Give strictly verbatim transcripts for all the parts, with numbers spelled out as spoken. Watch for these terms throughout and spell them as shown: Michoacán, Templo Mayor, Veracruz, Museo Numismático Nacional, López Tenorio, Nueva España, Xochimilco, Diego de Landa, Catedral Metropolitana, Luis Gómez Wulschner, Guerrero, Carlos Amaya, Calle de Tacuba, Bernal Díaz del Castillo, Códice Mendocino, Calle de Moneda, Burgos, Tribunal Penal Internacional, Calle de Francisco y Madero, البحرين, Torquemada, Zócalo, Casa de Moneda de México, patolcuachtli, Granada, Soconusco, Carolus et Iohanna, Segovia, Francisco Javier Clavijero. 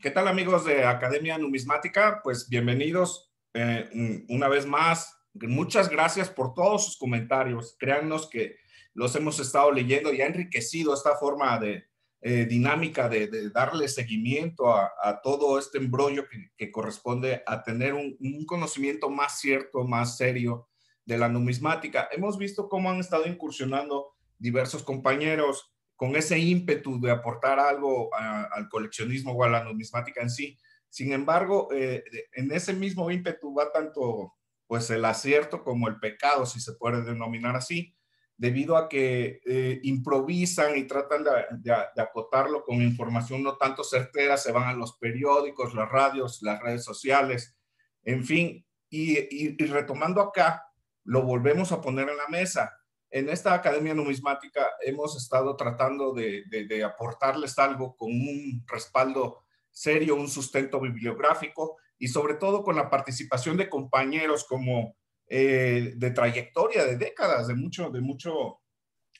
¿Qué tal, amigos de Academia Numismática? Pues bienvenidos eh, una vez más. Muchas gracias por todos sus comentarios. Créannos que los hemos estado leyendo y ha enriquecido esta forma de eh, dinámica de, de darle seguimiento a, a todo este embrollo que, que corresponde a tener un, un conocimiento más cierto, más serio de la numismática. Hemos visto cómo han estado incursionando diversos compañeros con ese ímpetu de aportar algo a, al coleccionismo o a la numismática en sí. Sin embargo, eh, en ese mismo ímpetu va tanto pues el acierto como el pecado, si se puede denominar así, debido a que eh, improvisan y tratan de, de, de acotarlo con información no tanto certera. Se van a los periódicos, las radios, las redes sociales, en fin. Y, y, y retomando acá, lo volvemos a poner en la mesa. En esta Academia Numismática hemos estado tratando de, de, de aportarles algo con un respaldo serio, un sustento bibliográfico, y sobre todo con la participación de compañeros como eh, de trayectoria, de décadas, de mucho, de mucho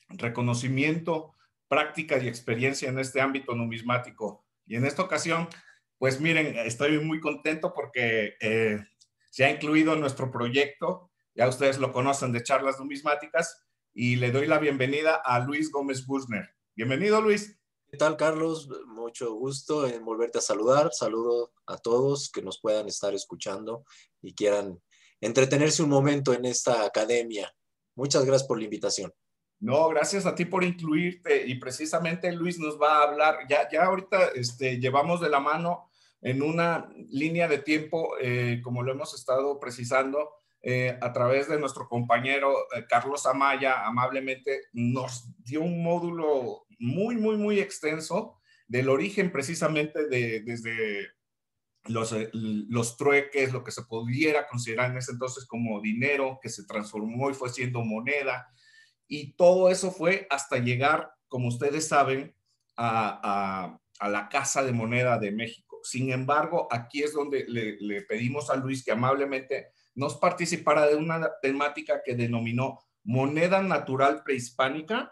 reconocimiento, práctica y experiencia en este ámbito numismático. Y en esta ocasión, pues miren, estoy muy contento porque eh, se ha incluido en nuestro proyecto, ya ustedes lo conocen, de charlas numismáticas, y le doy la bienvenida a Luis Gómez Wulschner. Bienvenido, Luis. ¿Qué tal, Carlos? Mucho gusto en volverte a saludar. Saludo a todos que nos puedan estar escuchando y quieran entretenerse un momento en esta academia. Muchas gracias por la invitación. No, gracias a ti por incluirte, y precisamente Luis nos va a hablar. Ya, ya ahorita este, llevamos de la mano en una línea de tiempo, eh, como lo hemos estado precisando, Eh, a través de nuestro compañero eh, Carlos Amaya. Amablemente nos dio un módulo muy, muy, muy extenso del origen precisamente de, desde los, eh, los trueques, lo que se pudiera considerar en ese entonces como dinero, que se transformó y fue siendo moneda, y todo eso fue hasta llegar, como ustedes saben, a, a, a la Casa de Moneda de México. Sin embargo, aquí es donde le, le pedimos a Luis que amablemente nos participará de una temática que denominó moneda natural prehispánica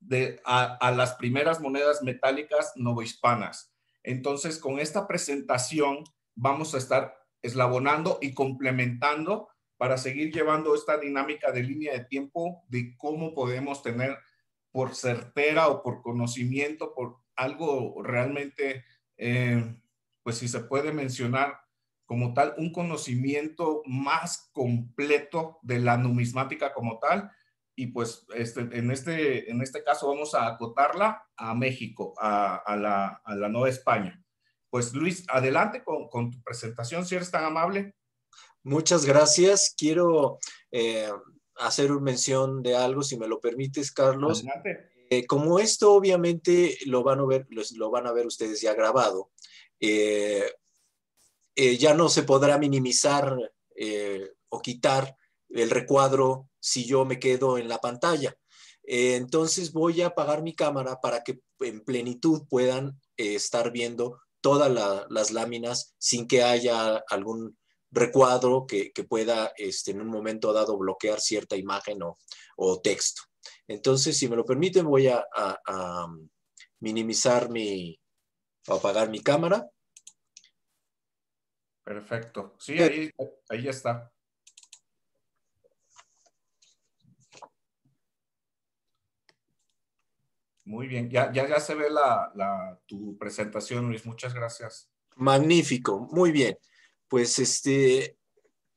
de, a, a las primeras monedas metálicas novohispanas. Entonces, con esta presentación vamos a estar eslabonando y complementando para seguir llevando esta dinámica de línea de tiempo de cómo podemos tener por certera o por conocimiento, por algo realmente, eh, pues si se puede mencionar, como tal, un conocimiento más completo de la numismática como tal. Y pues este, en, este, en este caso vamos a acotarla a México, a, a, la, a la Nueva España. Pues Luis, adelante con, con tu presentación, si eres tan amable. Muchas gracias. Quiero eh, hacer una mención de algo, si me lo permites, Carlos. Eh, como esto obviamente lo van a ver, lo, lo van a ver ustedes ya grabado, eh, Eh, ya no se podrá minimizar eh, o quitar el recuadro si yo me quedo en la pantalla. Eh, entonces voy a apagar mi cámara para que en plenitud puedan eh, estar viendo todas la, las láminas sin que haya algún recuadro que, que pueda este, en un momento dado bloquear cierta imagen o, o texto. Entonces, si me lo permiten, voy a, a, a minimizar mi, o apagar mi cámara. Perfecto. Sí, ahí, ahí ya está. Muy bien. Ya, ya, ya se ve la, la, tu presentación, Luis. Muchas gracias. Magnífico. Muy bien. Pues este,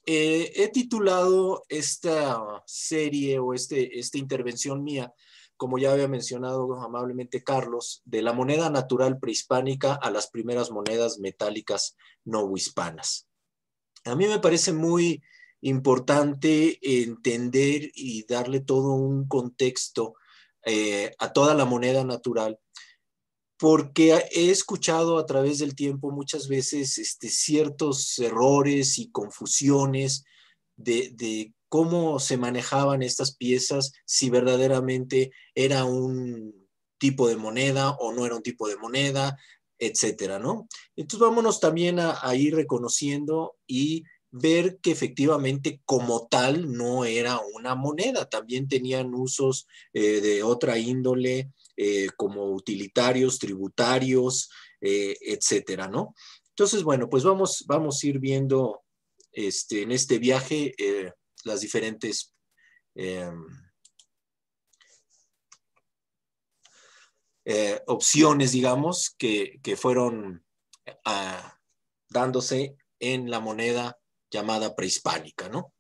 eh, he titulado esta serie o este, esta intervención mía, como ya había mencionado amablemente Carlos, de la moneda natural prehispánica a las primeras monedas metálicas novohispanas. A mí me parece muy importante entender y darle todo un contexto eh, a toda la moneda natural, porque he escuchado a través del tiempo muchas veces este, ciertos errores y confusiones de, de cómo se manejaban estas piezas, si verdaderamente era un tipo de moneda o no era un tipo de moneda, etcétera, ¿no? Entonces vámonos también a, a ir reconociendo y ver que efectivamente como tal no era una moneda, también tenían usos eh, de otra índole, eh, como utilitarios, tributarios, eh, etcétera, ¿no? Entonces, bueno, pues vamos, vamos a ir viendo este, en este viaje eh, las diferentes... Eh, Eh, opciones, digamos, que, que fueron ah, dándose en la moneda llamada prehispánica, ¿no?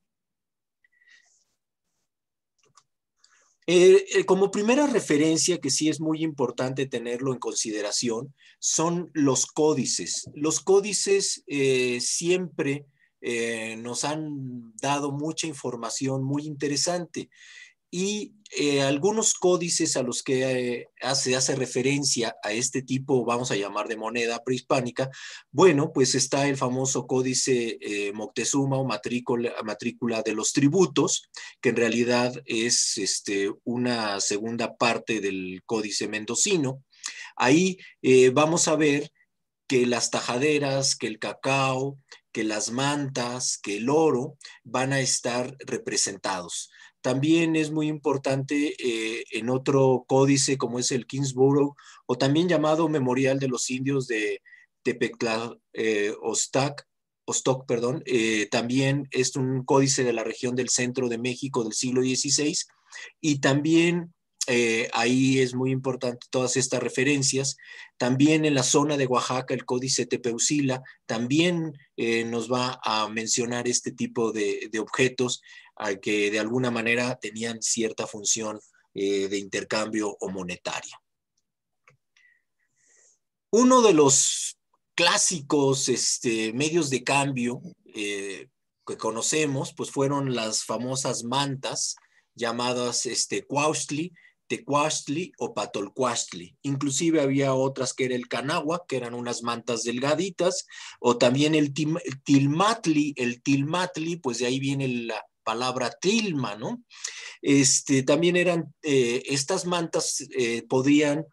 Eh, eh, como primera referencia, que sí es muy importante tenerlo en consideración, son los códices. Los códices eh, siempre eh, nos han dado mucha información muy interesante. Y eh, algunos códices a los que se eh, hace, hace referencia a este tipo, vamos a llamar de moneda prehispánica, bueno, pues está el famoso códice eh, Moctezuma o matrícula, matrícula de los tributos, que en realidad es este, una segunda parte del códice mendocino. Ahí eh, vamos a ver que las tajaderas, que el cacao, que las mantas, que el oro van a estar representados. También es muy importante eh, en otro códice como es el Kingsborough, o también llamado Memorial de los Indios de Tepectla, eh, Ostac, Ostoc, perdón, eh, también es un códice de la región del centro de México del siglo dieciséis, y también eh, ahí es muy importante todas estas referencias. También en la zona de Oaxaca el códice Tepeucila también eh, nos va a mencionar este tipo de, de objetos que de alguna manera tenían cierta función eh, de intercambio o monetaria. Uno de los clásicos este, medios de cambio eh, que conocemos, pues fueron las famosas mantas llamadas este, cuauhtli, tecuachtli o patolcuachtli. Inclusive había otras que era el canagua, que eran unas mantas delgaditas, o también el tilmatli, el tilmatli, pues de ahí viene la palabra tilma, ¿no? Este, también eran, eh, estas mantas eh, podían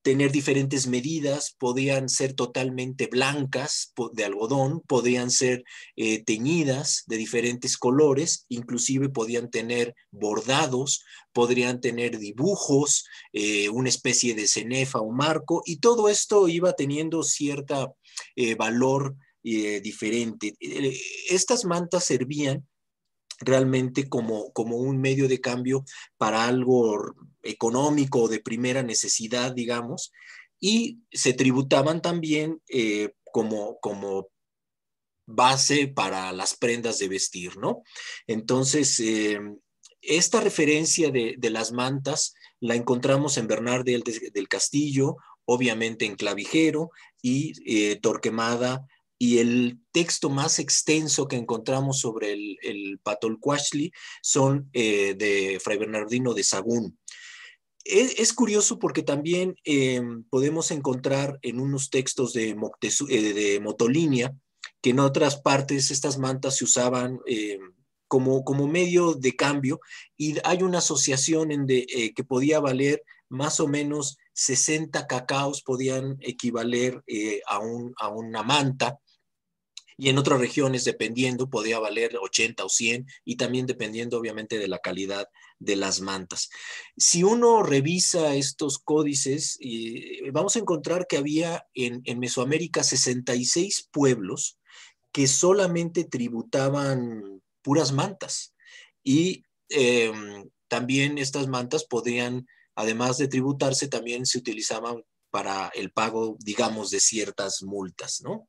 tener diferentes medidas, podían ser totalmente blancas de algodón, podían ser eh, teñidas de diferentes colores, inclusive podían tener bordados, podrían tener dibujos, eh, una especie de cenefa o marco, y todo esto iba teniendo cierto eh, valor eh, diferente. Estas mantas servían realmente como, como un medio de cambio para algo económico o de primera necesidad, digamos, y se tributaban también eh, como, como base para las prendas de vestir, ¿no? Entonces, eh, esta referencia de, de las mantas la encontramos en Bernard del, del Castillo, obviamente en Clavijero y eh, Torquemada. Y el texto más extenso que encontramos sobre el, el Patolcuachtli son eh, de Fray Bernardino de Sahagún. Es, es curioso porque también eh, podemos encontrar en unos textos de, Moctezu, eh, de Motolinia que en otras partes estas mantas se usaban eh, como, como medio de cambio, y hay una asociación en de, eh, que podía valer más o menos sesenta cacaos, podían equivaler eh, a, un, a una manta. Y en otras regiones, dependiendo, podía valer ochenta o cien, y también dependiendo, obviamente, de la calidad de las mantas. Si uno revisa estos códices, eh, vamos a encontrar que había en, en Mesoamérica sesenta y seis pueblos que solamente tributaban puras mantas. Y eh, también estas mantas podían, además de tributarse, también se utilizaban para el pago, digamos, de ciertas multas, ¿no?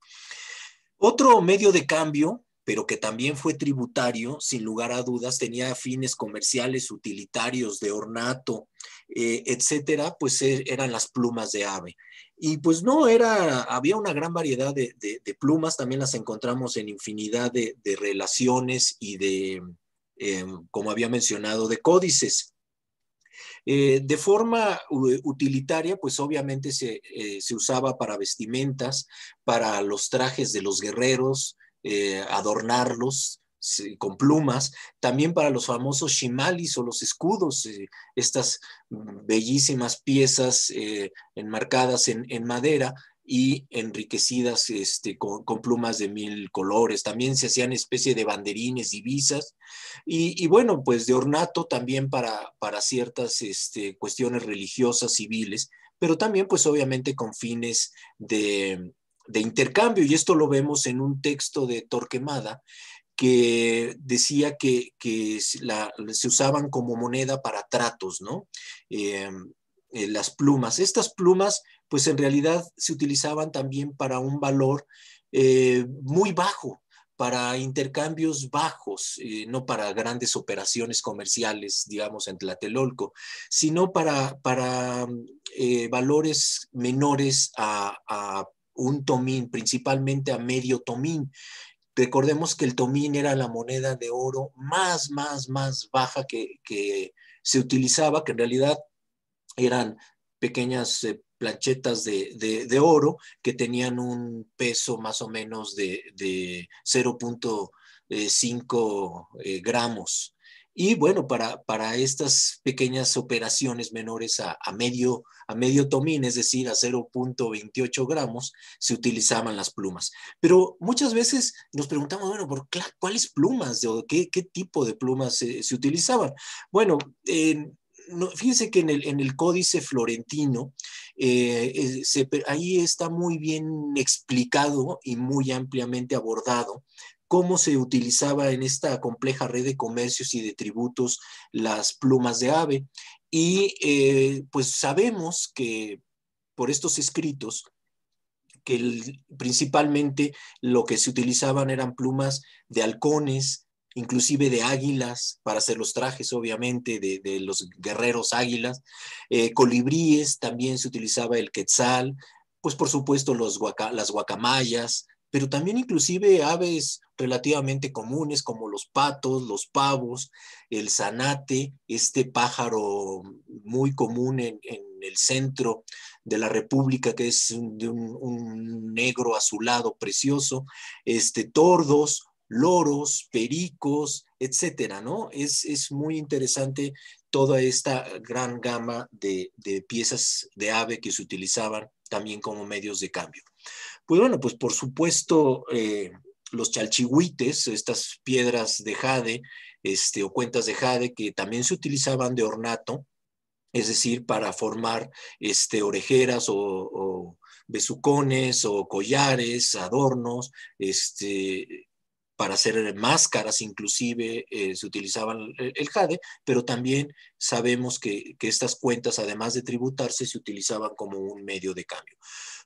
Otro medio de cambio, pero que también fue tributario, sin lugar a dudas, tenía fines comerciales, utilitarios, de ornato, eh, etcétera, pues eh, eran las plumas de ave. Y pues no era, había una gran variedad de, de, de plumas, también las encontramos en infinidad de, de relaciones y de, eh, como había mencionado, de códices. Eh, de forma utilitaria, pues obviamente se, eh, se usaba para vestimentas, para los trajes de los guerreros, eh, adornarlos sí, con plumas, también para los famosos shimalis o los escudos, eh, estas bellísimas piezas eh, enmarcadas en, en madera, y enriquecidas este, con, con plumas de mil colores. También se hacían especie de banderines, divisas, y, y bueno, pues de ornato también para, para ciertas este, cuestiones religiosas, civiles, pero también pues obviamente con fines de, de intercambio, y esto lo vemos en un texto de Torquemada, que decía que, que la, se usaban como moneda para tratos, ¿no? Eh, eh, las plumas. Estas plumas, pues en realidad se utilizaban también para un valor eh, muy bajo, para intercambios bajos, eh, no para grandes operaciones comerciales, digamos, en Tlatelolco, sino para, para eh, valores menores a, a un tomín, principalmente a medio tomín. Recordemos que el tomín era la moneda de oro más, más, más baja que, que se utilizaba, que en realidad eran pequeñas eh, planchetas de, de, de oro que tenían un peso más o menos de, de cero punto cinco eh, gramos. Y bueno, para, para estas pequeñas operaciones menores a, a, medio, a medio tomín, es decir, a cero punto veintiocho gramos, se utilizaban las plumas. Pero muchas veces nos preguntamos, bueno, ¿por qué, cuáles plumas o qué, qué tipo de plumas eh, se utilizaban? Bueno, eh, no, fíjense que en el, en el Códice Florentino, eh, eh, se, ahí está muy bien explicado y muy ampliamente abordado cómo se utilizaba en esta compleja red de comercios y de tributos las plumas de ave. Y eh, pues sabemos que por estos escritos, que el, principalmente lo que se utilizaban eran plumas de halcones, inclusive de águilas, para hacer los trajes, obviamente, de, de los guerreros águilas, eh, colibríes, también se utilizaba el quetzal, pues por supuesto los guaca, las guacamayas, pero también inclusive aves relativamente comunes como los patos, los pavos, el zanate, este pájaro muy común en, en el centro de la República, que es de un, un negro azulado precioso, este, tordos, loros, pericos, etcétera, ¿no? Es, es muy interesante toda esta gran gama de, de piezas de ave que se utilizaban también como medios de cambio. Pues bueno, pues por supuesto eh, los chalchihuites, estas piedras de jade este, o cuentas de jade que también se utilizaban de ornato, es decir, para formar este, orejeras o, o besucones o collares, adornos, este, para hacer máscaras inclusive eh, se utilizaban el, el jade, pero también sabemos que, que estas cuentas, además de tributarse, se utilizaban como un medio de cambio.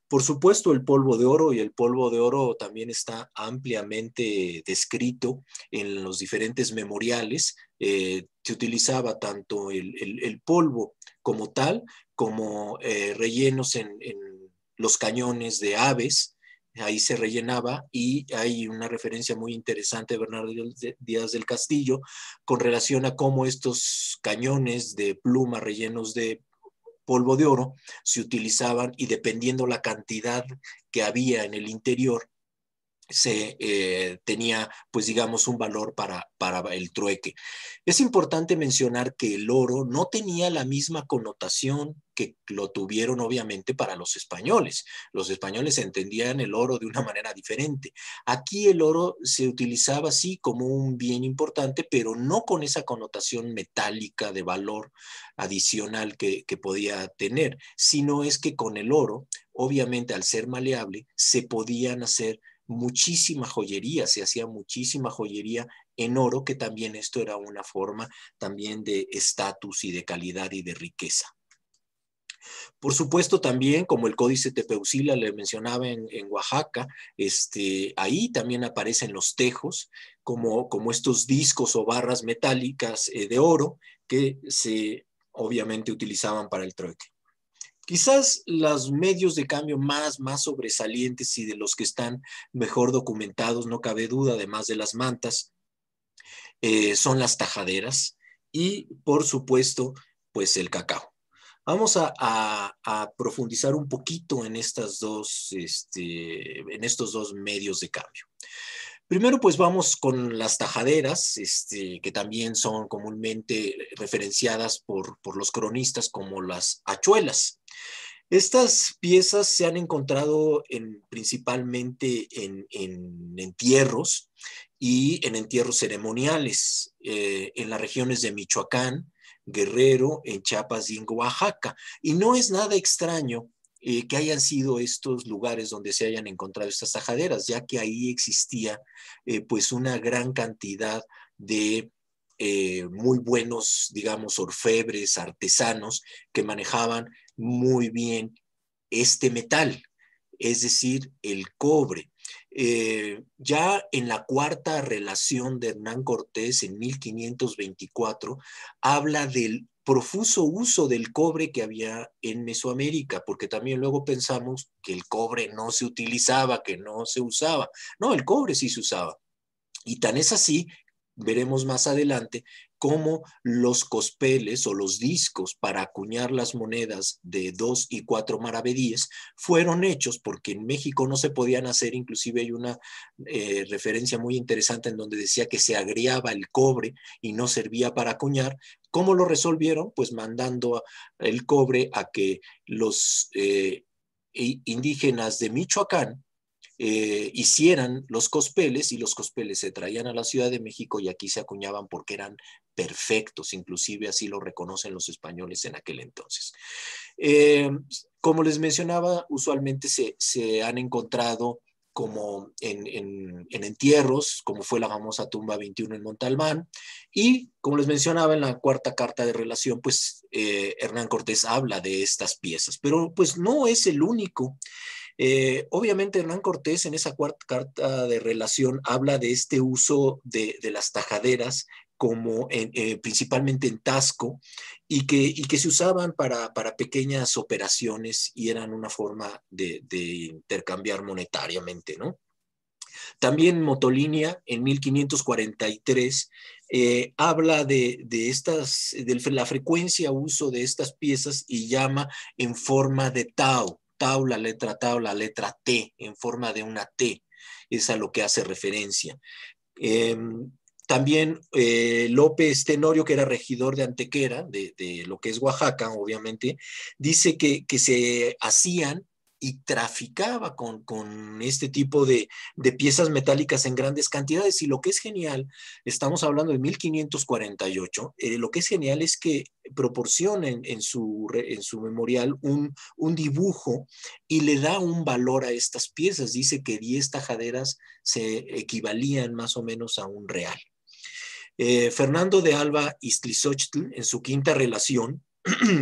Por supuesto, el polvo de oro, y el polvo de oro también está ampliamente descrito en los diferentes memoriales. Eh, se utilizaba tanto el, el, el polvo como tal, como eh, rellenos en, en los cañones de aves. Ahí se rellenaba, y hay una referencia muy interesante de Bernardo Díaz del Castillo con relación a cómo estos cañones de pluma rellenos de polvo de oro se utilizaban, y dependiendo la cantidad que había en el interior, se eh, tenía, pues digamos, un valor para, para el trueque. Es importante mencionar que el oro no tenía la misma connotación que lo tuvieron obviamente para los españoles. Los españoles entendían el oro de una manera diferente. Aquí el oro se utilizaba sí como un bien importante, pero no con esa connotación metálica de valor adicional que, que podía tener, sino es que con el oro, obviamente al ser maleable, se podían hacer muchísima joyería, se hacía muchísima joyería en oro, que también esto era una forma también de estatus y de calidad y de riqueza. Por supuesto también, como el Códice Tepeucila le mencionaba en, en Oaxaca, este, ahí también aparecen los tejos, como, como estos discos o barras metálicas eh, de oro que se obviamente utilizaban para el trueque. Quizás los medios de cambio más, más sobresalientes y de los que están mejor documentados, no cabe duda, además de las mantas, eh, son las tajaderas y, por supuesto, pues el cacao. Vamos a, a, a profundizar un poquito en, estas dos, este, en estos dos medios de cambio. Primero, pues vamos con las tajaderas, este, que también son comúnmente referenciadas por, por los cronistas como las hachuelas. Estas piezas se han encontrado en, principalmente en, en entierros y en entierros ceremoniales eh, en las regiones de Michoacán, Guerrero, en Chiapas y en Oaxaca. Y no es nada extraño eh, que hayan sido estos lugares donde se hayan encontrado estas tajaderas, ya que ahí existía eh, pues una gran cantidad de eh, muy buenos, digamos, orfebres, artesanos que manejaban muy bien este metal, es decir, el cobre. Eh, ya en la cuarta relación de Hernán Cortés en mil quinientos veinticuatro habla del profuso uso del cobre que había en Mesoamérica, porque también luego pensamos que el cobre no se utilizaba, que no se usaba. No, el cobre sí se usaba. Y tan es así, veremos más adelante, cómo los cospeles o los discos para acuñar las monedas de dos y cuatro maravedíes fueron hechos, porque en México no se podían hacer. Inclusive hay una eh, referencia muy interesante en donde decía que se agriaba el cobre y no servía para acuñar. ¿Cómo lo resolvieron? Pues mandando el cobre a que los eh, indígenas de Michoacán Eh, hicieran los cospeles, y los cospeles se traían a la Ciudad de México y aquí se acuñaban porque eran perfectos. Inclusive así lo reconocen los españoles en aquel entonces. Eh, como les mencionaba, usualmente se, se han encontrado como en, en, en entierros, como fue la famosa tumba veintiuno en Montalbán, y como les mencionaba en la cuarta carta de relación, pues eh, Hernán Cortés habla de estas piezas, pero pues no es el único. Eh, obviamente Hernán Cortés en esa cuarta carta de relación habla de este uso de, de las tajaderas como en, eh, principalmente en Taxco, y que, y que se usaban para, para pequeñas operaciones y eran una forma de, de intercambiar monetariamente, ¿no? También Motolinia en mil quinientos cuarenta y tres eh, habla de, de, estas, de la frecuencia uso de estas piezas y llama en forma de tau. Tau, la letra tau, la letra T, en forma de una T, es a lo que hace referencia. Eh, también eh, López Tenorio, que era regidor de Antequera, de, de lo que es Oaxaca, obviamente, dice que, que se hacían y traficaba con, con este tipo de, de piezas metálicas en grandes cantidades. Y lo que es genial, estamos hablando de mil quinientos cuarenta y ocho, eh, lo que es genial es que proporcionen en su, en su memorial un, un dibujo y le da un valor a estas piezas. Dice que diez tajaderas se equivalían más o menos a un real. Eh, Fernando de Alba Iztlizóchitl, en su quinta relación,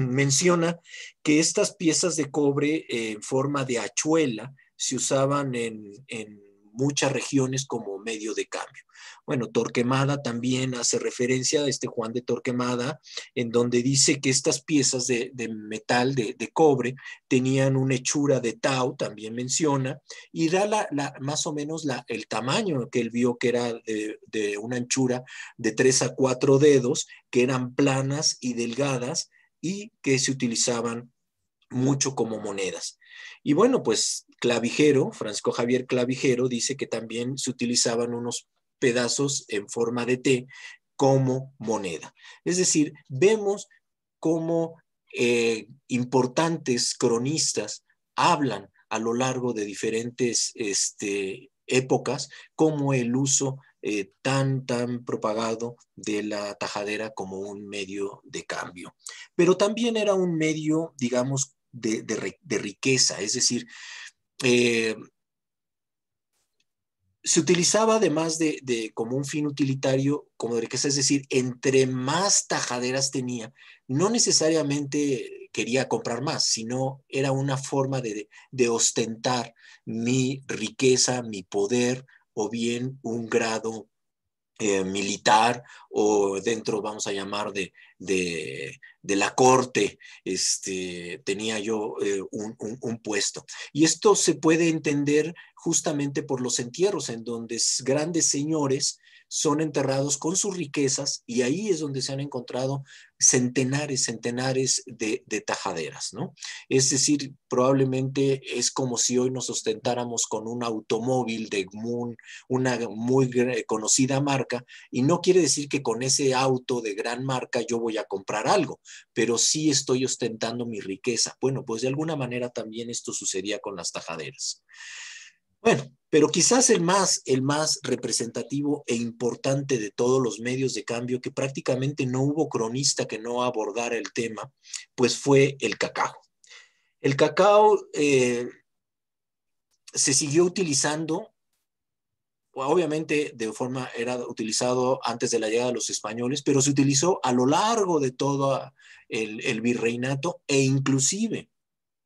menciona que estas piezas de cobre eh, en forma de hachuela se usaban en, en muchas regiones como medio de cambio. Bueno, Torquemada también hace referencia a este Juan de Torquemada, en donde dice que estas piezas de, de metal, de, de cobre, tenían una hechura de tau, también menciona, y da la, la, más o menos la, el tamaño que él vio, que era de, de una anchura de tres a cuatro dedos, que eran planas y delgadas, y que se utilizaban mucho como monedas. Y bueno, pues Clavijero, Francisco Javier Clavijero, dice que también se utilizaban unos pedazos en forma de T como moneda. Es decir, vemos cómo eh, importantes cronistas hablan a lo largo de diferentes este, épocas, como el uso Eh, tan, tan propagado de la tajadera como un medio de cambio. Pero también era un medio, digamos, de, de, de riqueza, es decir, eh, se utilizaba además de, de como un fin utilitario, como de riqueza, es decir, entre más tajaderas tenía, no necesariamente quería comprar más, sino era una forma de, de ostentar mi riqueza, mi poder, o bien un grado eh, militar, o dentro, vamos a llamar, de, de, de la corte, este, tenía yo eh, un, un, un puesto. Y esto se puede entender justamente por los entierros, en donde grandes señores son enterrados con sus riquezas, y ahí es donde se han encontrado centenares, centenares de, de tajaderas, ¿no? Es decir, probablemente es como si hoy nos ostentáramos con un automóvil de Moon, una muy conocida marca, y no quiere decir que con ese auto de gran marca yo voy a comprar algo, pero sí estoy ostentando mi riqueza. Bueno, pues de alguna manera también esto sucedía con las tajaderas. Bueno, pero quizás el más, el más representativo e importante de todos los medios de cambio, que prácticamente no hubo cronista que no abordara el tema, pues fue el cacao. El cacao eh, se siguió utilizando, obviamente de forma, era utilizado antes de la llegada de los españoles, pero se utilizó a lo largo de todo el, el virreinato, e inclusive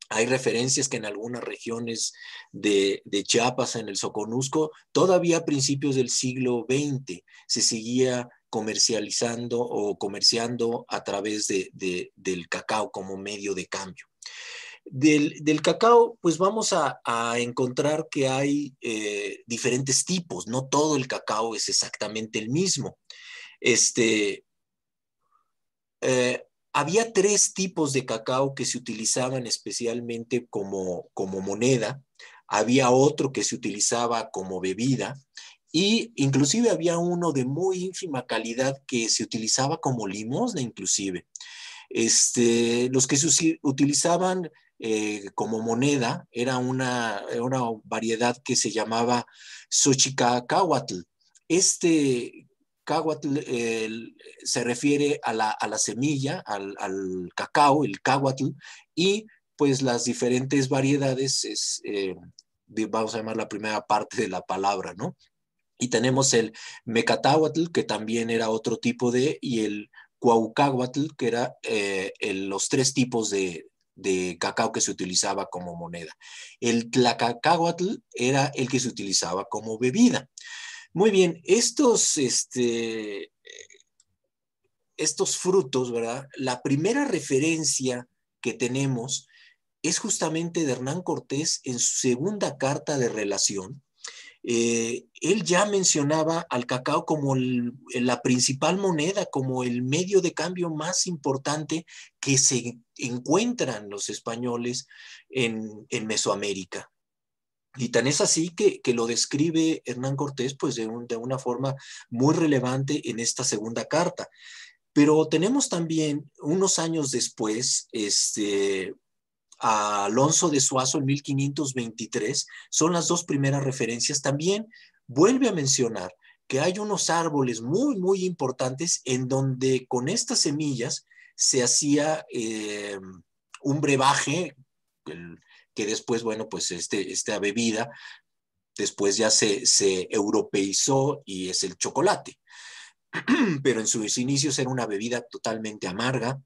hay referencias que en algunas regiones de, de Chiapas, en el Soconusco, todavía a principios del siglo veinte se seguía comercializando o comerciando a través de, de, del cacao como medio de cambio. Del, del cacao, pues vamos a, a encontrar que hay eh, diferentes tipos, no todo el cacao es exactamente el mismo. Este... Eh, Había tres tipos de cacao que se utilizaban especialmente como, como moneda, había otro que se utilizaba como bebida, y inclusive había uno de muy ínfima calidad que se utilizaba como limosna inclusive. Este, los que se utilizaban eh, como moneda era una, una variedad que se llamaba xochicacahuatl. Este Cahuatl eh, se refiere a la, a la semilla, al, al cacao, el cahuatl, y pues las diferentes variedades, es, eh, vamos a llamar la primera parte de la palabra, ¿no? Y tenemos el mecatahuatl, que también era otro tipo de, y el cuaucahuatl, que era eh, el, los tres tipos de, de cacao que se utilizaba como moneda. El tlacacahuatl era el que se utilizaba como bebida. Muy bien, estos, este, estos frutos, ¿verdad? La primera referencia que tenemos es justamente de Hernán Cortés en su segunda carta de relación. Eh, él ya mencionaba al cacao como el, la principal moneda, como el medio de cambio más importante que se encuentran los españoles en, en Mesoamérica. Y tan es así que, que lo describe Hernán Cortés pues de, un, de una forma muy relevante en esta segunda carta. Pero tenemos también unos años después este, a Alonso de Suazo en mil quinientos veintitrés, son las dos primeras referencias. También vuelve a mencionar que hay unos árboles muy, muy importantes en donde con estas semillas se hacía eh, un brebaje, el, que después, bueno, pues este, esta bebida después ya se, se europeizó y es el chocolate. Pero en sus inicios era una bebida totalmente amarga,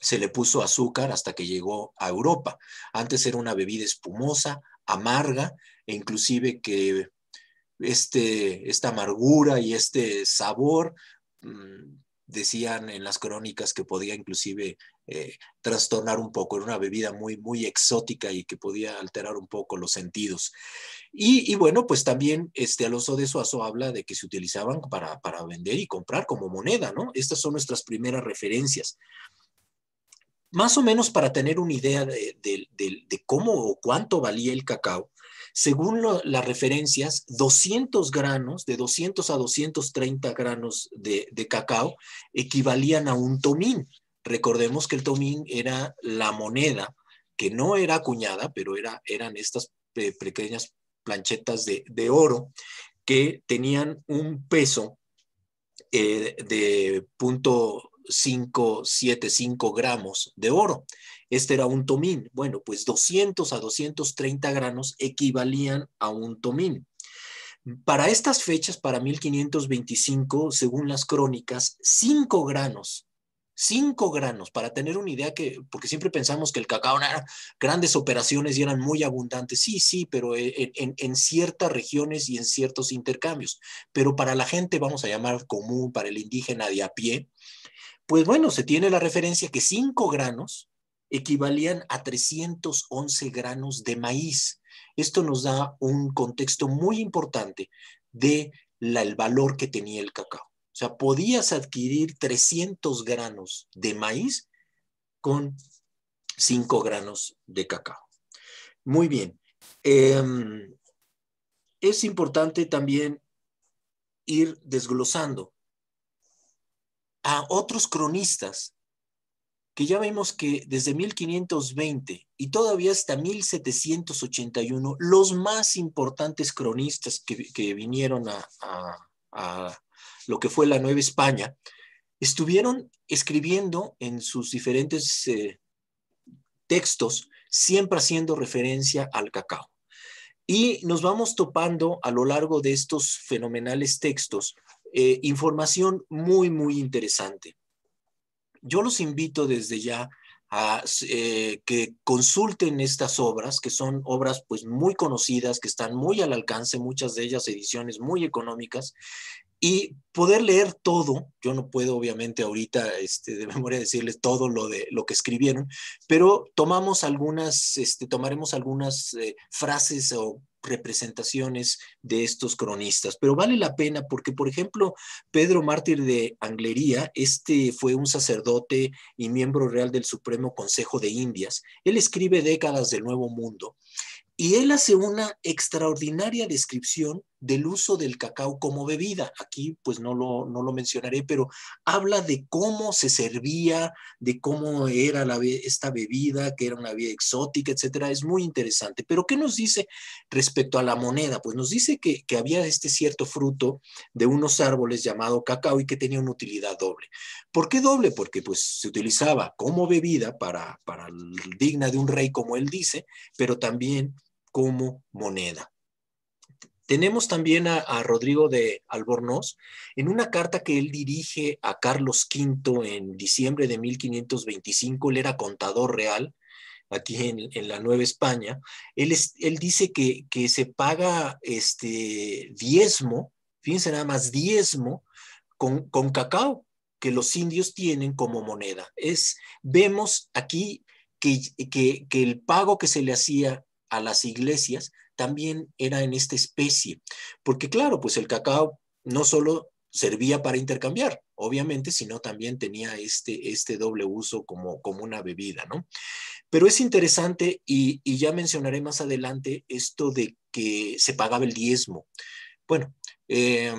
se le puso azúcar hasta que llegó a Europa. Antes era una bebida espumosa, amarga, e inclusive que este, esta amargura y este sabor, mmm, decían en las crónicas que podía inclusive eh, trastornar un poco, era una bebida muy, muy exótica y que podía alterar un poco los sentidos. Y, y bueno, pues también este Alonso de Suazo habla de que se utilizaban para, para vender y comprar como moneda, ¿no? Estas son nuestras primeras referencias. Más o menos para tener una idea de, de, de, de cómo o cuánto valía el cacao, según lo, las referencias, doscientos granos, de doscientos a doscientos treinta granos de, de cacao, equivalían a un tomín. Recordemos que el tomín era la moneda, que no era acuñada, pero era, eran estas pe, pequeñas planchetas de, de oro que tenían un peso eh, de punto cinco siete cinco gramos de oro. Este era un tomín. Bueno, pues doscientos a doscientos treinta granos equivalían a un tomín. Para estas fechas, para mil quinientos veinticinco, según las crónicas, cinco granos, cinco granos, para tener una idea que, porque siempre pensamos que el cacao eran grandes operaciones y eran muy abundantes. Sí, sí, pero en, en, en ciertas regiones y en ciertos intercambios. Pero para la gente, vamos a llamar común, para el indígena de a pie, pues bueno, se tiene la referencia que cinco granos equivalían a trescientos once granos de maíz. Esto nos da un contexto muy importante de la, el valor que tenía el cacao. O sea, podías adquirir trescientos granos de maíz con cinco granos de cacao. Muy bien. Eh, es importante también ir desglosando a otros cronistas que ya vemos que desde mil quinientos veinte y todavía hasta mil setecientos ochenta y uno, los más importantes cronistas que, que vinieron a, a, a lo que fue la Nueva España, estuvieron escribiendo en sus diferentes eh, textos, siempre haciendo referencia al cacao. Y nos vamos topando a lo largo de estos fenomenales textos eh, información muy, muy interesante. Yo los invito desde ya a eh, que consulten estas obras, que son obras pues muy conocidas, que están muy al alcance, muchas de ellas ediciones muy económicas, y poder leer todo. Yo no puedo obviamente ahorita este, de memoria decirles todo lo, de, lo que escribieron, pero tomamos algunas, este, tomaremos algunas eh, frases o representaciones de estos cronistas, pero vale la pena porque, por ejemplo, Pedro Mártir de Anglería, este fue un sacerdote y miembro real del Supremo Consejo de Indias. Él escribe Décadas del Nuevo Mundo y él hace una extraordinaria descripción del uso del cacao como bebida. Aquí pues no lo, no lo mencionaré, pero habla de cómo se servía, de cómo era la, esta bebida, que era una bebida exótica, etcétera. Es muy interesante. Pero ¿qué nos dice respecto a la moneda? Pues nos dice que, que había este cierto fruto de unos árboles llamado cacao y que tenía una utilidad doble. ¿Por qué doble? Porque pues se utilizaba como bebida para, para digna de un rey, como él dice, pero también como moneda. Tenemos también a, a Rodrigo de Albornoz en una carta que él dirige a Carlos quinto en diciembre de mil quinientos veinticinco. Él era contador real aquí en, en la Nueva España. Él, es, él dice que, que se paga este diezmo, fíjense nada más, diezmo con, con cacao que los indios tienen como moneda. Es, vemos aquí que, que, que el pago que se le hacía a las iglesias también era en esta especie, porque claro, pues el cacao no solo servía para intercambiar, obviamente, sino también tenía este, este doble uso como, como una bebida, ¿no? Pero es interesante y, y ya mencionaré más adelante esto de que se pagaba el diezmo. Bueno, eh,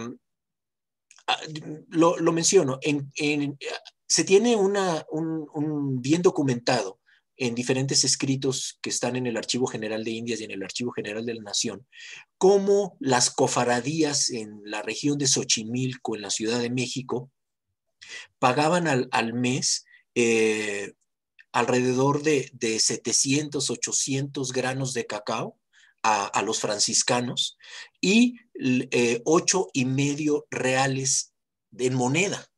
lo, lo menciono, en, en, se tiene una, un, un bien documentado en diferentes escritos que están en el Archivo General de Indias y en el Archivo General de la Nación, como las cofradías en la región de Xochimilco, en la Ciudad de México, pagaban al, al mes eh, alrededor de, de setecientos, ochocientos granos de cacao a, a los franciscanos y eh, ocho y medio reales en moneda.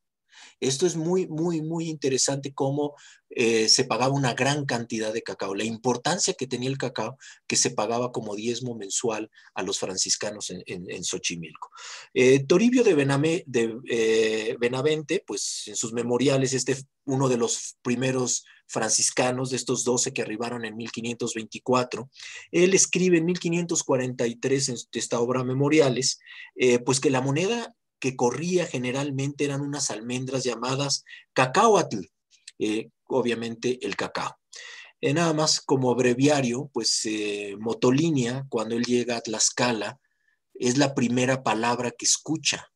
Esto es muy, muy, muy interesante cómo eh, se pagaba una gran cantidad de cacao, la importancia que tenía el cacao que se pagaba como diezmo mensual a los franciscanos en, en, en Xochimilco. Eh, Toribio de, Bename, de eh, Benavente, pues en sus memoriales, este uno de los primeros franciscanos de estos doce que arribaron en mil quinientos veinticuatro, él escribe en mil quinientos cuarenta y tres en esta obra Memoriales, eh, pues que la moneda que corría generalmente eran unas almendras llamadas cacahuatl, eh, obviamente el cacao. Eh, nada más como breviario, pues eh, Motolinia, cuando él llega a Tlaxcala, es la primera palabra que escucha.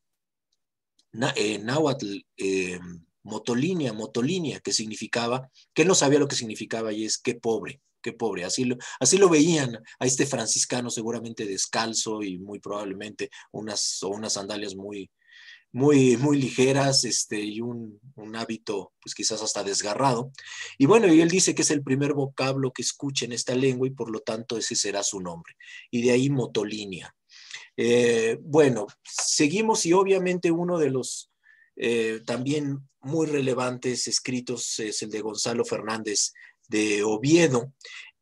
Na, eh, náhuatl, eh, Motolinia, Motolinia, que significaba, que él no sabía lo que significaba y es qué pobre. Qué pobre, así lo, así lo veían a este franciscano seguramente descalzo y muy probablemente unas, o unas sandalias muy, muy, muy ligeras este, y un, un hábito pues quizás hasta desgarrado. Y bueno, y él dice que es el primer vocablo que escucha en esta lengua y por lo tanto ese será su nombre. Y de ahí Motolinia. Eh, bueno, seguimos y obviamente uno de los eh, también muy relevantes escritos es el de Gonzalo Fernández de Oviedo.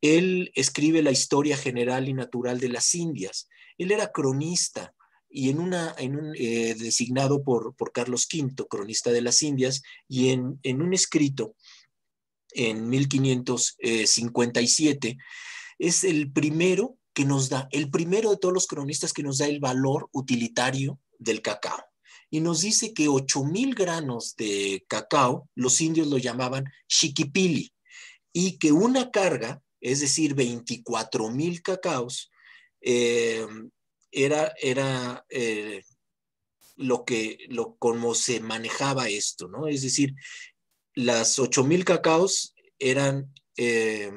Él escribe la Historia General y Natural de las Indias. Él era cronista y en una, en un, eh, designado por, por Carlos quinto, cronista de las Indias, y en, en un escrito en mil quinientos cincuenta y siete es el primero que nos da, el primero de todos los cronistas que nos da el valor utilitario del cacao. Y nos dice que ocho mil granos de cacao, los indios lo llamaban xiquipili, y que una carga, es decir, veinticuatro mil cacaos, eh, era, era eh, lo que, lo, como se manejaba esto, ¿no? Es decir, las ocho mil cacaos eran eh,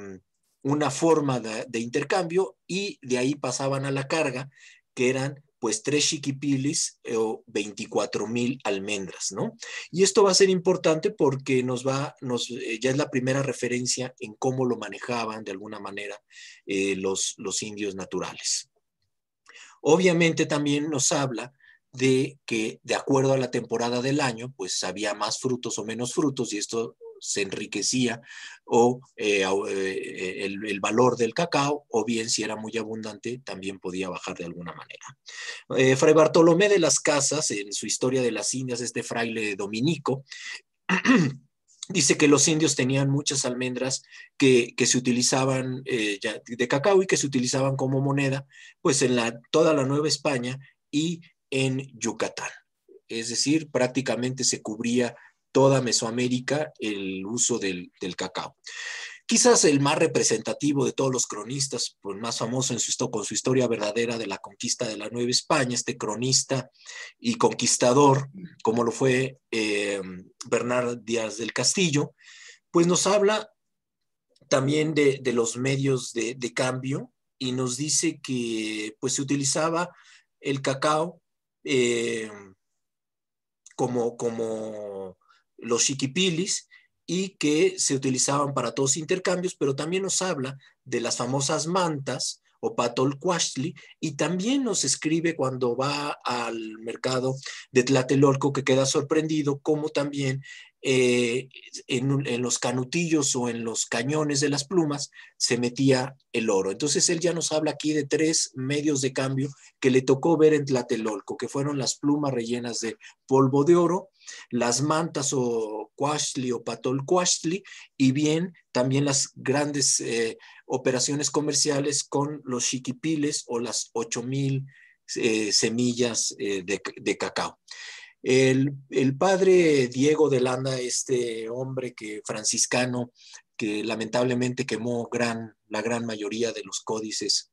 una forma de, de intercambio, y de ahí pasaban a la carga, que eran pues tres xiquipilis eh, o veinticuatro mil almendras, ¿no? Y esto va a ser importante porque nos va, nos, eh, ya es la primera referencia en cómo lo manejaban de alguna manera eh, los, los indios naturales. Obviamente también nos habla de que de acuerdo a la temporada del año, pues había más frutos o menos frutos, y esto se enriquecía o eh, el, el valor del cacao, o bien si era muy abundante también podía bajar de alguna manera. Eh, Fray Bartolomé de las Casas, en su Historia de las Indias, este fraile dominico, dice que los indios tenían muchas almendras que, que se utilizaban eh, ya de cacao y que se utilizaban como moneda pues en la, toda la Nueva España y en Yucatán. Es decir, prácticamente se cubría toda Mesoamérica el uso del, del cacao. Quizás el más representativo de todos los cronistas, pues más famoso en su, con su Historia Verdadera de la Conquista de la Nueva España, este cronista y conquistador, como lo fue eh, Bernal Díaz del Castillo, pues nos habla también de, de los medios de, de cambio, y nos dice que pues se utilizaba el cacao eh, como... como los xiquipilis, y que se utilizaban para todos intercambios, pero también nos habla de las famosas mantas o patolcuachtli, y también nos escribe cuando va al mercado de Tlatelolco que queda sorprendido como también eh, en, en los canutillos o en los cañones de las plumas se metía el oro. Entonces él ya nos habla aquí de tres medios de cambio que le tocó ver en Tlatelolco, que fueron las plumas rellenas de polvo de oro, las mantas o cuachtli o patolcuachtli, y bien también las grandes eh, operaciones comerciales con los xiquipiles o las ocho mil eh, semillas eh, de, de cacao. El, el padre Diego de Landa, este hombre que, franciscano que lamentablemente quemó gran, la gran mayoría de los códices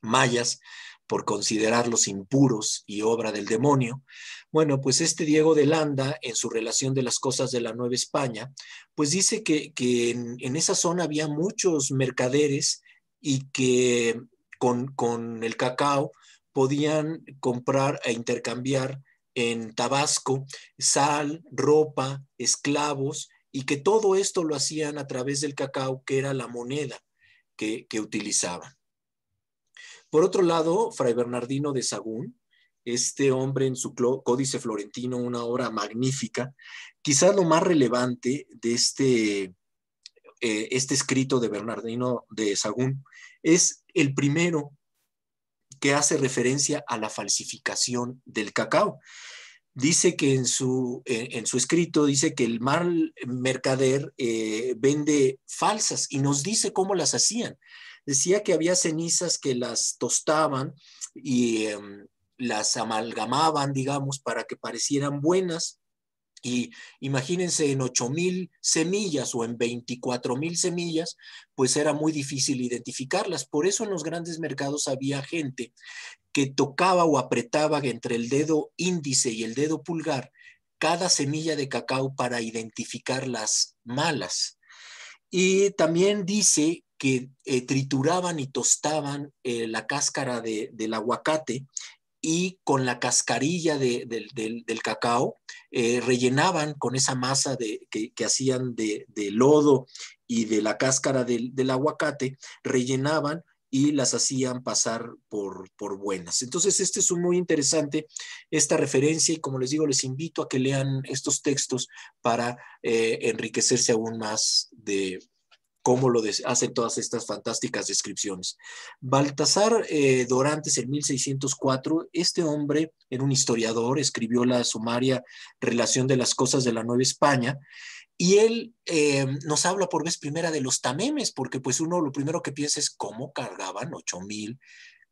mayas, por considerarlos impuros y obra del demonio. Bueno, pues este Diego de Landa, en su Relación de las Cosas de la Nueva España, pues dice que, que en, en esa zona había muchos mercaderes y que con, con el cacao podían comprar e intercambiar en Tabasco sal, ropa, esclavos, y que todo esto lo hacían a través del cacao, que era la moneda que, que utilizaban. Por otro lado, Fray Bernardino de Sahagún, este hombre en su Códice Florentino, una obra magnífica, quizás lo más relevante de este, eh, este escrito de Bernardino de Sahagún, es el primero que hace referencia a la falsificación del cacao. Dice que en su, en, en su escrito, dice que el mal mercader eh, vende falsas, y nos dice cómo las hacían. Decía que había cenizas que las tostaban y eh, las amalgamaban, digamos, para que parecieran buenas. Y imagínense, en ocho mil semillas o en veinticuatro mil semillas, pues era muy difícil identificarlas. Por eso en los grandes mercados había gente que tocaba o apretaba entre el dedo índice y el dedo pulgar cada semilla de cacao para identificar las malas. Y también dice que eh, trituraban y tostaban eh, la cáscara de, del aguacate, y con la cascarilla de, de, de, del cacao eh, rellenaban con esa masa de, que, que hacían de, de lodo y de la cáscara de, del aguacate, rellenaban y las hacían pasar por, por buenas. Entonces, este es un muy interesante, esta referencia, y como les digo, les invito a que lean estos textos para eh, enriquecerse aún más de cómo lo hacen todas estas fantásticas descripciones. Baltasar eh, Dorantes, en mil seiscientos cuatro, este hombre era un historiador, escribió la sumaria Relación de las Cosas de la Nueva España, y él eh, nos habla por vez primera de los tamemes, porque pues uno lo primero que piensa es cómo cargaban ocho mil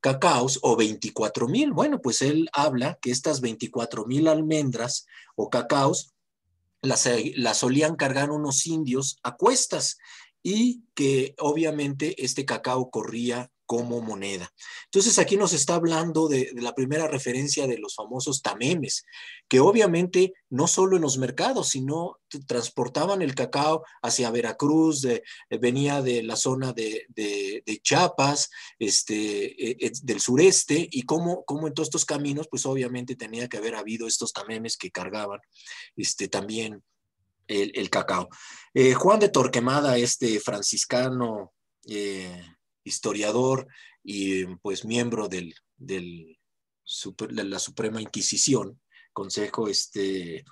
cacaos o veinticuatro mil. Bueno, pues él habla que estas veinticuatro mil almendras o cacaos las, las solían cargar unos indios a cuestas y que obviamente este cacao corría como moneda. Entonces aquí nos está hablando de, de la primera referencia de los famosos tamemes, que obviamente no solo en los mercados, sino transportaban el cacao hacia Veracruz, de, venía de la zona de, de, de Chiapas, este, eh, del sureste, y cómo, cómo en todos estos caminos, pues obviamente tenía que haber habido estos tamemes que cargaban este, también el, el cacao. Eh, Juan de Torquemada, este franciscano, eh, historiador y pues miembro del, del super, de la Suprema Inquisición, consejo, este,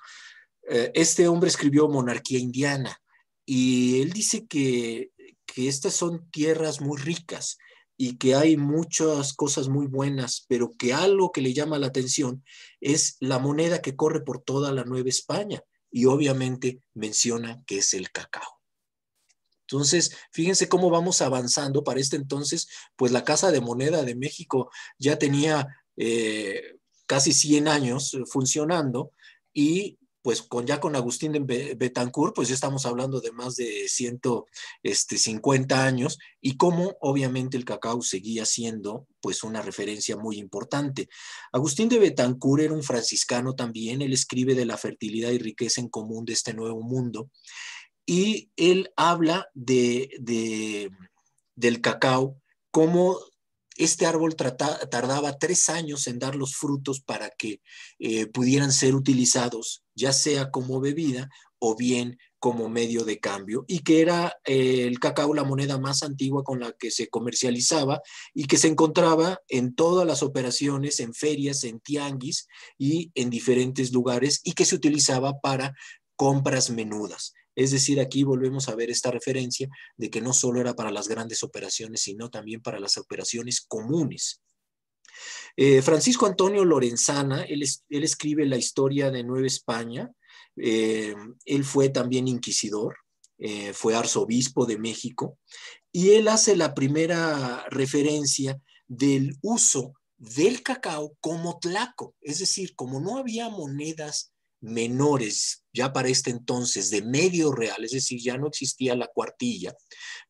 este hombre escribió Monarquía Indiana, y él dice que, que estas son tierras muy ricas y que hay muchas cosas muy buenas, pero que algo que le llama la atención es la moneda que corre por toda la Nueva España, y obviamente menciona que es el cacao. Entonces, fíjense cómo vamos avanzando. Para este entonces, pues la Casa de Moneda de México ya tenía eh, casi cien años funcionando, y pues con, ya con Agustín de Betancourt, pues ya estamos hablando de más de ciento cincuenta años, y cómo obviamente el cacao seguía siendo pues una referencia muy importante. Agustín de Betancourt era un franciscano también, él escribe de la fertilidad y riqueza en común de este nuevo mundo, y él habla de, de, del cacao, cómo este árbol trata, tardaba tres años en dar los frutos para que eh, pudieran ser utilizados, ya sea como bebida o bien como medio de cambio, y que era eh, el cacao la moneda más antigua con la que se comercializaba y que se encontraba en todas las operaciones, en ferias, en tianguis y en diferentes lugares, y que se utilizaba para compras menudas. Es decir, aquí volvemos a ver esta referencia de que no solo era para las grandes operaciones, sino también para las operaciones comunes. Eh, Francisco Antonio Lorenzana, él, es, él escribe la historia de Nueva España. Eh, él fue también inquisidor, eh, fue arzobispo de México, y él hace la primera referencia del uso del cacao como tlaco. Es decir, como no había monedas menores ya para este entonces de medio real, es decir, ya no existía la cuartilla,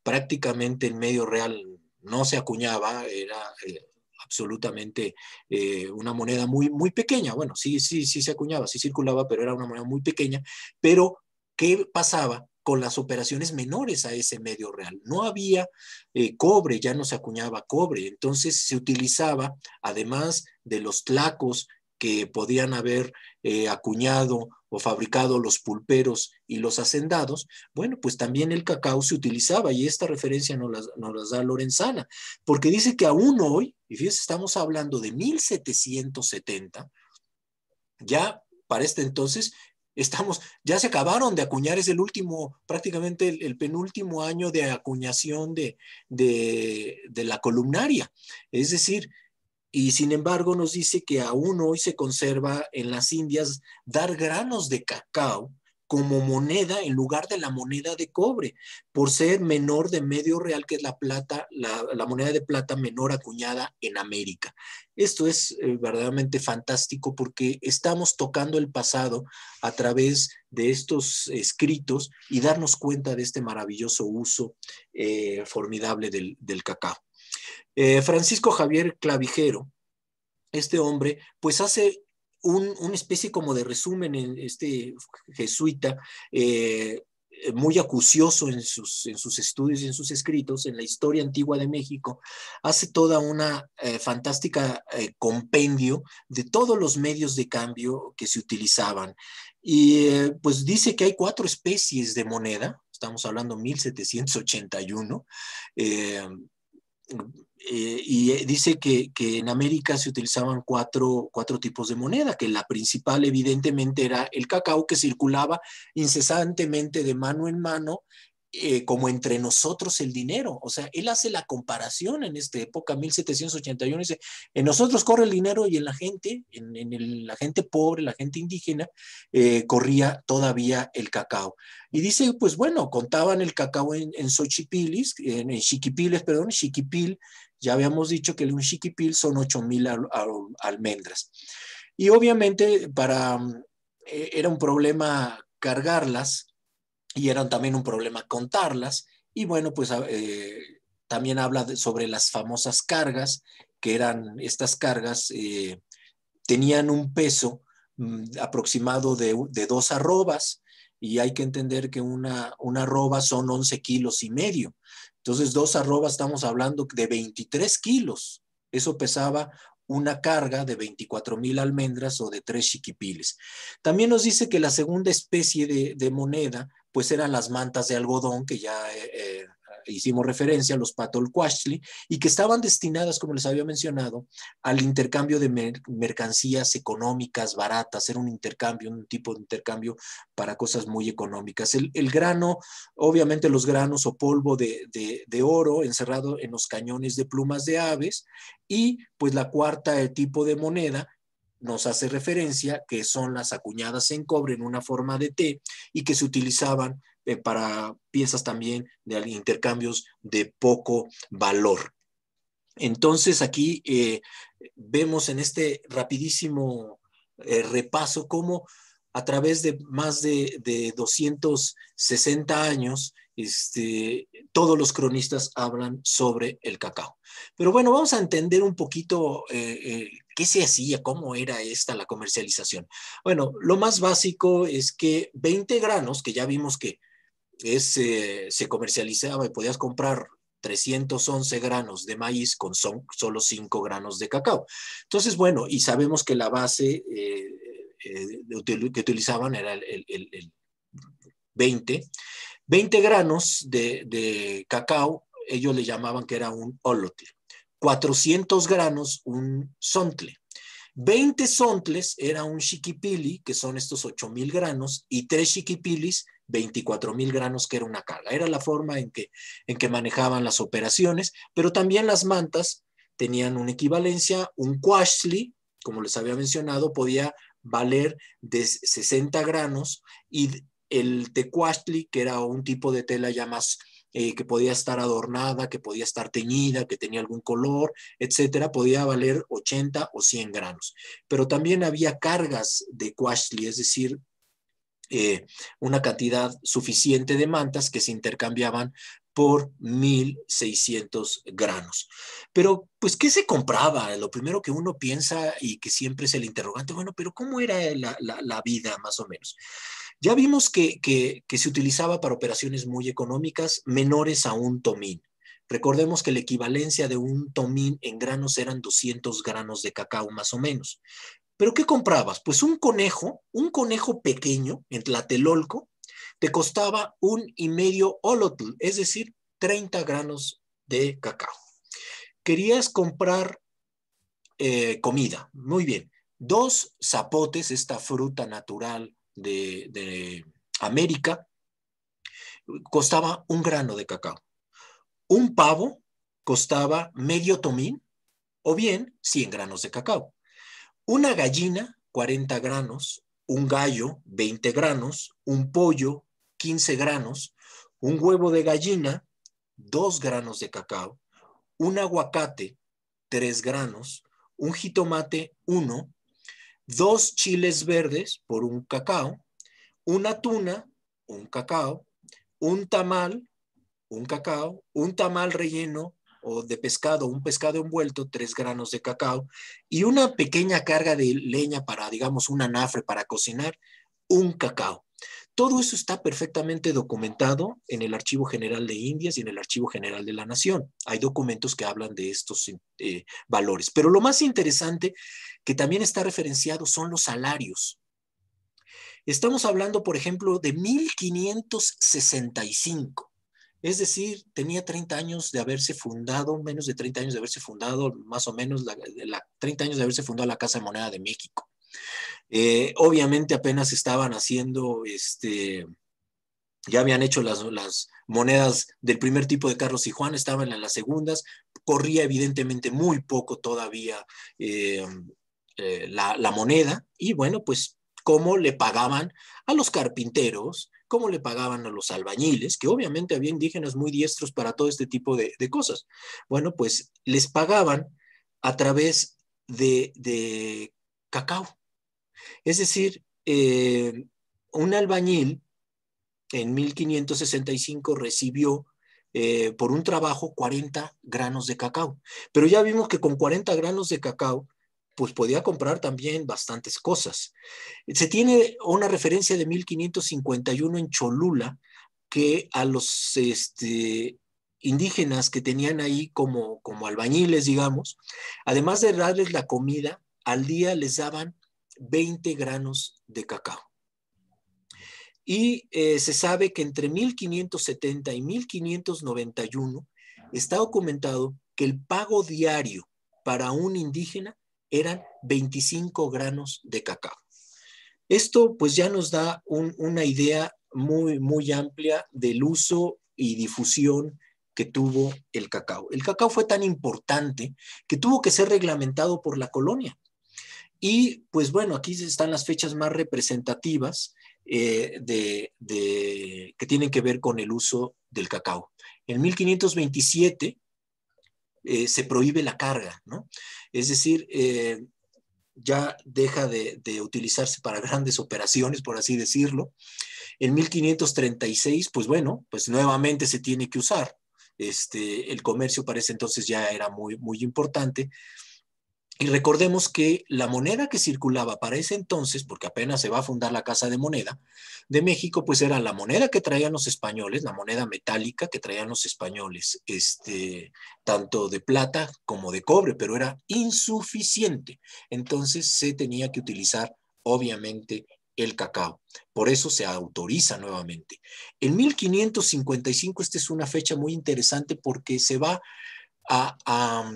prácticamente el medio real no se acuñaba, era eh, absolutamente eh, una moneda muy, muy pequeña. Bueno, sí, sí, sí se acuñaba, sí circulaba, pero era una moneda muy pequeña. Pero ¿qué pasaba con las operaciones menores a ese medio real? No había eh, cobre, ya no se acuñaba cobre, entonces se utilizaba, además de los tlacos que podían haber eh, acuñado o fabricado los pulperos y los hacendados, bueno, pues también el cacao se utilizaba, y esta referencia nos la, nos las da Lorenzana, porque dice que aún hoy, y fíjense, estamos hablando de mil setecientos setenta, ya para este entonces estamos, ya se acabaron de acuñar, es el último, prácticamente el, el penúltimo año de acuñación de, de, de la columnaria, es decir, y sin embargo nos dice que aún hoy se conserva en las Indias dar granos de cacao como moneda en lugar de la moneda de cobre, por ser menor de medio real, que es la plata, la, la moneda de plata menor acuñada en América. Esto es eh, verdaderamente fantástico, porque estamos tocando el pasado a través de estos escritos y darnos cuenta de este maravilloso uso eh, formidable del, del cacao. Eh, Francisco Javier Clavijero, este hombre, pues hace un, una especie como de resumen en este jesuita, eh, muy acucioso en sus, en sus estudios y en sus escritos, en la historia antigua de México, hace toda una eh, fantástica eh, compendio de todos los medios de cambio que se utilizaban. Y eh, pues dice que hay cuatro especies de moneda, estamos hablando mil setecientos ochenta y uno, eh, Eh, y dice que, que en América se utilizaban cuatro, cuatro tipos de moneda, que la principal evidentemente era el cacao, que circulaba incesantemente de mano en mano eh, como entre nosotros el dinero. O sea, él hace la comparación en esta época, mil setecientos ochenta y uno, dice, en nosotros corre el dinero y en la gente, en, en el, la gente pobre, la gente indígena, eh, corría todavía el cacao. Y dice, pues bueno, contaban el cacao en, en Xochipilis, en, en Xiquipiles, perdón, Xiquipil, ya habíamos dicho que un Xiquipil son ocho mil al, al, almendras. Y obviamente para, eh, era un problema cargarlas, y eran también un problema contarlas, y bueno, pues eh, también habla de, sobre las famosas cargas, que eran estas cargas, eh, tenían un peso mm, aproximado de, de dos arrobas, y hay que entender que una, una arroba son once kilos y medio, entonces dos arrobas estamos hablando de veintitrés kilos, eso pesaba una carga de veinticuatro mil almendras o de tres xiquipiles. También nos dice que la segunda especie de, de moneda, pues eran las mantas de algodón, que ya eh, eh, hicimos referencia, los patolcuachtli, y que estaban destinadas, como les había mencionado, al intercambio de mer mercancías económicas baratas. Era un intercambio, un tipo de intercambio para cosas muy económicas. El, el grano, obviamente los granos o polvo de, de, de oro encerrado en los cañones de plumas de aves. Y pues la cuarta, el tipo de moneda, nos hace referencia que son las acuñadas en cobre en una forma de T y que se utilizaban eh, para piezas también de intercambios de poco valor. Entonces aquí eh, vemos en este rapidísimo eh, repaso cómo a través de más de, de doscientos sesenta años Este, todos los cronistas hablan sobre el cacao. Pero bueno, vamos a entender un poquito eh, eh, qué se hacía, cómo era esta la comercialización. Bueno, lo más básico es que veinte granos, que ya vimos que es, eh, se comercializaba y podías comprar trescientos once granos de maíz con son, solo cinco granos de cacao. Entonces, bueno, y sabemos que la base eh, eh, que utilizaban era el, el, el, el veinte granos de, de cacao, ellos le llamaban que era un olotl, cuatrocientos granos un zontle, veinte zontles era un xiquipili, que son estos ocho mil granos, y tres xiquipilis, veinticuatro mil granos, que era una carga. Era la forma en que, en que manejaban las operaciones, pero también las mantas tenían una equivalencia. Un cuachtli, como les había mencionado, podía valer de sesenta granos, y el tecuachtli, que era un tipo de tela ya más, eh, que podía estar adornada, que podía estar teñida, que tenía algún color, etcétera, podía valer ochenta o cien granos. Pero también había cargas de cuachtli, es decir, eh, una cantidad suficiente de mantas que se intercambiaban por mil seiscientos granos. Pero, pues, ¿qué se compraba? Lo primero que uno piensa y que siempre es el interrogante, bueno, pero ¿cómo era la, la, la vida más o menos? Ya vimos que, que, que se utilizaba para operaciones muy económicas menores a un tomín. Recordemos que la equivalencia de un tomín en granos eran doscientos granos de cacao más o menos. ¿Pero qué comprabas? Pues un conejo, un conejo pequeño en Tlatelolco, te costaba un y medio olotl, es decir, treinta granos de cacao. Querías comprar eh, comida, muy bien. Dos zapotes, esta fruta natural de, de América, costaba un grano de cacao. Un pavo costaba medio tomín o bien cien granos de cacao. Una gallina, cuarenta granos. Un gallo, veinte granos, un pollo, quince granos, un huevo de gallina, dos granos de cacao, un aguacate, tres granos, un jitomate, uno, dos chiles verdes por un cacao, una tuna, un cacao, un tamal, un cacao, un tamal relleno o de pescado, un pescado envuelto, tres granos de cacao, y una pequeña carga de leña para, digamos, un anafre para cocinar, un cacao. Todo eso está perfectamente documentado en el Archivo General de Indias y en el Archivo General de la Nación. Hay documentos que hablan de estos eh, valores. Pero lo más interesante que también está referenciado son los salarios. Estamos hablando, por ejemplo, de mil quinientos sesenta y cinco. Es decir, tenía treinta años de haberse fundado, menos de treinta años de haberse fundado, más o menos la, la, treinta años de haberse fundado la Casa de Moneda de México. Eh, obviamente apenas estaban haciendo, este, ya habían hecho las, las monedas del primer tipo de Carlos y Juan estaban en las segundas, corría evidentemente muy poco todavía eh, eh, la, la moneda, y bueno, pues cómo le pagaban a los carpinteros, cómo le pagaban a los albañiles, que obviamente había indígenas muy diestros para todo este tipo de, de cosas. Bueno, pues les pagaban a través de, de cacao. Es decir, eh, un albañil en mil quinientos sesenta y cinco recibió eh, por un trabajo cuarenta granos de cacao. Pero ya vimos que con cuarenta granos de cacao pues podía comprar también bastantes cosas. Se tiene una referencia de mil quinientos cincuenta y uno en Cholula, que a los este, indígenas que tenían ahí como, como albañiles, digamos, además de darles la comida, al día les daban veinte granos de cacao. Y eh, se sabe que entre mil quinientos setenta y mil quinientos noventa y uno está documentado que el pago diario para un indígena eran veinticinco granos de cacao. Esto pues ya nos da un, una idea muy, muy amplia del uso y difusión que tuvo el cacao. El cacao fue tan importante que tuvo que ser reglamentado por la colonia. Y pues bueno, aquí están las fechas más representativas eh, de, de, que tienen que ver con el uso del cacao. En mil quinientos veintisiete... Eh, se prohíbe la carga, ¿no? Es decir, eh, ya deja de, de utilizarse para grandes operaciones, por así decirlo. En mil quinientos treinta y seis, pues bueno, pues nuevamente se tiene que usar. Este, el comercio para ese entonces ya era muy, muy importante. Y recordemos que la moneda que circulaba para ese entonces, porque apenas se va a fundar la Casa de Moneda de México, pues era la moneda que traían los españoles, la moneda metálica que traían los españoles, este, tanto de plata como de cobre, pero era insuficiente. Entonces se tenía que utilizar, obviamente, el cacao. Por eso se autoriza nuevamente. En mil quinientos cincuenta y cinco, esta es una fecha muy interesante porque se va a... a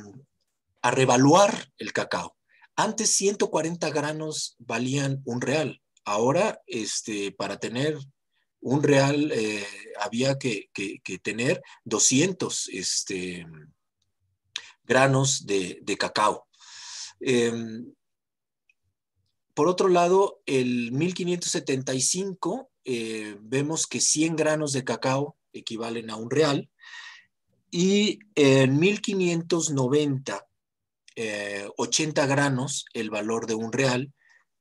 a revaluar el cacao. Antes ciento cuarenta granos valían un real. Ahora, este, para tener un real eh, había que, que, que tener doscientos este, granos de, de cacao. Eh, por otro lado, el mil quinientos setenta y cinco eh, vemos que cien granos de cacao equivalen a un real. Y en mil quinientos noventa Eh, ochenta granos el valor de un real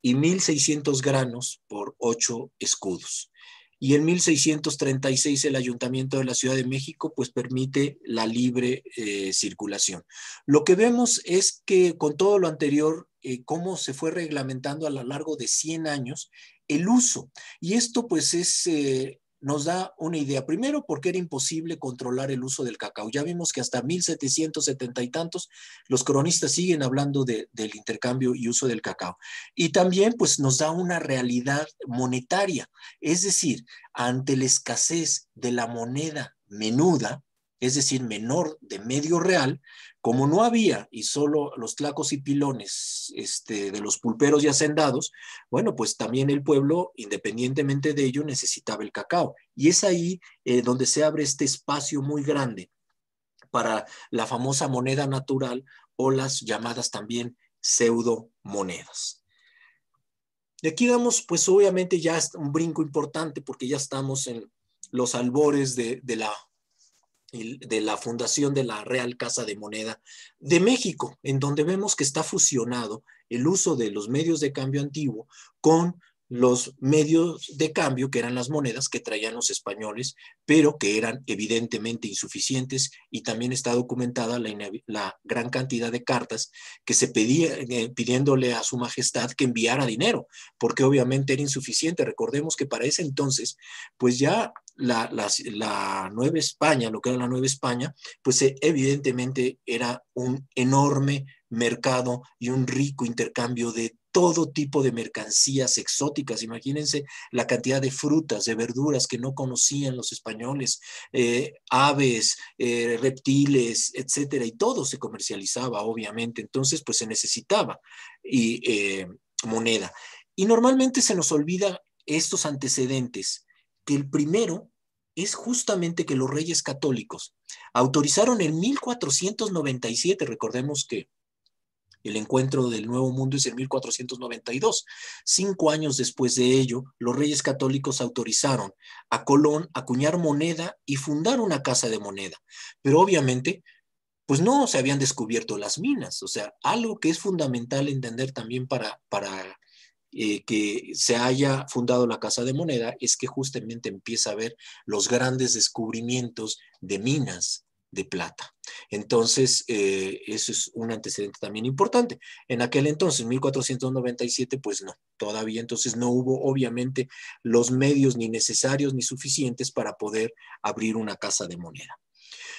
y mil seiscientos granos por ocho escudos. Y en mil seiscientos treinta y seis el Ayuntamiento de la Ciudad de México pues permite la libre eh, circulación. Lo que vemos es que con todo lo anterior, eh, cómo se fue reglamentando a lo largo de cien años el uso. Y esto pues es... Eh, nos da una idea. Primero, porque era imposible controlar el uso del cacao. Ya vimos que hasta mil setecientos setenta y tantos, los cronistas siguen hablando de, del intercambio y uso del cacao. Y también, pues, nos da una realidad monetaria. Es decir, ante la escasez de la moneda menuda, es decir, menor de medio real, como no había y solo los tlacos y pilones este, de los pulperos y hacendados, bueno, pues también el pueblo, independientemente de ello, necesitaba el cacao. Y es ahí eh, donde se abre este espacio muy grande para la famosa moneda natural o las llamadas también pseudomonedas. Y aquí damos, pues obviamente ya un brinco importante porque ya estamos en los albores de, de la... de la fundación de la Real Casa de Moneda de México, en donde vemos que está fusionado el uso de los medios de cambio antiguo con los medios de cambio que eran las monedas que traían los españoles, pero que eran evidentemente insuficientes, y también está documentada la, la gran cantidad de cartas que se pedía eh, pidiéndole a su majestad que enviara dinero, porque obviamente era insuficiente. Recordemos que para ese entonces, pues ya La, la, la Nueva España, lo que era la Nueva España, pues evidentemente era un enorme mercado y un rico intercambio de todo tipo de mercancías exóticas. Imagínense la cantidad de frutas, de verduras que no conocían los españoles, eh, aves, eh, reptiles, etcétera, y todo se comercializaba, obviamente. Entonces, pues se necesitaba y, eh, moneda. Y normalmente se nos olvida estos antecedentes, que el primero es justamente que los reyes católicos autorizaron en mil cuatrocientos noventa y siete, recordemos que el encuentro del Nuevo Mundo es en mil cuatrocientos noventa y dos. Cinco años después de ello, los reyes católicos autorizaron a Colón a acuñar moneda y fundar una casa de moneda. Pero obviamente, pues no se habían descubierto las minas. O sea, algo que es fundamental entender también para, para eh, que se haya fundado la casa de moneda es que justamente empieza a ver los grandes descubrimientos de minas de plata. Entonces, eh, eso es un antecedente también importante. En aquel entonces, mil cuatrocientos noventa y siete, pues no, todavía entonces no hubo obviamente los medios ni necesarios ni suficientes para poder abrir una casa de moneda.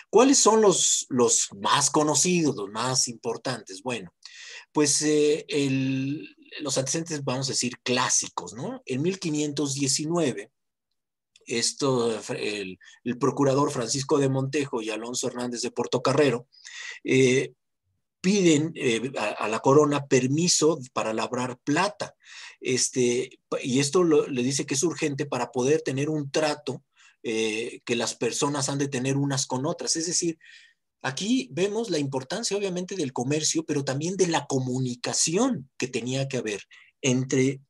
¿Cuáles son los, los más conocidos, los más importantes? Bueno, pues eh, el, los antecedentes, vamos a decir, clásicos, ¿no? En mil quinientos diecinueve, Esto, el, el procurador Francisco de Montejo y Alonso Hernández de Portocarrero eh, piden eh, a, a la corona permiso para labrar plata. Este, y esto lo, le dice que es urgente para poder tener un trato eh, que las personas han de tener unas con otras. Es decir, aquí vemos la importancia obviamente del comercio, pero también de la comunicación que tenía que haber entre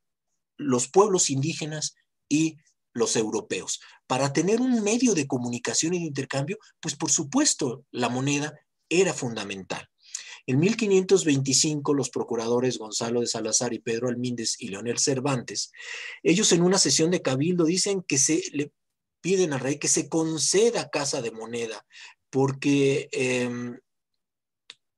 los pueblos indígenas y los europeos. Para tener un medio de comunicación y de intercambio, pues por supuesto la moneda era fundamental. En mil quinientos veinticinco, los procuradores Gonzalo de Salazar y Pedro Almíndez y Leonel Cervantes, ellos en una sesión de cabildo dicen que se le piden al rey que se conceda casa de moneda, porque eh,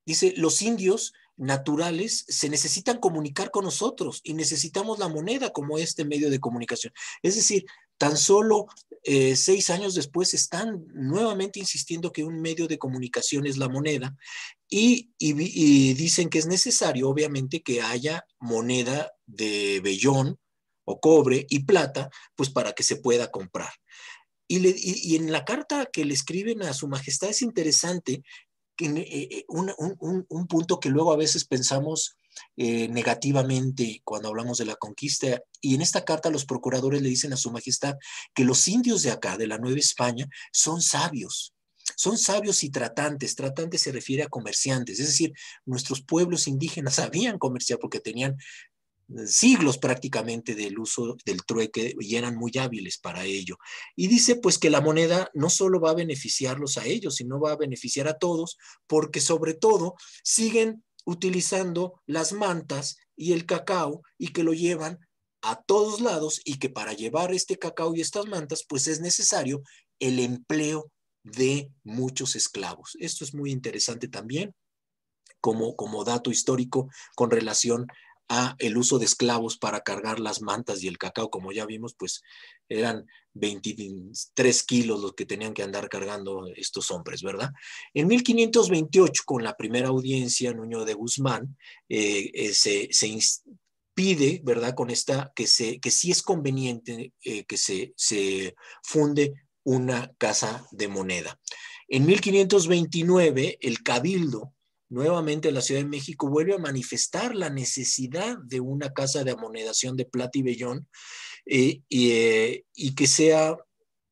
dice, los indios naturales se necesitan comunicar con nosotros y necesitamos la moneda como este medio de comunicación. Es decir, tan solo eh, seis años después están nuevamente insistiendo que un medio de comunicación es la moneda y, y, y dicen que es necesario obviamente que haya moneda de vellón o cobre y plata, pues para que se pueda comprar. Y, le, y, y en la carta que le escriben a su majestad es interesante Un, un, un punto que luego a veces pensamos eh, negativamente cuando hablamos de la conquista, y en esta carta los procuradores le dicen a su majestad que los indios de acá, de la Nueva España, son sabios, son sabios y tratantes. Tratantes se refiere a comerciantes, es decir, nuestros pueblos indígenas sabían comerciar porque tenían siglos prácticamente del uso del trueque y eran muy hábiles para ello. Y dice pues que la moneda no solo va a beneficiarlos a ellos, sino va a beneficiar a todos, porque sobre todo siguen utilizando las mantas y el cacao y que lo llevan a todos lados, y que para llevar este cacao y estas mantas pues es necesario el empleo de muchos esclavos. Esto es muy interesante también como, como dato histórico con relación a el uso de esclavos para cargar las mantas y el cacao. Como ya vimos, pues eran veintitrés kilos los que tenían que andar cargando estos hombres, ¿verdad? En mil quinientos veintiocho, con la primera audiencia, Nuño de Guzmán eh, eh, se, se pide, ¿verdad?, con esta, que, se, que sí es conveniente eh, que se, se funde una casa de moneda. En mil quinientos veintinueve, el Cabildo, nuevamente la Ciudad de México, vuelve a manifestar la necesidad de una casa de amonedación de plata y vellón eh, y, eh, y que sea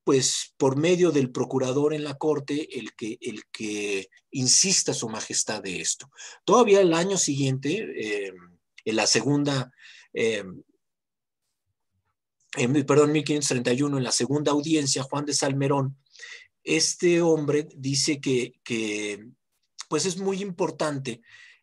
pues por medio del procurador en la corte el que, el que insista a su majestad de esto. Todavía el año siguiente, eh, en la segunda, eh, en, perdón, mil quinientos treinta y uno, en la segunda audiencia, Juan de Salmerón, este hombre dice que, que pues es muy importante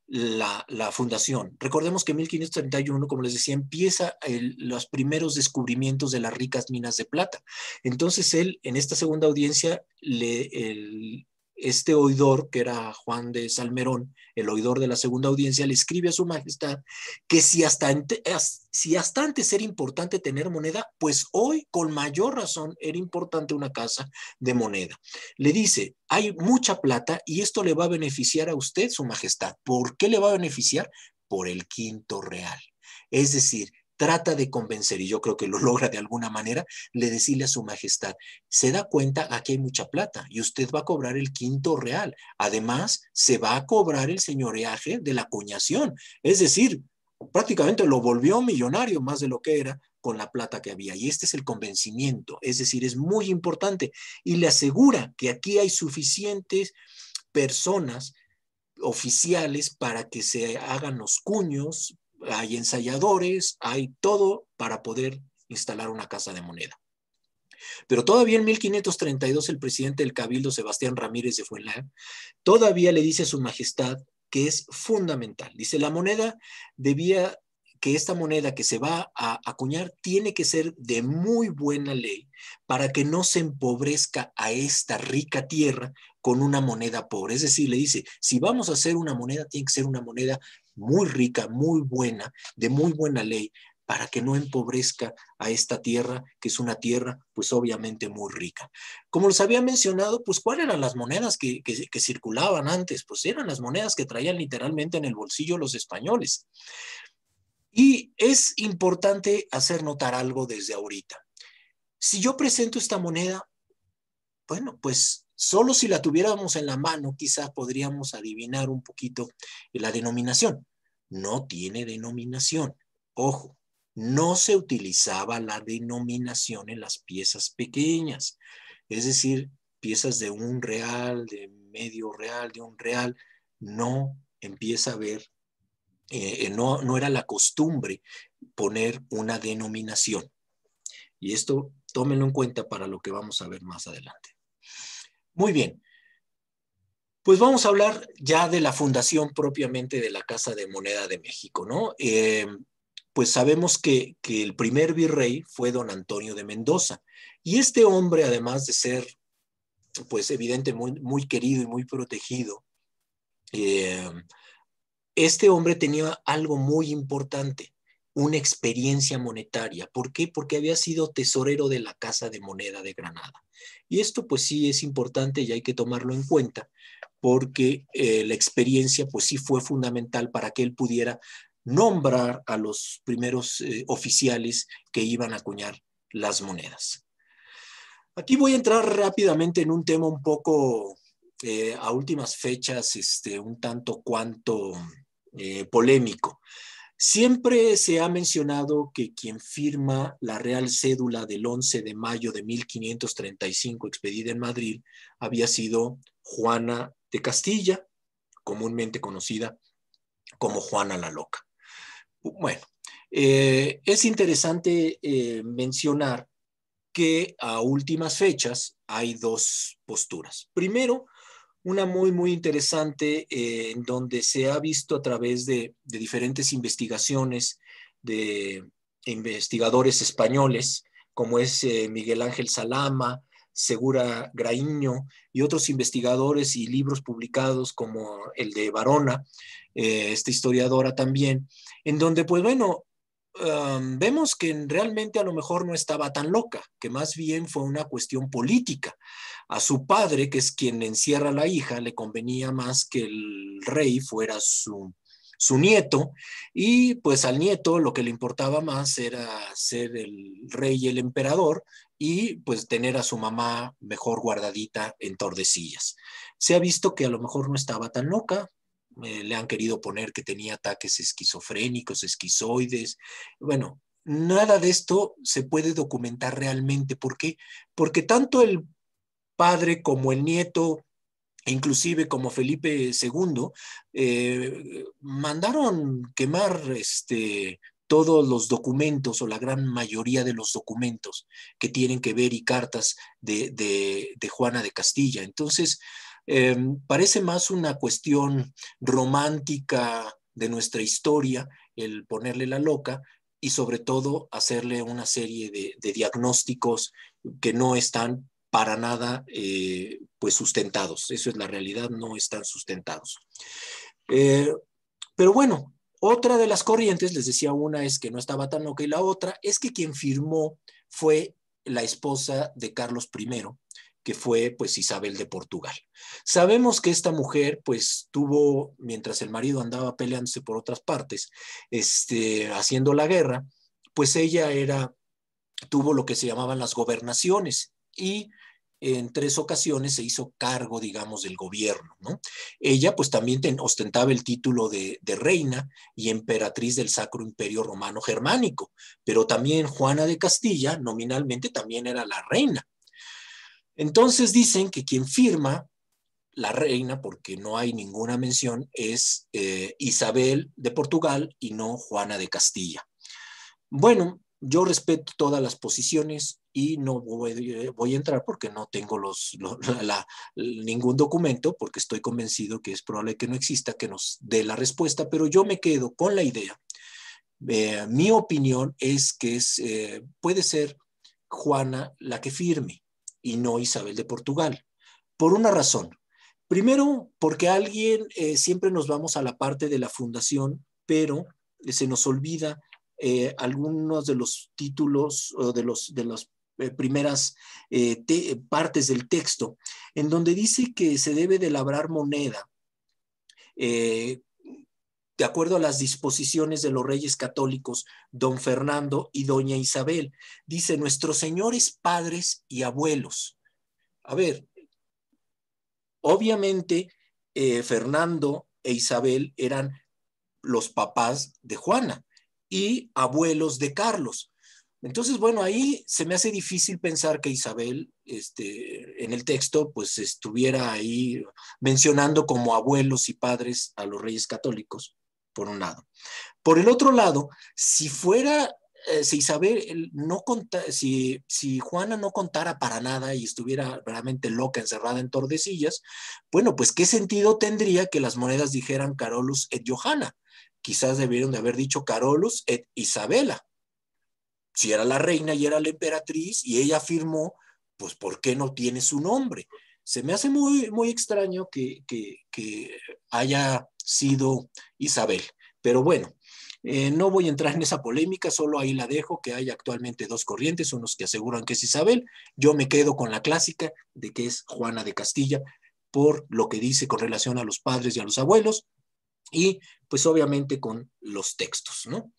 la, la fundación. Recordemos que en mil quinientos treinta y uno, como les decía, empieza el, los primeros descubrimientos de las ricas minas de plata. Entonces él, en esta segunda audiencia, le, el, este oidor, que era Juan de Salmerón, el oidor de la segunda audiencia, le escribe a su majestad que si hasta, ante, si hasta antes era importante tener moneda, pues hoy con mayor razón era importante una casa de moneda. Le dice, hay mucha plata y esto le va a beneficiar a usted, su majestad. ¿Por qué le va a beneficiar? Por el quinto real. Es decir, trata de convencer, y yo creo que lo logra de alguna manera, le decirle a su majestad, se da cuenta, aquí hay mucha plata y usted va a cobrar el quinto real. Además, se va a cobrar el señoreaje de la acuñación. Es decir, prácticamente lo volvió millonario, más de lo que era, con la plata que había. Y este es el convencimiento, es decir, es muy importante. Y le asegura que aquí hay suficientes personas oficiales para que se hagan los cuños, hay ensayadores, hay todo para poder instalar una casa de moneda. Pero todavía en mil quinientos treinta y dos el presidente del Cabildo, Sebastián Ramírez de Fuenlab, todavía le dice a su majestad que es fundamental. Dice, la moneda debía, que esta moneda que se va a acuñar tiene que ser de muy buena ley para que no se empobrezca a esta rica tierra con una moneda pobre. Es decir, le dice, si vamos a hacer una moneda, tiene que ser una moneda muy rica, muy buena, de muy buena ley, para que no empobrezca a esta tierra, que es una tierra, pues obviamente muy rica. Como les había mencionado, pues ¿cuáles eran las monedas que, que, que circulaban antes? Pues eran las monedas que traían literalmente en el bolsillo los españoles. Y es importante hacer notar algo desde ahorita. Si yo presento esta moneda, bueno, pues solo si la tuviéramos en la mano, quizás podríamos adivinar un poquito la denominación. No tiene denominación, ojo. No se utilizaba la denominación en las piezas pequeñas, es decir, piezas de un real, de medio real, de un real, no empieza a haber, eh, no, no era la costumbre poner una denominación. Y esto tómenlo en cuenta para lo que vamos a ver más adelante. Muy bien. Pues vamos a hablar ya de la fundación propiamente de la Casa de Moneda de México, ¿no? Eh, Pues sabemos que, que el primer virrey fue don Antonio de Mendoza. Y este hombre, además de ser, pues evidente, muy, muy querido y muy protegido, eh, este hombre tenía algo muy importante, una experiencia monetaria. ¿Por qué? Porque había sido tesorero de la Casa de Moneda de Granada. Y esto, pues sí, es importante y hay que tomarlo en cuenta, porque eh, la experiencia, pues sí, fue fundamental para que él pudiera nombrar a los primeros eh, oficiales que iban a acuñar las monedas. Aquí voy a entrar rápidamente en un tema un poco eh, a últimas fechas, este, un tanto cuanto eh, polémico. Siempre se ha mencionado que quien firma la Real Cédula del once de mayo de mil quinientos treinta y cinco, expedida en Madrid, había sido Juana de Castilla, comúnmente conocida como Juana la Loca. Bueno, eh, es interesante eh, mencionar que a últimas fechas hay dos posturas. Primero, una muy, muy interesante eh, en donde se ha visto a través de, de diferentes investigaciones de investigadores españoles, como es eh, Miguel Ángel Salama, Segura Graíño y otros investigadores y libros publicados como el de Barona, eh, esta historiadora también, en donde pues bueno, um, vemos que realmente a lo mejor no estaba tan loca, que más bien fue una cuestión política. A su padre, que es quien encierra a la hija, le convenía más que el rey fuera su, su nieto, y pues al nieto lo que le importaba más era ser el rey y el emperador, y pues tener a su mamá mejor guardadita en Tordesillas. Se ha visto que a lo mejor no estaba tan loca, eh, le han querido poner que tenía ataques esquizofrénicos, esquizoides. Bueno, nada de esto se puede documentar realmente. ¿Por qué? Porque tanto el padre como el nieto, inclusive como Felipe segundo, eh, mandaron quemar este... todos los documentos o la gran mayoría de los documentos que tienen que ver y cartas de, de, de Juana de Castilla. Entonces, eh, parece más una cuestión romántica de nuestra historia el ponerle la loca y sobre todo hacerle una serie de, de diagnósticos que no están para nada eh, pues sustentados. Eso es la realidad, no están sustentados. Eh, pero bueno, otra de las corrientes, les decía, una es que no estaba tan loca y la otra es que quien firmó fue la esposa de Carlos primero, que fue pues Isabel de Portugal. Sabemos que esta mujer pues tuvo, mientras el marido andaba peleándose por otras partes, este, haciendo la guerra, pues ella era, tuvo lo que se llamaban las gobernaciones y en tres ocasiones se hizo cargo, digamos, del gobierno, ¿no? Ella pues también ten, ostentaba el título de, de reina y emperatriz del Sacro Imperio Romano Germánico, pero también Juana de Castilla nominalmente también era la reina. Entonces dicen que quien firma la reina, porque no hay ninguna mención, es eh, Isabel de Portugal y no Juana de Castilla. Bueno, yo respeto todas las posiciones y no voy, voy a entrar porque no tengo los, los, la, la, ningún documento, porque estoy convencido que es probable que no exista, que nos dé la respuesta, pero yo me quedo con la idea. Eh, mi opinión es que es, eh, puede ser Juana la que firme y no Isabel de Portugal, por una razón. Primero, porque alguien, eh, siempre nos vamos a la parte de la fundación, pero se nos olvida eh, algunos de los títulos o de los, de las eh, primeras eh, te, partes del texto, en donde dice que se debe de labrar moneda eh, de acuerdo a las disposiciones de los reyes católicos, don Fernando y doña Isabel. Dice, nuestros señores padres y abuelos. A ver, obviamente, eh, Fernando e Isabel eran los papás de Juana y abuelos de Carlos. Entonces, bueno, ahí se me hace difícil pensar que Isabel, este, en el texto, pues estuviera ahí mencionando como abuelos y padres a los reyes católicos, por un lado. Por el otro lado, si fuera... Si Isabel no conta, si, si Juana no contara para nada y estuviera realmente loca, encerrada en Tordesillas, bueno, pues ¿qué sentido tendría que las monedas dijeran Carolus et Johanna? Quizás debieron de haber dicho Carolus et Isabela. Si era la reina y era la emperatriz y ella firmó, pues ¿por qué no tiene su nombre? Se me hace muy, muy extraño que, que, que haya sido Isabel, pero bueno. Eh, no voy a entrar en esa polémica, solo ahí la dejo, que hay actualmente dos corrientes, unos que aseguran que es Isabel. Yo me quedo con la clásica de que es Juana de Castilla, por lo que dice con relación a los padres y a los abuelos, y pues obviamente con los textos, ¿no?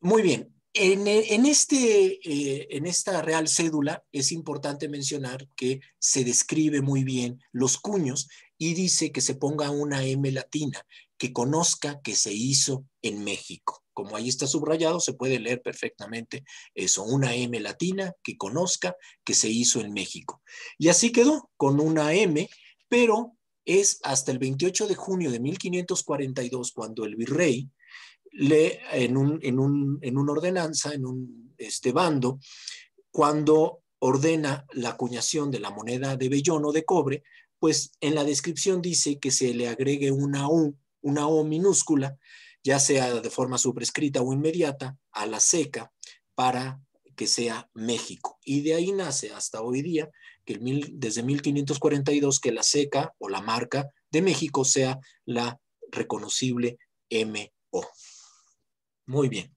Muy bien, en, en, este, eh, en esta real cédula es importante mencionar que se describe muy bien los cuños y dice que se ponga una M latina, que conozca que se hizo en México. Como ahí está subrayado, se puede leer perfectamente eso, una M latina que conozca que se hizo en México. Y así quedó, con una M, pero es hasta el veintiocho de junio de mil quinientos cuarenta y dos cuando el virrey, lee en un, en un, en una ordenanza, en un este, bando, cuando ordena la acuñación de la moneda de vellón o de cobre, pues en la descripción dice que se le agregue una U, una O minúscula, ya sea de forma superescrita o inmediata, a la ceca para que sea México. Y de ahí nace hasta hoy día, que el mil, desde mil quinientos cuarenta y dos, que la ceca o la marca de México sea la reconocible M O. Muy bien.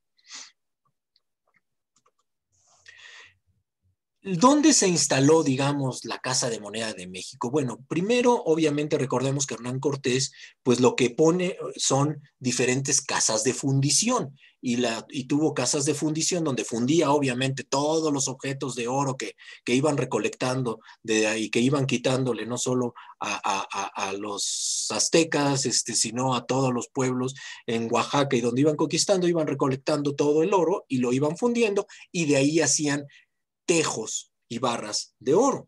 ¿Dónde se instaló, digamos, la Casa de Moneda de México? Bueno, primero, obviamente, recordemos que Hernán Cortés, pues lo que pone son diferentes casas de fundición y, la, y tuvo casas de fundición donde fundía, obviamente, todos los objetos de oro que, que iban recolectando de, y que iban quitándole no solo a, a, a los aztecas, este, sino a todos los pueblos en Oaxaca y donde iban conquistando, iban recolectando todo el oro y lo iban fundiendo y de ahí hacían tejos y barras de oro,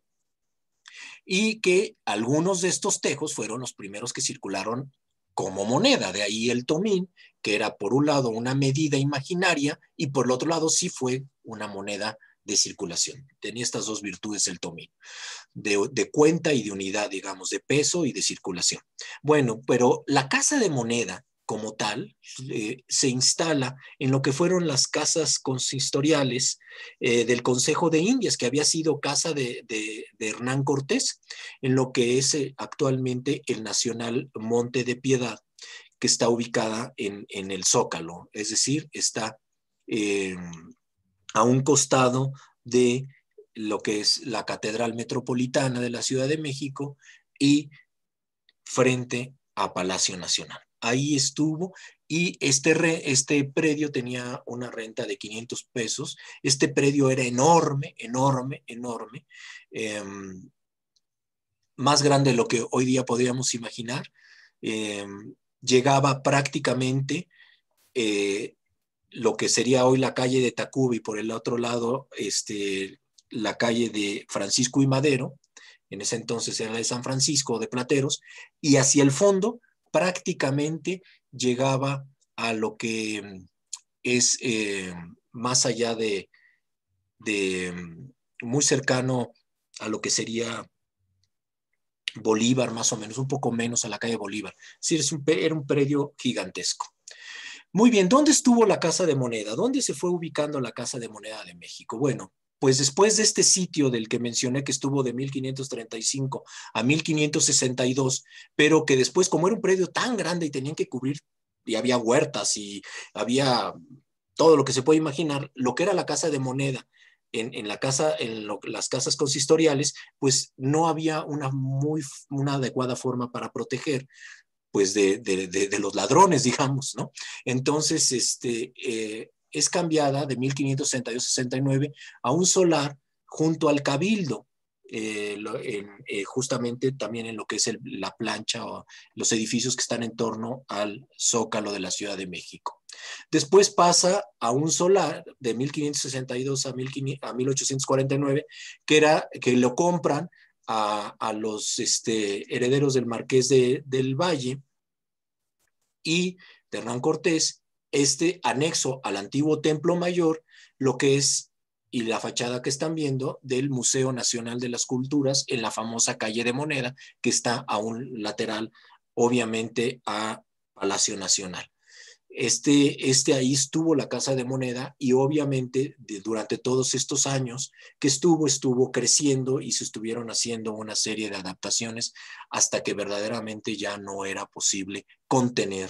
y que algunos de estos tejos fueron los primeros que circularon como moneda, de ahí el tomín, que era por un lado una medida imaginaria y por el otro lado sí fue una moneda de circulación. Tenía estas dos virtudes el tomín, de, de cuenta y de unidad, digamos, de peso y de circulación. Bueno, pero la casa de moneda como tal, eh, se instala en lo que fueron las casas consistoriales eh, del Consejo de Indias, que había sido casa de, de, de Hernán Cortés, en lo que es eh, actualmente el Nacional Monte de Piedad, que está ubicada en, en el Zócalo, es decir, está eh, a un costado de lo que es la Catedral Metropolitana de la Ciudad de México y frente a Palacio Nacional. ahí estuvo, y este, re, este predio tenía una renta de quinientos pesos. Este predio era enorme, enorme, enorme, eh, más grande de lo que hoy día podríamos imaginar. Eh, llegaba prácticamente eh, lo que sería hoy la calle de Tacuba, y por el otro lado este, la calle de Francisco y Madero, en ese entonces era la de San Francisco, de Plateros, y hacia el fondo prácticamente llegaba a lo que es eh, más allá de, de, muy cercano a lo que sería Bolívar, más o menos, un poco menos, a la calle Bolívar. Sí, es un, era un predio gigantesco. Muy bien, ¿dónde estuvo la Casa de Moneda? ¿Dónde se fue ubicando la Casa de Moneda de México? Bueno, pues después de este sitio del que mencioné que estuvo de mil quinientos treinta y cinco a mil quinientos sesenta y dos, pero que después, como era un predio tan grande y tenían que cubrir, y había huertas y había todo lo que se puede imaginar, lo que era la Casa de Moneda, En, en, la casa, en lo, las casas consistoriales, pues no había una, muy, una adecuada forma para proteger pues de, de, de, de los ladrones, digamos, ¿no? Entonces, este, eh, es cambiada de mil quinientos sesenta y dos a sesenta y nueve a un solar junto al Cabildo, eh, lo, en, eh, justamente también en lo que es el, la plancha o los edificios que están en torno al Zócalo de la Ciudad de México. Después pasa a un solar de mil quinientos sesenta y dos a mil ochocientos cuarenta y nueve, que, era, que lo compran a, a los este, herederos del Marqués de, del Valle y de Hernán Cortés, este anexo al antiguo Templo Mayor, lo que es, y la fachada que están viendo, del Museo Nacional de las Culturas, en la famosa calle de Moneda, que está a un lateral, obviamente, a Palacio Nacional. Este, este ahí estuvo la Casa de Moneda, y obviamente de, durante todos estos años que estuvo, estuvo creciendo y se estuvieron haciendo una serie de adaptaciones hasta que verdaderamente ya no era posible contener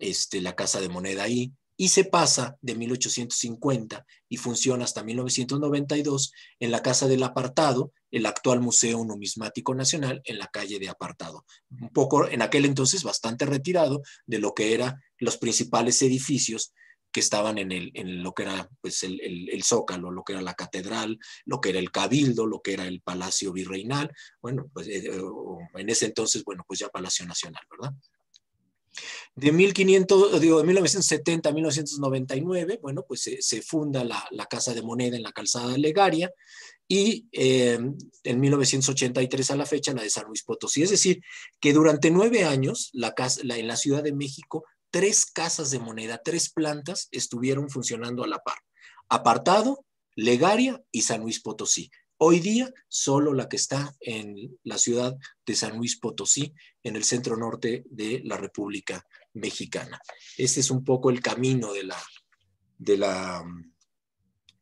este, la Casa de Moneda ahí, y se pasa de mil ochocientos cincuenta y funciona hasta mil novecientos noventa y dos en la Casa del Apartado, el actual Museo Numismático Nacional, en la calle de Apartado. Un poco, en aquel entonces, bastante retirado de lo que eran los principales edificios que estaban en, el, en lo que era pues, el, el, el Zócalo, lo que era la Catedral, lo que era el Cabildo, lo que era el Palacio Virreinal, bueno, pues en ese entonces, bueno, pues ya Palacio Nacional, ¿verdad? De, mil quinientos, digo, de mil novecientos setenta a mil novecientos noventa y nueve, bueno, pues se, se funda la, la Casa de Moneda en la calzada de Legaria, y eh, en mil novecientos ochenta y tres a la fecha la de San Luis Potosí. Es decir, que durante nueve años la casa, la, en la Ciudad de México, tres casas de moneda, tres plantas estuvieron funcionando a la par. Apartado, Legaria y San Luis Potosí. Hoy día, solo la que está en la ciudad de San Luis Potosí, en el centro norte de la República Mexicana. Este es un poco el camino de la, de la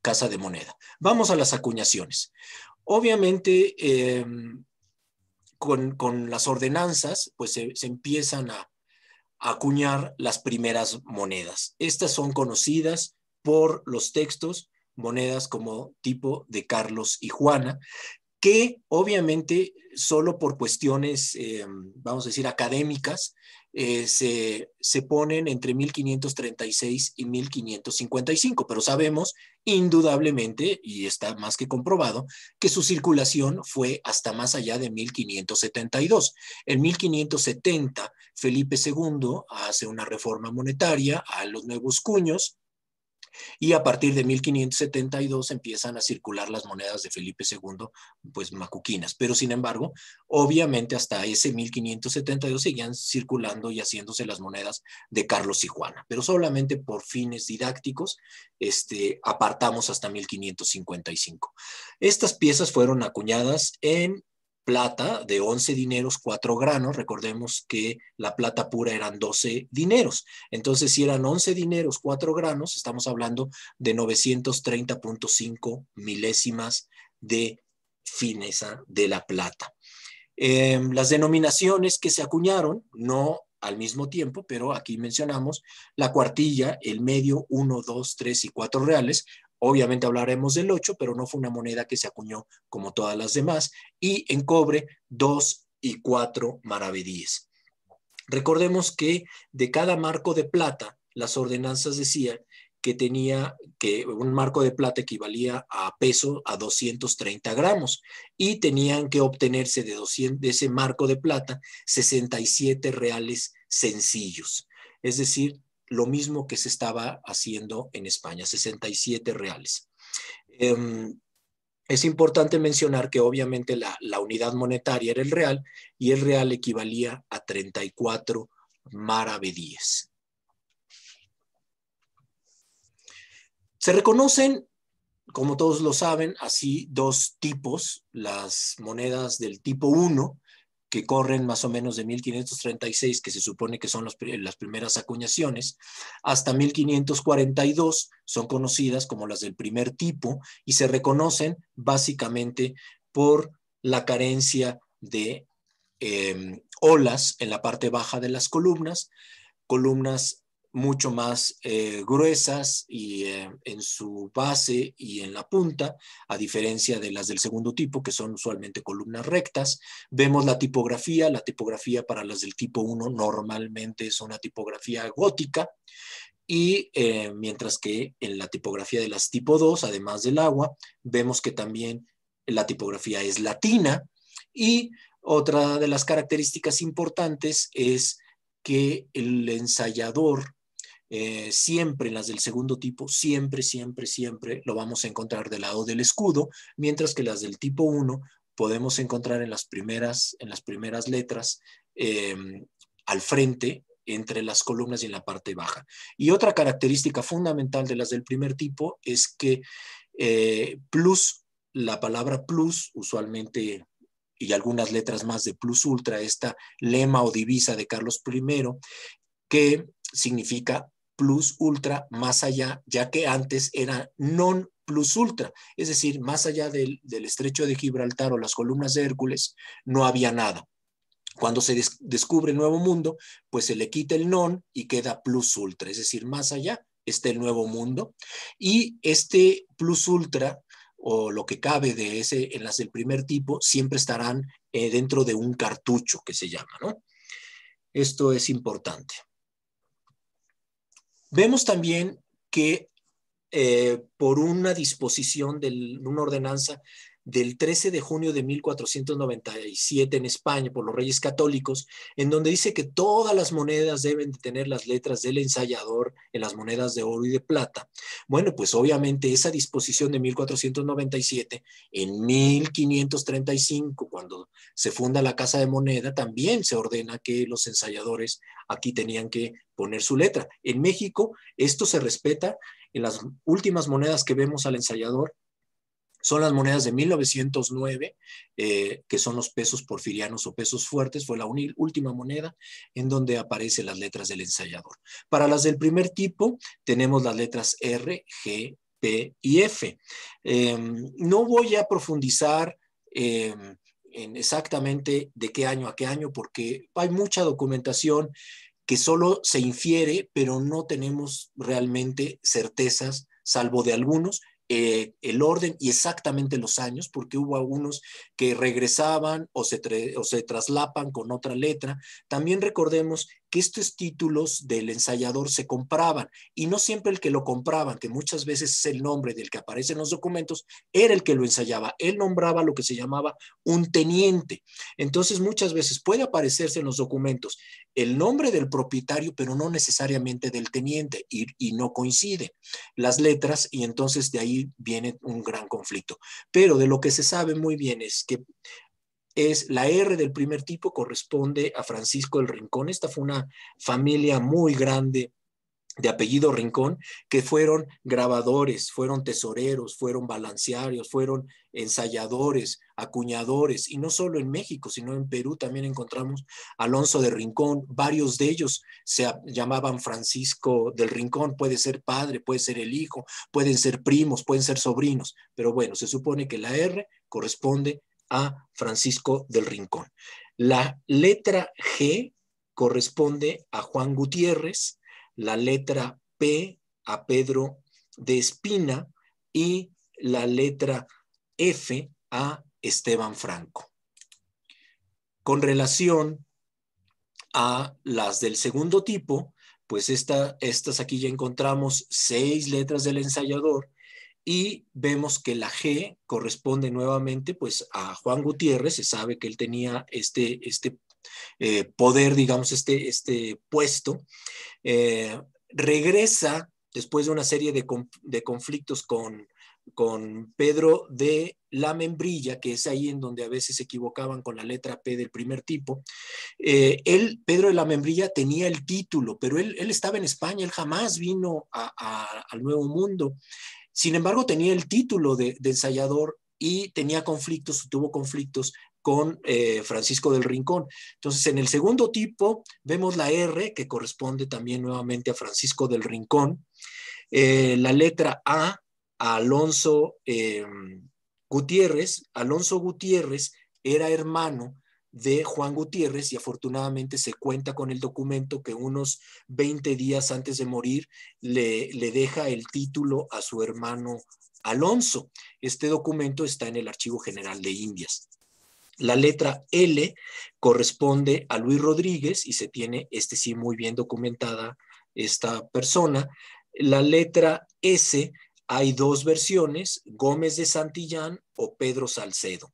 Casa de Moneda. Vamos a las acuñaciones. Obviamente, eh, con, con las ordenanzas, pues se, se empiezan a, a acuñar las primeras monedas. Estas son conocidas por los textos, monedas como tipo de Carlos y Juana, que obviamente solo por cuestiones, eh, vamos a decir, académicas, eh, se, se ponen entre mil quinientos treinta y seis y mil quinientos cincuenta y cinco, pero sabemos indudablemente, y está más que comprobado, que su circulación fue hasta más allá de mil quinientos setenta y dos. En mil quinientos setenta, Felipe segundo hace una reforma monetaria a los nuevos cuños, y a partir de mil quinientos setenta y dos empiezan a circular las monedas de Felipe segundo, pues macuquinas. Pero sin embargo, obviamente hasta ese mil quinientos setenta y dos seguían circulando y haciéndose las monedas de Carlos y Juana. Pero solamente por fines didácticos este, apartamos hasta mil quinientos cincuenta y cinco. Estas piezas fueron acuñadas en plata de once dineros, cuatro granos. Recordemos que la plata pura eran doce dineros. Entonces, si eran once dineros, cuatro granos, estamos hablando de novecientos treinta punto cinco milésimas de fineza de la plata. Eh, las denominaciones que se acuñaron, no al mismo tiempo, pero aquí mencionamos la cuartilla, el medio, uno, dos, tres y cuatro reales. Obviamente hablaremos del ocho, pero no fue una moneda que se acuñó como todas las demás. Y en cobre, dos y cuatro maravedíes. Recordemos que de cada marco de plata, las ordenanzas decían que tenía que un marco de plata equivalía a peso a doscientos treinta gramos y tenían que obtenerse de, doscientos, de ese marco de plata sesenta y siete reales sencillos. Es decir, lo mismo que se estaba haciendo en España, sesenta y siete reales. Eh, es importante mencionar que obviamente la, la unidad monetaria era el real y el real equivalía a treinta y cuatro maravedíes. Se reconocen, como todos lo saben, así dos tipos, las monedas del tipo uno, que corren más o menos de mil quinientos treinta y seis, que se supone que son los, las primeras acuñaciones, hasta mil quinientos cuarenta y dos, son conocidas como las del primer tipo, y se reconocen básicamente por la carencia de eh, olas en la parte baja de las columnas, columnas mucho más eh, gruesas y eh, en su base y en la punta, a diferencia de las del segundo tipo, que son usualmente columnas rectas. Vemos la tipografía, la tipografía para las del tipo uno normalmente es una tipografía gótica, y eh, mientras que en la tipografía de las tipo dos, además del agua, vemos que también la tipografía es latina, y otra de las características importantes es que el ensayador Eh, siempre en las del segundo tipo, siempre, siempre, siempre lo vamos a encontrar del lado del escudo, mientras que las del tipo uno podemos encontrar en las primeras, en las primeras letras eh, al frente, entre las columnas y en la parte baja. Y otra característica fundamental de las del primer tipo es que eh, plus, la palabra plus usualmente, y algunas letras más de plus ultra, esta lema o divisa de Carlos primero, que significa plus ultra, más allá, ya que antes era non plus ultra, es decir, más allá del, del estrecho de Gibraltar o las columnas de Hércules, no había nada. Cuando se des- descubre el Nuevo Mundo, pues se le quita el non y queda plus ultra, es decir, más allá está el Nuevo Mundo. Y este plus ultra, o lo que cabe de ese, en las del primer tipo, siempre estarán eh, dentro de un cartucho que se llama, ¿no? Esto es importante. Vemos también que eh, por una disposición de una ordenanza del trece de junio de mil cuatrocientos noventa y siete en España por los Reyes Católicos, en donde dice que todas las monedas deben tener las letras del ensayador en las monedas de oro y de plata. Bueno, pues obviamente esa disposición de mil cuatrocientos noventa y siete, en mil quinientos treinta y cinco, cuando se funda la Casa de Moneda, también se ordena que los ensayadores aquí tenían que poner su letra. En México esto se respeta. En las últimas monedas que vemos al ensayador son las monedas de mil novecientos nueve, eh, que son los pesos porfirianos o pesos fuertes. Fue la última moneda en donde aparecen las letras del ensayador. Para las del primer tipo tenemos las letras R, G, P y F. Eh, no voy a profundizar eh, en exactamente de qué año a qué año, porque hay mucha documentación que solo se infiere, pero no tenemos realmente certezas, salvo de algunos, Eh, el orden y exactamente los años, porque hubo algunos que regresaban o se, o se traslapan con otra letra. También recordemos que estos títulos del ensayador se compraban, y no siempre el que lo compraban, que muchas veces es el nombre del que aparece en los documentos, era el que lo ensayaba. Él nombraba lo que se llamaba un teniente. Entonces muchas veces puede aparecerse en los documentos el nombre del propietario, pero no necesariamente del teniente, y, y no coincide las letras, y entonces de ahí viene un gran conflicto. Pero de lo que se sabe muy bien es que es la R del primer tipo corresponde a Francisco del Rincón. Esta fue una familia muy grande de apellido Rincón, que fueron grabadores, fueron tesoreros, fueron balancearios, fueron ensayadores, acuñadores, y no solo en México, sino en Perú también encontramos Alonso de Rincón. Varios de ellos se llamaban Francisco del Rincón. Puede ser padre, puede ser el hijo, pueden ser primos, pueden ser sobrinos, pero bueno, se supone que la R corresponde a Francisco del Rincón. La letra G corresponde a Juan Gutiérrez, la letra P a Pedro de Espina y la letra F a Esteban Franco. Con relación a las del segundo tipo, pues esta, estas aquí ya encontramos seis letras del ensayador y vemos que la G corresponde nuevamente pues a Juan Gutiérrez. Se sabe que él tenía este, este eh, poder, digamos, este, este puesto. Eh, regresa después de una serie de, de conflictos con, con Pedro de la Membrilla, que es ahí en donde a veces se equivocaban con la letra P del primer tipo. Eh, él, Pedro de la Membrilla, tenía el título, pero él, él estaba en España, él jamás vino a, a, al Nuevo Mundo. Sin embargo, tenía el título de, de ensayador y tenía conflictos, tuvo conflictos con eh, Francisco del Rincón. Entonces, en el segundo tipo vemos la R, que corresponde también nuevamente a Francisco del Rincón, eh, la letra A, a Alonso eh, Gutiérrez. Alonso Gutiérrez era hermano de Juan Gutiérrez y afortunadamente se cuenta con el documento que unos veinte días antes de morir le, le deja el título a su hermano Alonso. Este documento está en el Archivo General de Indias. La letra L corresponde a Luis Rodríguez y se tiene, este sí, muy bien documentada esta persona. La letra S, hay dos versiones, Gómez de Santillán o Pedro Salcedo.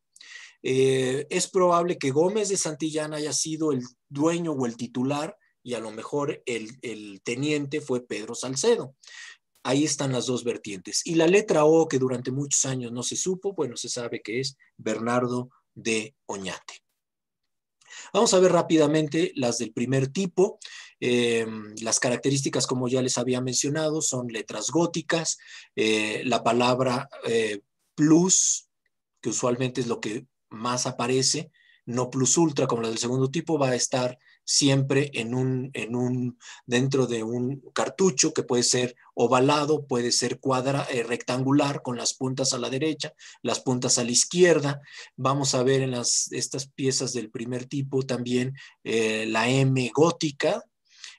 Eh, es probable que Gómez de Santillán haya sido el dueño o el titular y a lo mejor el, el teniente fue Pedro Salcedo. Ahí están las dos vertientes. Y la letra O, que durante muchos años no se supo, bueno, se sabe que es Bernardo de Oñate. Vamos a ver rápidamente las del primer tipo. Eh, las características, como ya les había mencionado, son letras góticas, eh, la palabra eh, plus, que usualmente es lo que más aparece, no plus ultra como la del segundo tipo, va a estar siempre en un, en un, dentro de un cartucho que puede ser ovalado, puede ser cuadra, eh, rectangular con las puntas a la derecha, las puntas a la izquierda. Vamos a ver en las, estas piezas del primer tipo también eh, la M gótica.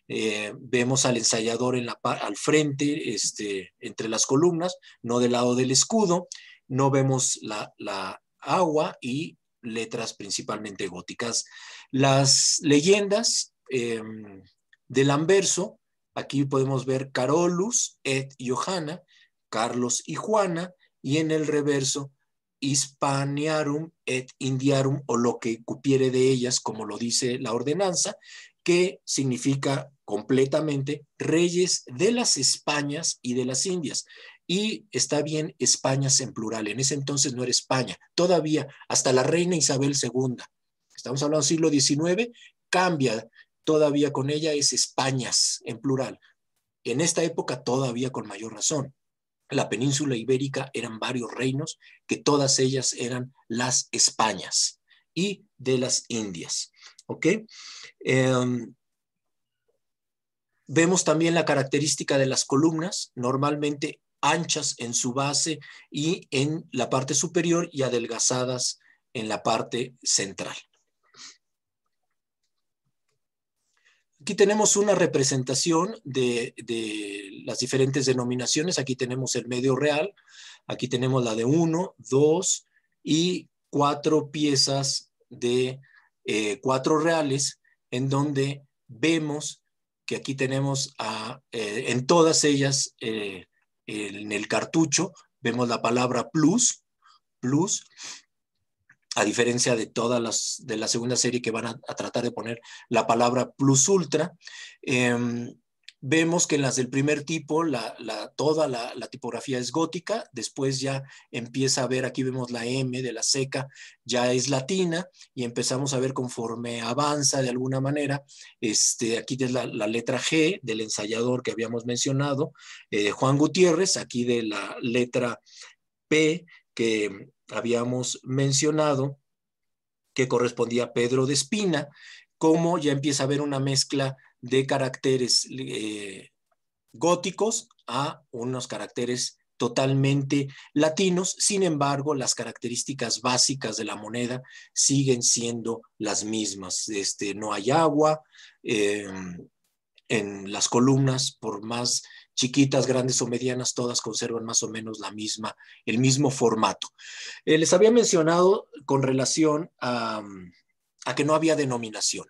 Eh, vemos al ensayador en la, al frente, este, entre las columnas, no del lado del escudo. No vemos la, la agua y letras principalmente góticas. Las leyendas eh, del anverso, aquí podemos ver Carolus, Ed y Johanna, Carlos y Juana, y en el reverso Hispaniarum et Indiarum, o lo que cupiere de ellas, como lo dice la ordenanza, que significa completamente Reyes de las Españas y de las Indias. Y está bien Españas en plural, en ese entonces no era España, todavía hasta la reina Isabel segunda, estamos hablando del siglo diecinueve, cambia, todavía con ella es Españas en plural, en esta época todavía con mayor razón. La península ibérica eran varios reinos que todas ellas eran las Españas y de las Indias, ¿ok? Um, vemos también la característica de las columnas, normalmente anchas en su base y en la parte superior y adelgazadas en la parte central. Aquí tenemos una representación de, de las diferentes denominaciones. Aquí tenemos el medio real, aquí tenemos la de uno, dos y cuatro piezas de eh, cuatro reales, en donde vemos que aquí tenemos a, eh, en todas ellas eh, en el cartucho vemos la palabra plus, plus, a diferencia de todas las de la segunda serie que van a, a tratar de poner la palabra plus ultra. Eh, vemos que en las del primer tipo la, la, toda la, la tipografía es gótica, después ya empieza a ver, aquí vemos la M de la seca, ya es latina, y empezamos a ver conforme avanza de alguna manera, este, aquí es la, la letra G del ensayador que habíamos mencionado, eh, Juan Gutiérrez, aquí de la letra P que habíamos mencionado, que correspondía a Pedro de Espina, como ya empieza a haber una mezcla de caracteres eh, góticos a unos caracteres totalmente latinos. Sin embargo, las características básicas de la moneda siguen siendo las mismas. Este, no hay agua eh, en las columnas, por más chiquitas, grandes o medianas, todas conservan más o menos la misma, el mismo formato. Eh, les había mencionado con relación a, a que no había denominación.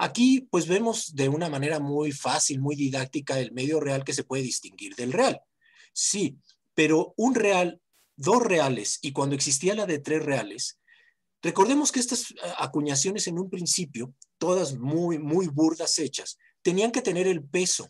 Aquí pues vemos de una manera muy fácil, muy didáctica, el medio real que se puede distinguir del real. Sí, pero un real, dos reales, y cuando existía la de tres reales, recordemos que estas acuñaciones en un principio, todas muy, muy burdas hechas, tenían que tener el peso,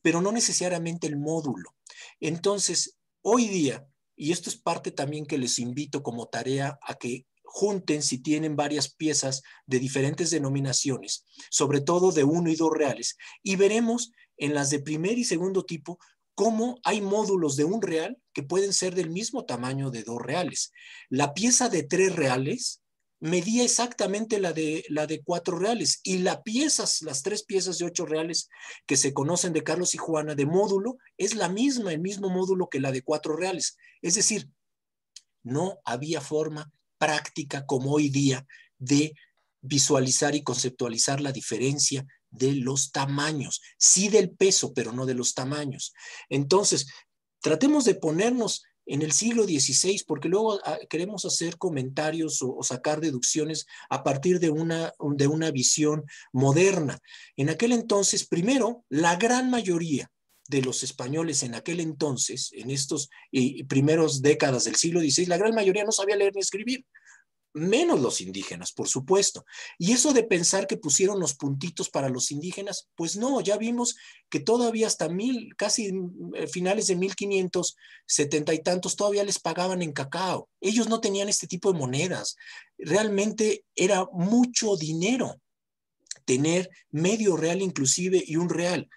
pero no necesariamente el módulo. Entonces, hoy día, y esto es parte también que les invito como tarea a que junten si tienen varias piezas de diferentes denominaciones, sobre todo de uno y dos reales, y veremos en las de primer y segundo tipo cómo hay módulos de un real que pueden ser del mismo tamaño de dos reales. La pieza de tres reales medía exactamente la de, la de cuatro reales, y las piezas, las tres piezas de ocho reales que se conocen de Carlos y Juana de módulo es la misma, el mismo módulo que la de cuatro reales. Es decir, no había forma práctica como hoy día de visualizar y conceptualizar la diferencia de los tamaños, sí del peso, pero no de los tamaños. Entonces, tratemos de ponernos en el siglo dieciséis, porque luego queremos hacer comentarios o, o sacar deducciones a partir de una, de una visión moderna. En aquel entonces, primero, la gran mayoría de los españoles en aquel entonces, en estos eh, primeros décadas del siglo dieciséis, la gran mayoría no sabía leer ni escribir, menos los indígenas, por supuesto. Y eso de pensar que pusieron los puntitos para los indígenas, pues no, ya vimos que todavía hasta mil, casi finales de mil quinientos setenta y tantos, todavía les pagaban en cacao. Ellos no tenían este tipo de monedas. Realmente era mucho dinero tener medio real inclusive y un real.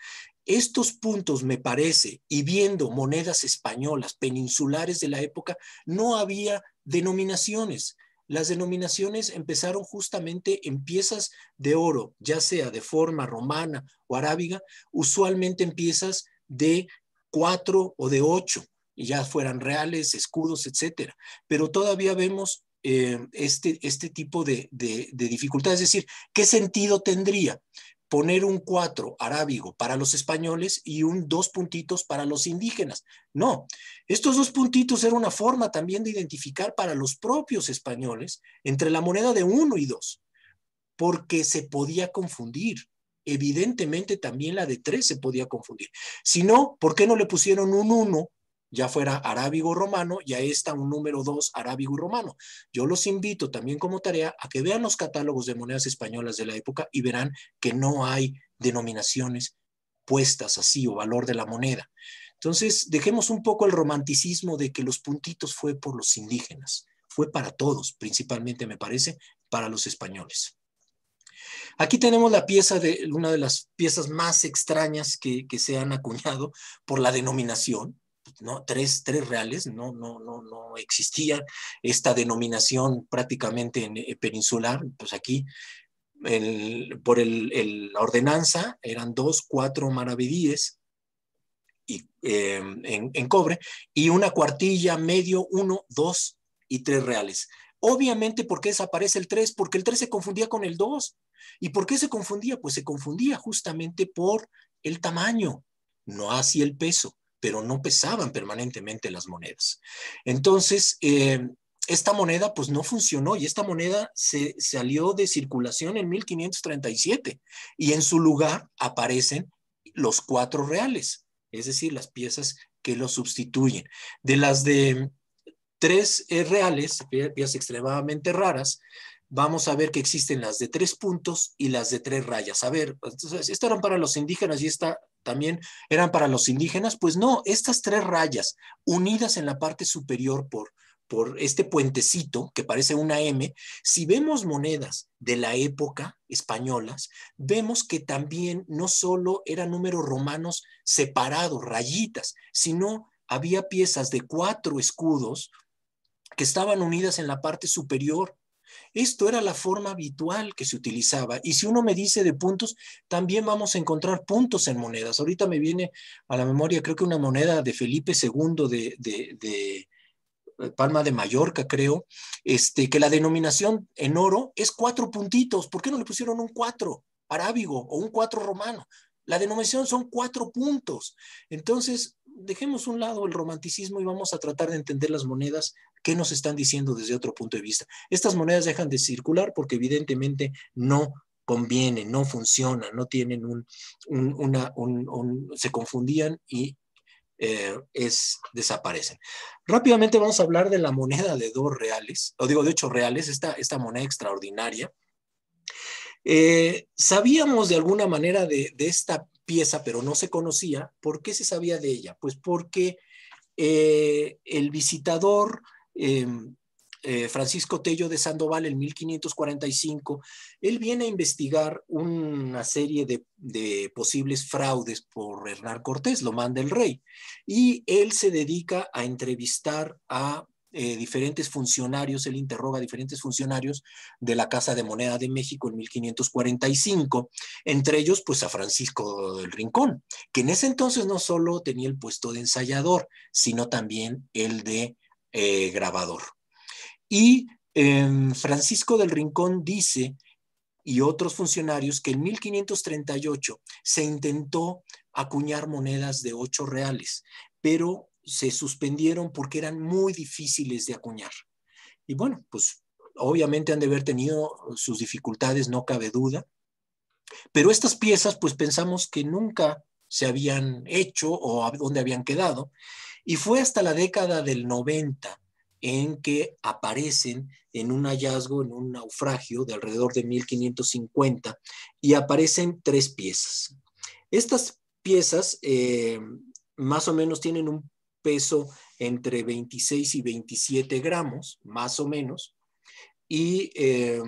Estos puntos, me parece, y viendo monedas españolas, peninsulares de la época, no había denominaciones. Las denominaciones empezaron justamente en piezas de oro, ya sea de forma romana o arábiga, usualmente en piezas de cuatro o de ocho, y ya fueran reales, escudos, etcétera. Pero todavía vemos eh, este, este tipo de, de, de dificultades. Es decir, ¿qué sentido tendría poner un cuatro arábigo para los españoles y un dos puntitos para los indígenas? No, estos dos puntitos era una forma también de identificar para los propios españoles entre la moneda de uno y dos, porque se podía confundir. Evidentemente también la de tres se podía confundir. Si no, ¿por qué no le pusieron un uno, ya fuera arábigo romano, y a esta un número dos arábigo romano? Yo los invito también como tarea a que vean los catálogos de monedas españolas de la época y verán que no hay denominaciones puestas así o valor de la moneda. Entonces, dejemos un poco el romanticismo de que los puntitos fue por los indígenas. Fue para todos, principalmente me parece, para los españoles. Aquí tenemos la pieza de una de las piezas más extrañas que, que se han acuñado por la denominación. No, tres, tres reales, no, no, no, no existía esta denominación prácticamente en, en peninsular. Pues aquí, el, por el, el, la ordenanza, eran dos, cuatro maravedíes y, eh, en, en cobre, y una cuartilla, medio, uno, dos y tres reales. Obviamente, ¿por qué desaparece el tres? Porque el tres se confundía con el dos. ¿Y por qué se confundía? Pues se confundía justamente por el tamaño, no así el peso, pero no pesaban permanentemente las monedas. Entonces, eh, esta moneda pues no funcionó, y esta moneda se salió de circulación en mil quinientos treinta y siete, y en su lugar aparecen los cuatro reales, es decir, las piezas que lo sustituyen. De las de tres reales, piezas extremadamente raras, vamos a ver que existen las de tres puntos y las de tres rayas. A ver, entonces, estas eran para los indígenas y esta también eran para los indígenas. Pues no, estas tres rayas unidas en la parte superior por, por este puentecito que parece una M. Si vemos monedas de la época españolas, vemos que también no solo eran números romanos separados, rayitas, sino había piezas de cuatro escudos que estaban unidas en la parte superior. Esto era la forma habitual que se utilizaba. Y si uno me dice de puntos, también vamos a encontrar puntos en monedas. Ahorita me viene a la memoria, creo que una moneda de Felipe segundo de, de, de Palma de Mallorca, creo, este, que la denominación en oro es cuatro puntitos. ¿Por qué no le pusieron un cuatro arábigo o un cuatro romano? La denominación son cuatro puntos. Entonces, dejemos a un lado el romanticismo y vamos a tratar de entender las monedas que nos están diciendo desde otro punto de vista. Estas monedas dejan de circular porque evidentemente no convienen, no funcionan, no tienen un, un, una, un, un se confundían y eh, es, desaparecen. Rápidamente vamos a hablar de la moneda de dos reales, o digo de ocho reales, esta, esta moneda extraordinaria. Eh, sabíamos de alguna manera de, de esta pieza, pero no se conocía. ¿Por qué se sabía de ella? Pues porque eh, el visitador eh, eh, Francisco Tello de Sandoval en mil quinientos cuarenta y cinco, él viene a investigar una serie de, de posibles fraudes por Hernán Cortés, lo manda el rey, y él se dedica a entrevistar a Eh, diferentes funcionarios, él interroga a diferentes funcionarios de la Casa de Moneda de México en mil quinientos cuarenta y cinco, entre ellos pues a Francisco del Rincón, que en ese entonces no solo tenía el puesto de ensayador, sino también el de eh, grabador. Y eh, Francisco del Rincón dice, y otros funcionarios, que en mil quinientos treinta y ocho se intentó acuñar monedas de ocho reales, pero se suspendieron porque eran muy difíciles de acuñar. Y bueno, pues obviamente han de haber tenido sus dificultades, no cabe duda, pero estas piezas pues pensamos que nunca se habían hecho o a dónde habían quedado, y fue hasta la década del noventa en que aparecen en un hallazgo, en un naufragio de alrededor de mil quinientos cincuenta, y aparecen tres piezas. Estas piezas eh, más o menos tienen un peso entre veintiséis y veintisiete gramos, más o menos, y eh,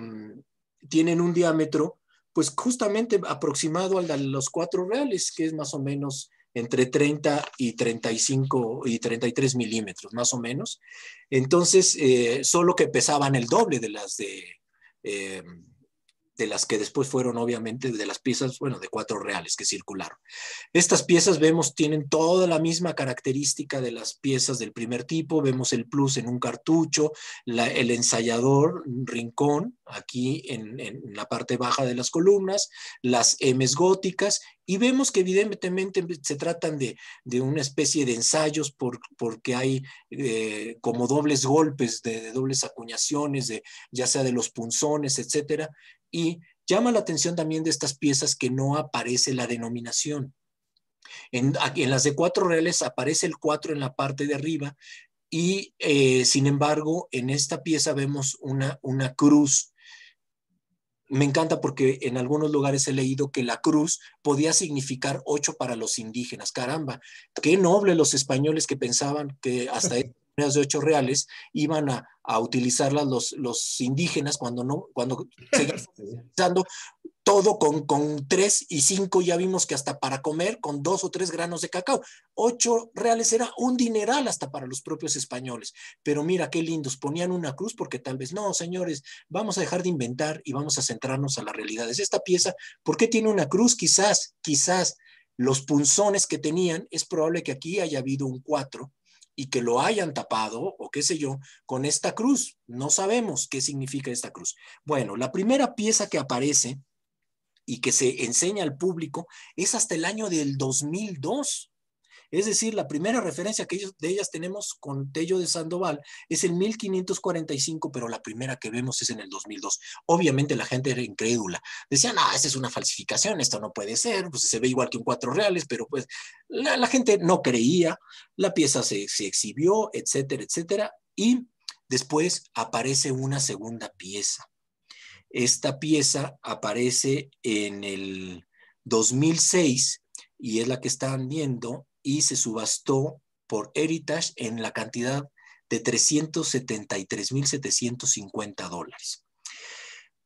tienen un diámetro, pues justamente aproximado al de los cuatro reales, que es más o menos entre treinta y treinta y cinco y treinta y tres milímetros, más o menos. Entonces, eh, solo que pesaban el doble de las de, eh, de las que después fueron, obviamente, de las piezas, bueno, de cuatro reales que circularon. Estas piezas, vemos, tienen toda la misma característica de las piezas del primer tipo. Vemos el plus en un cartucho, la, el ensayador Rincón, aquí en, en la parte baja de las columnas, las emes góticas, y vemos que evidentemente se tratan de, de una especie de ensayos por, porque hay eh, como dobles golpes, de, de dobles acuñaciones, de, ya sea de los punzones, etcétera. Y llama la atención también de estas piezas que no aparece la denominación. En, en las de cuatro reales aparece el cuatro en la parte de arriba y eh, sin embargo en esta pieza vemos una, una cruz. Me encanta porque en algunos lugares he leído que la cruz podía significar ocho para los indígenas. Caramba, qué noble los españoles que pensaban que hasta de ocho reales iban a, a utilizarlas los, los indígenas cuando no, cuando seguían utilizando todo con, con tres y cinco. Ya vimos que hasta para comer con dos o tres granos de cacao, ocho reales era un dineral hasta para los propios españoles. Pero mira qué lindos, ponían una cruz porque tal vez, no señores, vamos a dejar de inventar y vamos a centrarnos a las realidades. Esta pieza, ¿por qué tiene una cruz? Quizás, quizás los punzones que tenían, es probable que aquí haya habido un cuatro y que lo hayan tapado, o qué sé yo, con esta cruz. No sabemos qué significa esta cruz. Bueno, la primera pieza que aparece y que se enseña al público es hasta el año del dos mil dos. Es decir, la primera referencia que ellos, de ellas tenemos con Tello de Sandoval es el mil quinientos cuarenta y cinco, pero la primera que vemos es en el dos mil dos. Obviamente la gente era incrédula. Decían, ah, esa es una falsificación, esto no puede ser, pues se ve igual que un cuatro reales, pero pues la, la gente no creía, la pieza se, se exhibió, etcétera, etcétera. Y después aparece una segunda pieza. Esta pieza aparece en el dos mil seis y es la que están viendo, y se subastó por Heritage en la cantidad de trescientos setenta y tres mil setecientos cincuenta dólares.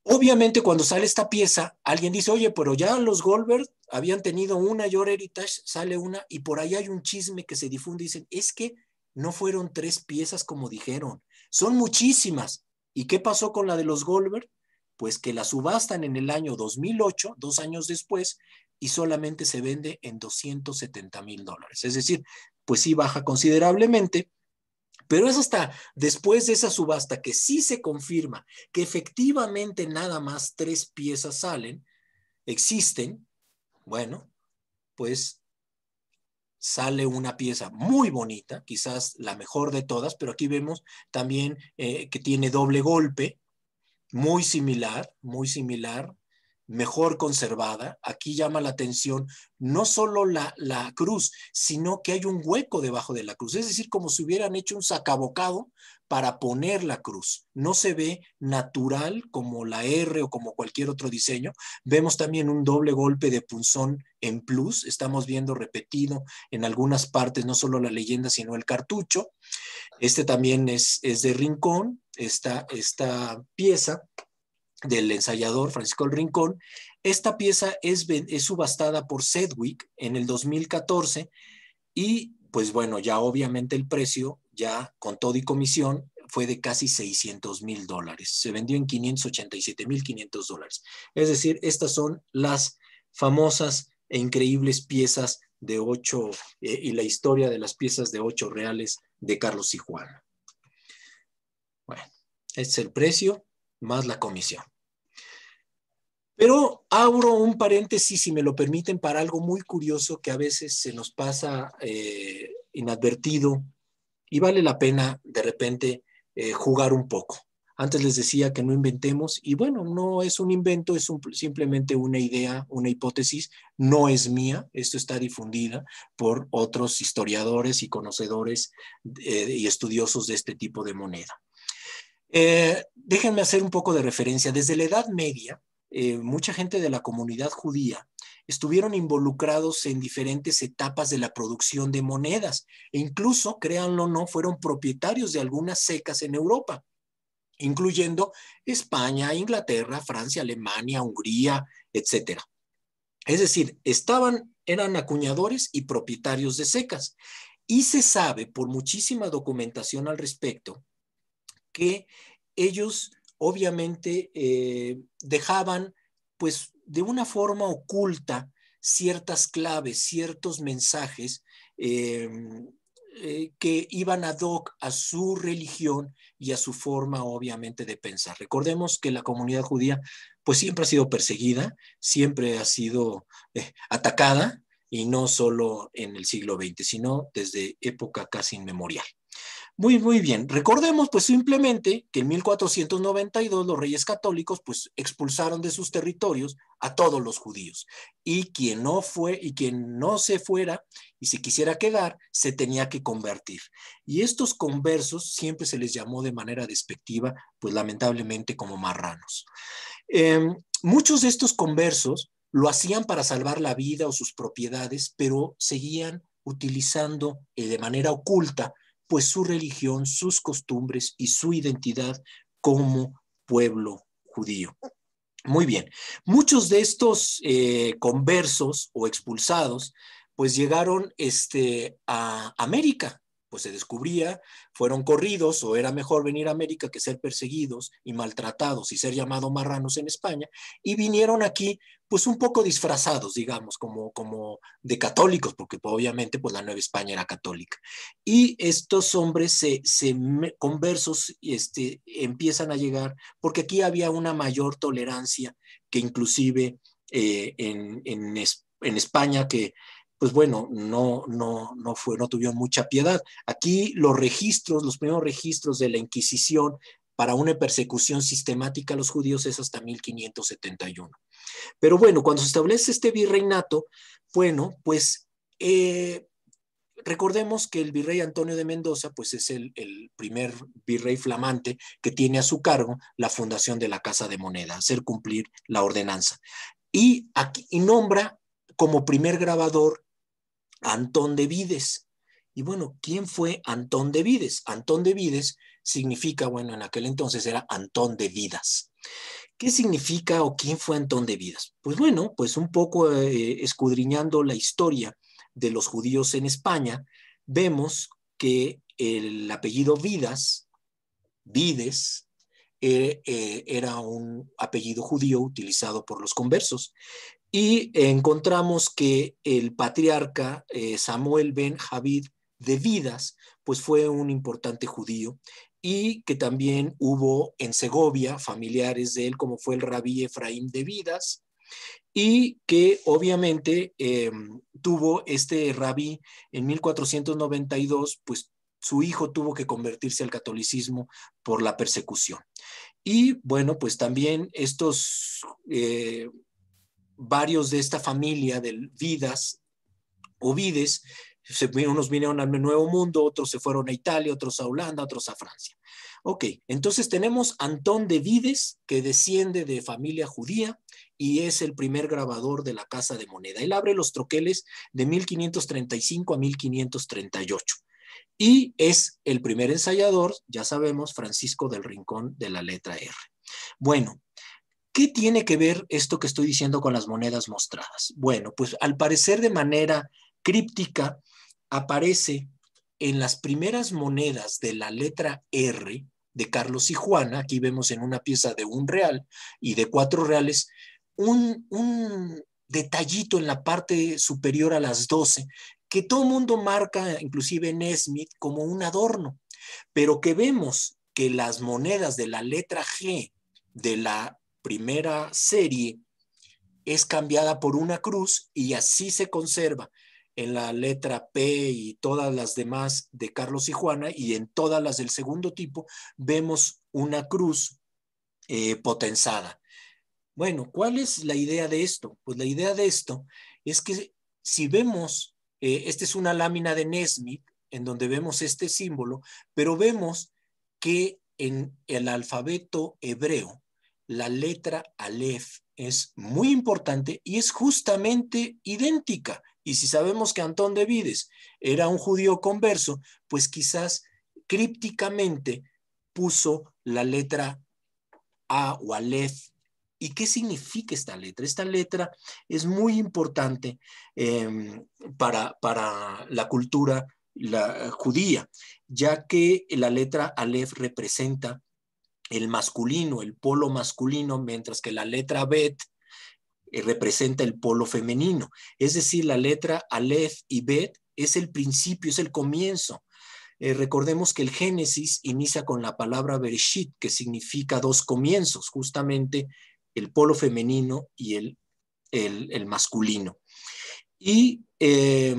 Obviamente cuando sale esta pieza, alguien dice, oye, pero ya los Goldberg habían tenido una, y ahora Heritage sale una, y por ahí hay un chisme que se difunde y dicen, es que no fueron tres piezas como dijeron, son muchísimas. ¿Y qué pasó con la de los Goldberg? Pues que la subastan en el año dos mil ocho, dos años después, y solamente se vende en doscientos setenta mil dólares. Es decir, pues sí baja considerablemente, pero es hasta después de esa subasta que sí se confirma que efectivamente nada más tres piezas salen, existen. Bueno, pues sale una pieza muy bonita, quizás la mejor de todas, pero aquí vemos también eh, que tiene doble golpe, muy similar, muy similar, mejor conservada. Aquí llama la atención no solo la, la cruz, sino que hay un hueco debajo de la cruz. Es decir, como si hubieran hecho un sacabocado para poner la cruz. No se ve natural como la R o como cualquier otro diseño. Vemos también un doble golpe de punzón en plus. Estamos viendo repetido en algunas partes, no solo la leyenda, sino el cartucho. Este también es, es de Rincón, esta, esta pieza del ensayador Francisco el Rincón. Esta pieza es, es subastada por Sedgwick en el dos mil catorce y pues bueno, ya obviamente el precio, ya con todo y comisión, fue de casi seiscientos mil dólares. Se vendió en quinientos ochenta y siete mil quinientos dólares. Es decir, estas son las famosas e increíbles piezas de ocho eh, y la historia de las piezas de ocho reales de Carlos y Juana. Bueno, este es el precio más la comisión. Pero abro un paréntesis, si me lo permiten, para algo muy curioso que a veces se nos pasa eh, inadvertido y vale la pena de repente eh, jugar un poco. Antes les decía que no inventemos y bueno, no es un invento, es un, simplemente una idea, una hipótesis, no es mía, esto está difundida por otros historiadores y conocedores eh, y estudiosos de este tipo de moneda. Eh, déjenme hacer un poco de referencia. Desde la Edad Media, eh, mucha gente de la comunidad judía estuvieron involucrados en diferentes etapas de la producción de monedas e incluso, créanlo o no, fueron propietarios de algunas secas en Europa, incluyendo España, Inglaterra, Francia, Alemania, Hungría, etcétera. Es decir, estaban, eran acuñadores y propietarios de secas y se sabe por muchísima documentación al respecto que ellos obviamente eh, dejaban, pues de una forma oculta, ciertas claves, ciertos mensajes eh, eh, que iban ad hoc a su religión y a su forma obviamente de pensar. Recordemos que la comunidad judía pues siempre ha sido perseguida, siempre ha sido eh, atacada y no solo en el siglo veinte, sino desde época casi inmemorial. Muy, muy bien. Recordemos pues simplemente que en mil cuatrocientos noventa y dos los reyes católicos pues expulsaron de sus territorios a todos los judíos y quien no fue y quien no se fuera y se quisiera quedar se tenía que convertir. Y estos conversos siempre se les llamó de manera despectiva pues lamentablemente como marranos. Eh, muchos de estos conversos lo hacían para salvar la vida o sus propiedades, pero seguían utilizando eh, de manera oculta pues su religión, sus costumbres y su identidad como pueblo judío. Muy bien, muchos de estos eh, conversos o expulsados, pues llegaron este, a América, pues se descubría, fueron corridos o era mejor venir a América que ser perseguidos y maltratados y ser llamados marranos en España y vinieron aquí pues un poco disfrazados, digamos, como, como de católicos, porque obviamente pues la Nueva España era católica. Y estos hombres se, se conversos este, empiezan a llegar, porque aquí había una mayor tolerancia que inclusive eh, en, en, en España, que pues bueno, no, no, no, fue, no tuvieron mucha piedad. Aquí los registros, los primeros registros de la Inquisición para una persecución sistemática a los judíos es hasta mil quinientos setenta y uno. Pero bueno, cuando se establece este virreinato, bueno, pues eh, recordemos que el virrey Antonio de Mendoza, pues es el, el primer virrey flamante que tiene a su cargo la fundación de la Casa de Moneda, hacer cumplir la ordenanza. Y, aquí, y nombra como primer grabador a Antón de Vides. Y bueno, ¿quién fue Antón de Vides? Antón de Vides significa, bueno, en aquel entonces era Antón de Vidas. ¿Qué significa o quién fue Antón de Vidas? Pues bueno, pues un poco eh, escudriñando la historia de los judíos en España, vemos que el apellido Vidas, Vides, eh, eh, era un apellido judío utilizado por los conversos. Y encontramos que el patriarca eh, Samuel ben Javid de Vidas, pues fue un importante judío. Y que también hubo en Segovia familiares de él, como fue el rabí Efraín de Vidas, y que obviamente eh, tuvo este rabí en mil cuatrocientos noventa y dos, pues su hijo tuvo que convertirse al catolicismo por la persecución. Y bueno, pues también estos eh, varios de esta familia de Vidas o Vides, se, unos vinieron al Nuevo Mundo, otros se fueron a Italia, otros a Holanda, otros a Francia. Ok, entonces tenemos Antón de Vides, que desciende de familia judía y es el primer grabador de la Casa de Moneda. Él abre los troqueles de mil quinientos treinta y cinco a mil quinientos treinta y ocho. Y es el primer ensayador, ya sabemos, Francisco del Rincón de la letra R. Bueno, ¿qué tiene que ver esto que estoy diciendo con las monedas mostradas? Bueno, pues al parecer de manera críptica aparece en las primeras monedas de la letra R de Carlos y Juana. Aquí vemos en una pieza de un real y de cuatro reales un, un detallito en la parte superior a las doce, que todo el mundo marca, inclusive en Smith, como un adorno, pero que vemos que las monedas de la letra G de la primera serie es cambiada por una cruz y así se conserva en la letra P y todas las demás de Carlos y Juana, y en todas las del segundo tipo vemos una cruz eh, potenzada. Bueno, ¿cuál es la idea de esto? Pues la idea de esto es que si vemos, eh, esta es una lámina de Nesmith en donde vemos este símbolo, pero vemos que en el alfabeto hebreo la letra Aleph es muy importante y es justamente idéntica. Y si sabemos que Antón de Vides era un judío converso, pues quizás crípticamente puso la letra A o Aleph. ¿Y qué significa esta letra? Esta letra es muy importante eh, para, para la cultura la, judía, ya que la letra Aleph representa el masculino, el polo masculino, mientras que la letra Bet representa el polo femenino. Es decir, la letra Aleph y Bet es el principio, es el comienzo. Eh, recordemos que el Génesis inicia con la palabra Bereshit, que significa dos comienzos, justamente el polo femenino y el, el, el masculino. Y eh,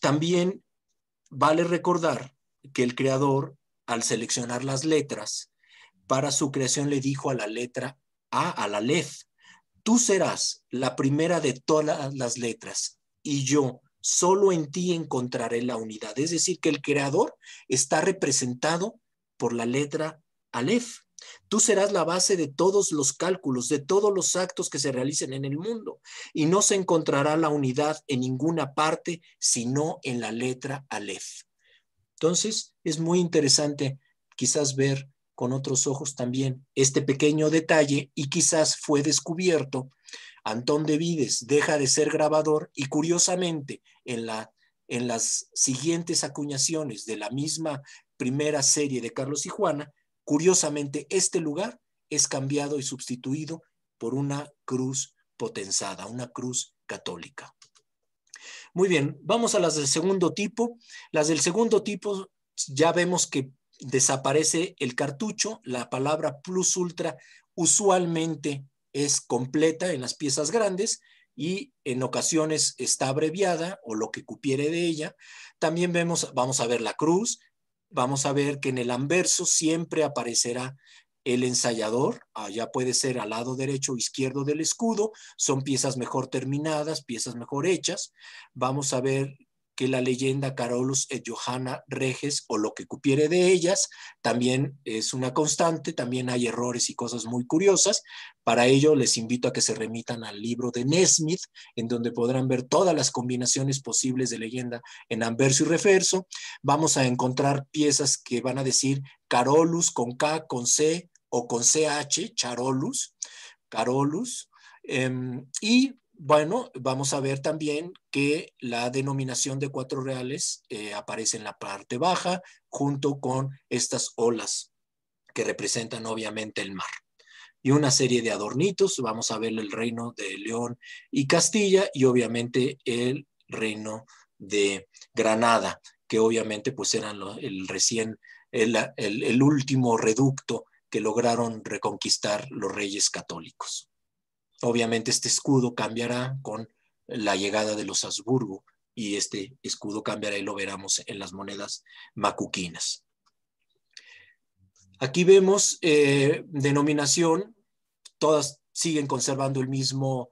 también vale recordar que el creador, al seleccionar las letras, para su creación le dijo a la letra A, a la Aleph: tú serás la primera de todas las letras y yo solo en ti encontraré la unidad. Es decir, que el creador está representado por la letra Aleph. Tú serás la base de todos los cálculos, de todos los actos que se realicen en el mundo, y no se encontrará la unidad en ninguna parte sino en la letra Aleph. Entonces, es muy interesante quizás ver con otros ojos también este pequeño detalle, y quizás fue descubierto. Antón de Vides deja de ser grabador y curiosamente en, la, en las siguientes acuñaciones de la misma primera serie de Carlos y Juana, curiosamente este lugar es cambiado y sustituido por una cruz potenzada, una cruz católica. Muy bien, vamos a las del segundo tipo. Las del segundo tipo ya vemos que desaparece el cartucho, la palabra plus ultra usualmente es completa en las piezas grandes y en ocasiones está abreviada o lo que cupiere de ella. También vemos, vamos a ver la cruz, vamos a ver que en el anverso siempre aparecerá el ensayador, allá puede ser al lado derecho o izquierdo del escudo, son piezas mejor terminadas, piezas mejor hechas. Vamos a ver que la leyenda Carolus et Johanna Reges, o lo que cupiere de ellas, también es una constante, también hay errores y cosas muy curiosas. Para ello les invito a que se remitan al libro de Nesmith, en donde podrán ver todas las combinaciones posibles de leyenda en anverso y reverso. Vamos a encontrar piezas que van a decir Carolus con K, con C, o con C H, Charolus, Carolus. Eh, y bueno, vamos a ver también que la denominación de cuatro reales eh, aparece en la parte baja junto con estas olas que representan obviamente el mar. Y una serie de adornitos, vamos a ver el reino de León y Castilla y obviamente el reino de Granada, que obviamente pues eran lo, el recién, el, el, el último reducto que lograron reconquistar los reyes católicos. Obviamente este escudo cambiará con la llegada de los Habsburgo y este escudo cambiará y lo veremos en las monedas macuquinas. Aquí vemos eh, denominación, todas siguen conservando el mismo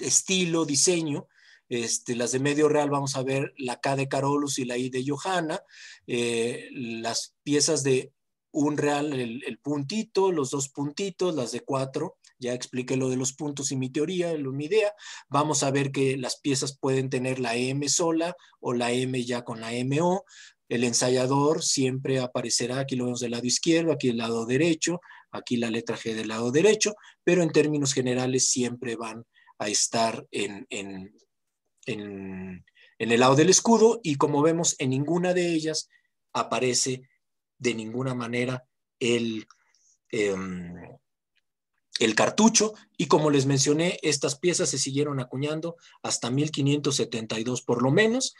estilo, diseño. Este, las de Medio Real vamos a ver la K de Carolus y la I de Johanna, eh, las piezas de un real, el, el puntito, los dos puntitos, las de cuatro, ya expliqué lo de los puntos y mi teoría, lo, mi idea. Vamos a ver que las piezas pueden tener la M sola o la M ya con la M O. El ensayador siempre aparecerá, aquí lo vemos del lado izquierdo, aquí del lado derecho, aquí la letra G del lado derecho, pero en términos generales siempre van a estar en, en, en, en el lado del escudo, y como vemos en ninguna de ellas aparece de ninguna manera el, eh, el cartucho, y como les mencioné, estas piezas se siguieron acuñando hasta mil quinientos setenta y dos por lo menos,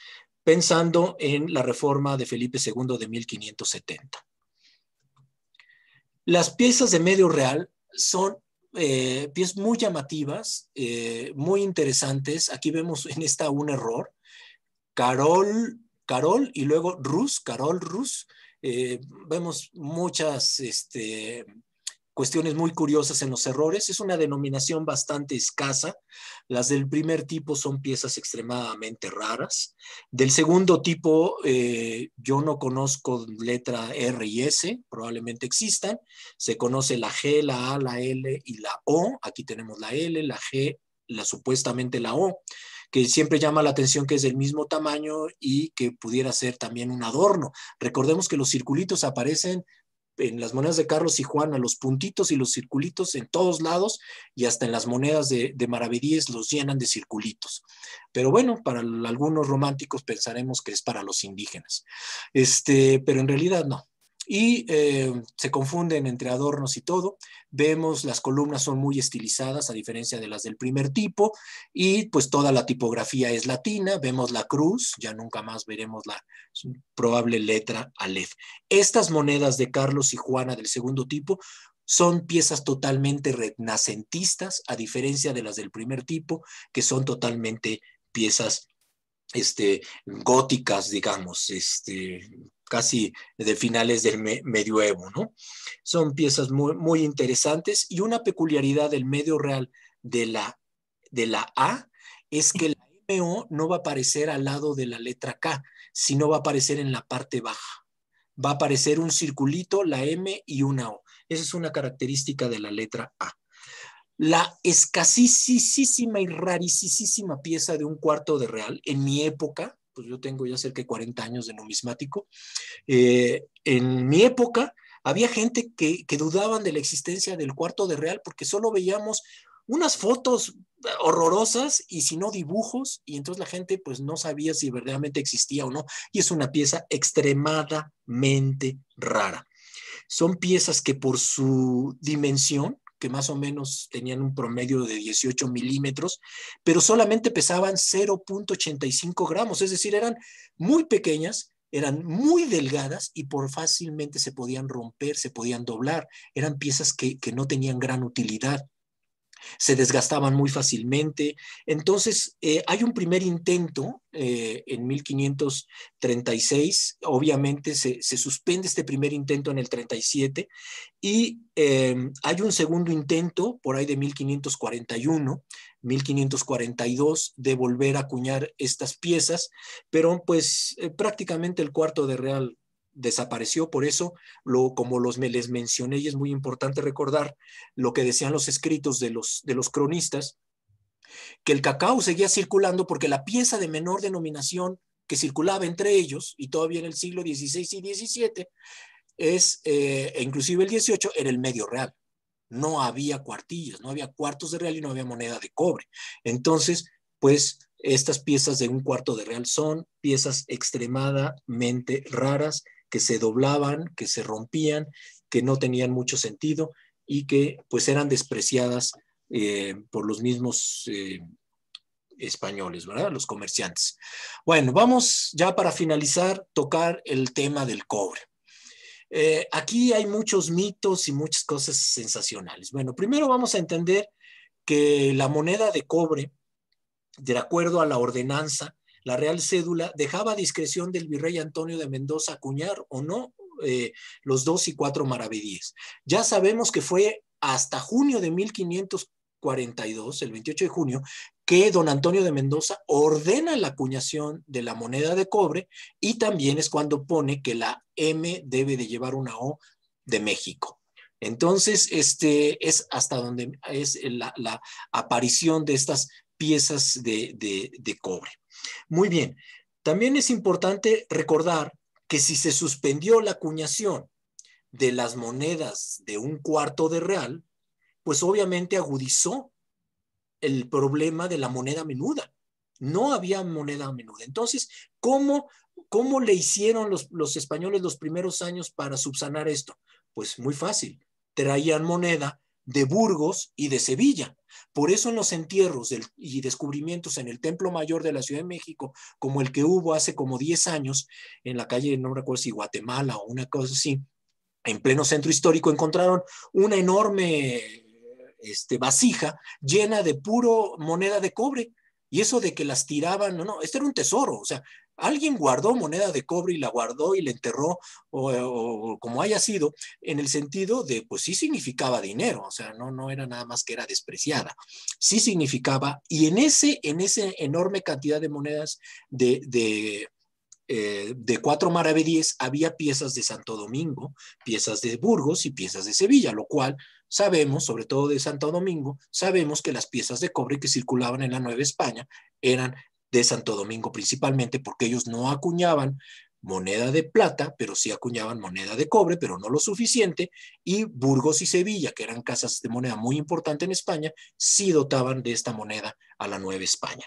pensando en la reforma de Felipe segundo de mil quinientos setenta. Las piezas de Medio Real son eh, piezas muy llamativas, eh, muy interesantes. Aquí vemos en esta un error. Carol, Carol y luego Rus, Carol Rus. Eh, vemos muchas este, cuestiones muy curiosas en los errores. Es una denominación bastante escasa. Las del primer tipo son piezas extremadamente raras. Del segundo tipo, eh, yo no conozco letra R y S, probablemente existan. Se conoce la G, la A, la L y la O. Aquí tenemos la L, la G, la supuestamente la O, que siempre llama la atención que es del mismo tamaño y que pudiera ser también un adorno. Recordemos que los circulitos aparecen en las monedas de Carlos y Juana, los puntitos y los circulitos en todos lados, y hasta en las monedas de, de maravedíes los llenan de circulitos. Pero bueno, para algunos románticos pensaremos que es para los indígenas. Este, pero en realidad no. Y eh, se confunden entre adornos y todo. Vemos las columnas son muy estilizadas a diferencia de las del primer tipo, y pues toda la tipografía es latina. Vemos la cruz, ya nunca más veremos la probable letra Aleph. Estas monedas de Carlos y Juana del segundo tipo son piezas totalmente renacentistas a diferencia de las del primer tipo, que son totalmente piezas este, góticas, digamos, este... casi de finales del me medioevo, ¿no? Son piezas muy, muy interesantes, y una peculiaridad del Medio Real de la, de la A es que la M O no va a aparecer al lado de la letra K, sino va a aparecer en la parte baja. Va a aparecer un circulito, la M y una O. Esa es una característica de la letra A. La escasísima y rarísima pieza de un cuarto de real, en mi época, pues yo tengo ya cerca de cuarenta años de numismático, eh, en mi época había gente que, que dudaban de la existencia del cuarto de real porque solo veíamos unas fotos horrorosas y si no dibujos, y entonces la gente pues no sabía si verdaderamente existía o no, y es una pieza extremadamente rara. Son piezas que por su dimensión, que más o menos tenían un promedio de dieciocho milímetros, pero solamente pesaban cero punto ochenta y cinco gramos, es decir, eran muy pequeñas, eran muy delgadas y por fácilmente se podían romper, se podían doblar, eran piezas que, que no tenían gran utilidad, se desgastaban muy fácilmente. Entonces eh, hay un primer intento eh, en mil quinientos treinta y seis, obviamente se, se suspende este primer intento en el treinta y siete, y eh, hay un segundo intento por ahí de mil quinientos cuarenta y uno, mil quinientos cuarenta y dos de volver a acuñar estas piezas, pero pues eh, prácticamente el cuarto de real desapareció. Por eso, lo, como los, me les mencioné, y es muy importante recordar lo que decían los escritos de los, de los cronistas, que el cacao seguía circulando porque la pieza de menor denominación que circulaba entre ellos, y todavía en el siglo dieciséis y diecisiete, es, eh, e inclusive el dieciocho, era el Medio Real. No había cuartillas, no había cuartos de real y no había moneda de cobre. Entonces, pues, estas piezas de un cuarto de real son piezas extremadamente raras, que se doblaban, que se rompían, que no tenían mucho sentido y que pues eran despreciadas eh, por los mismos eh, españoles, ¿verdad? Los comerciantes. Bueno, vamos ya para finalizar, tocar el tema del cobre. Eh, aquí hay muchos mitos y muchas cosas sensacionales. Bueno, primero vamos a entender que la moneda de cobre, de acuerdo a la ordenanza, la Real Cédula, dejaba a discreción del virrey Antonio de Mendoza acuñar o no eh, los dos y cuatro maravedíes. Ya sabemos que fue hasta junio de mil quinientos cuarenta mil ochocientos cuarenta y dos, el veintiocho de junio, que don Antonio de Mendoza ordena la acuñación de la moneda de cobre, y también es cuando pone que la M debe de llevar una O de México. Entonces, este es hasta donde es la, la aparición de estas piezas de, de, de cobre. Muy bien, también es importante recordar que si se suspendió la acuñación de las monedas de un cuarto de real, pues obviamente agudizó el problema de la moneda menuda. No había moneda menuda. Entonces, ¿cómo, cómo le hicieron los, los españoles los primeros años para subsanar esto? Pues muy fácil. Traían moneda de Burgos y de Sevilla. Por eso en los entierros del, y descubrimientos en el Templo Mayor de la Ciudad de México, como el que hubo hace como diez años, en la calle, no recuerdo si Guatemala o una cosa así, en pleno centro histórico, encontraron una enorme este, vasija llena de puro moneda de cobre. Y eso de que las tiraban, no, no, este era un tesoro. O sea, alguien guardó moneda de cobre y la guardó y la enterró, o, o como haya sido, en el sentido de, pues sí significaba dinero. O sea, no, no era nada más que era despreciada. Sí significaba, y en ese, en ese enorme cantidad de monedas de... de Eh, de cuatro maravedíes había piezas de Santo Domingo, piezas de Burgos y piezas de Sevilla, lo cual sabemos, sobre todo de Santo Domingo, sabemos que las piezas de cobre que circulaban en la Nueva España eran de Santo Domingo principalmente, porque ellos no acuñaban moneda de plata, pero sí acuñaban moneda de cobre, pero no lo suficiente, y Burgos y Sevilla, que eran casas de moneda muy importante en España, sí dotaban de esta moneda a la Nueva España.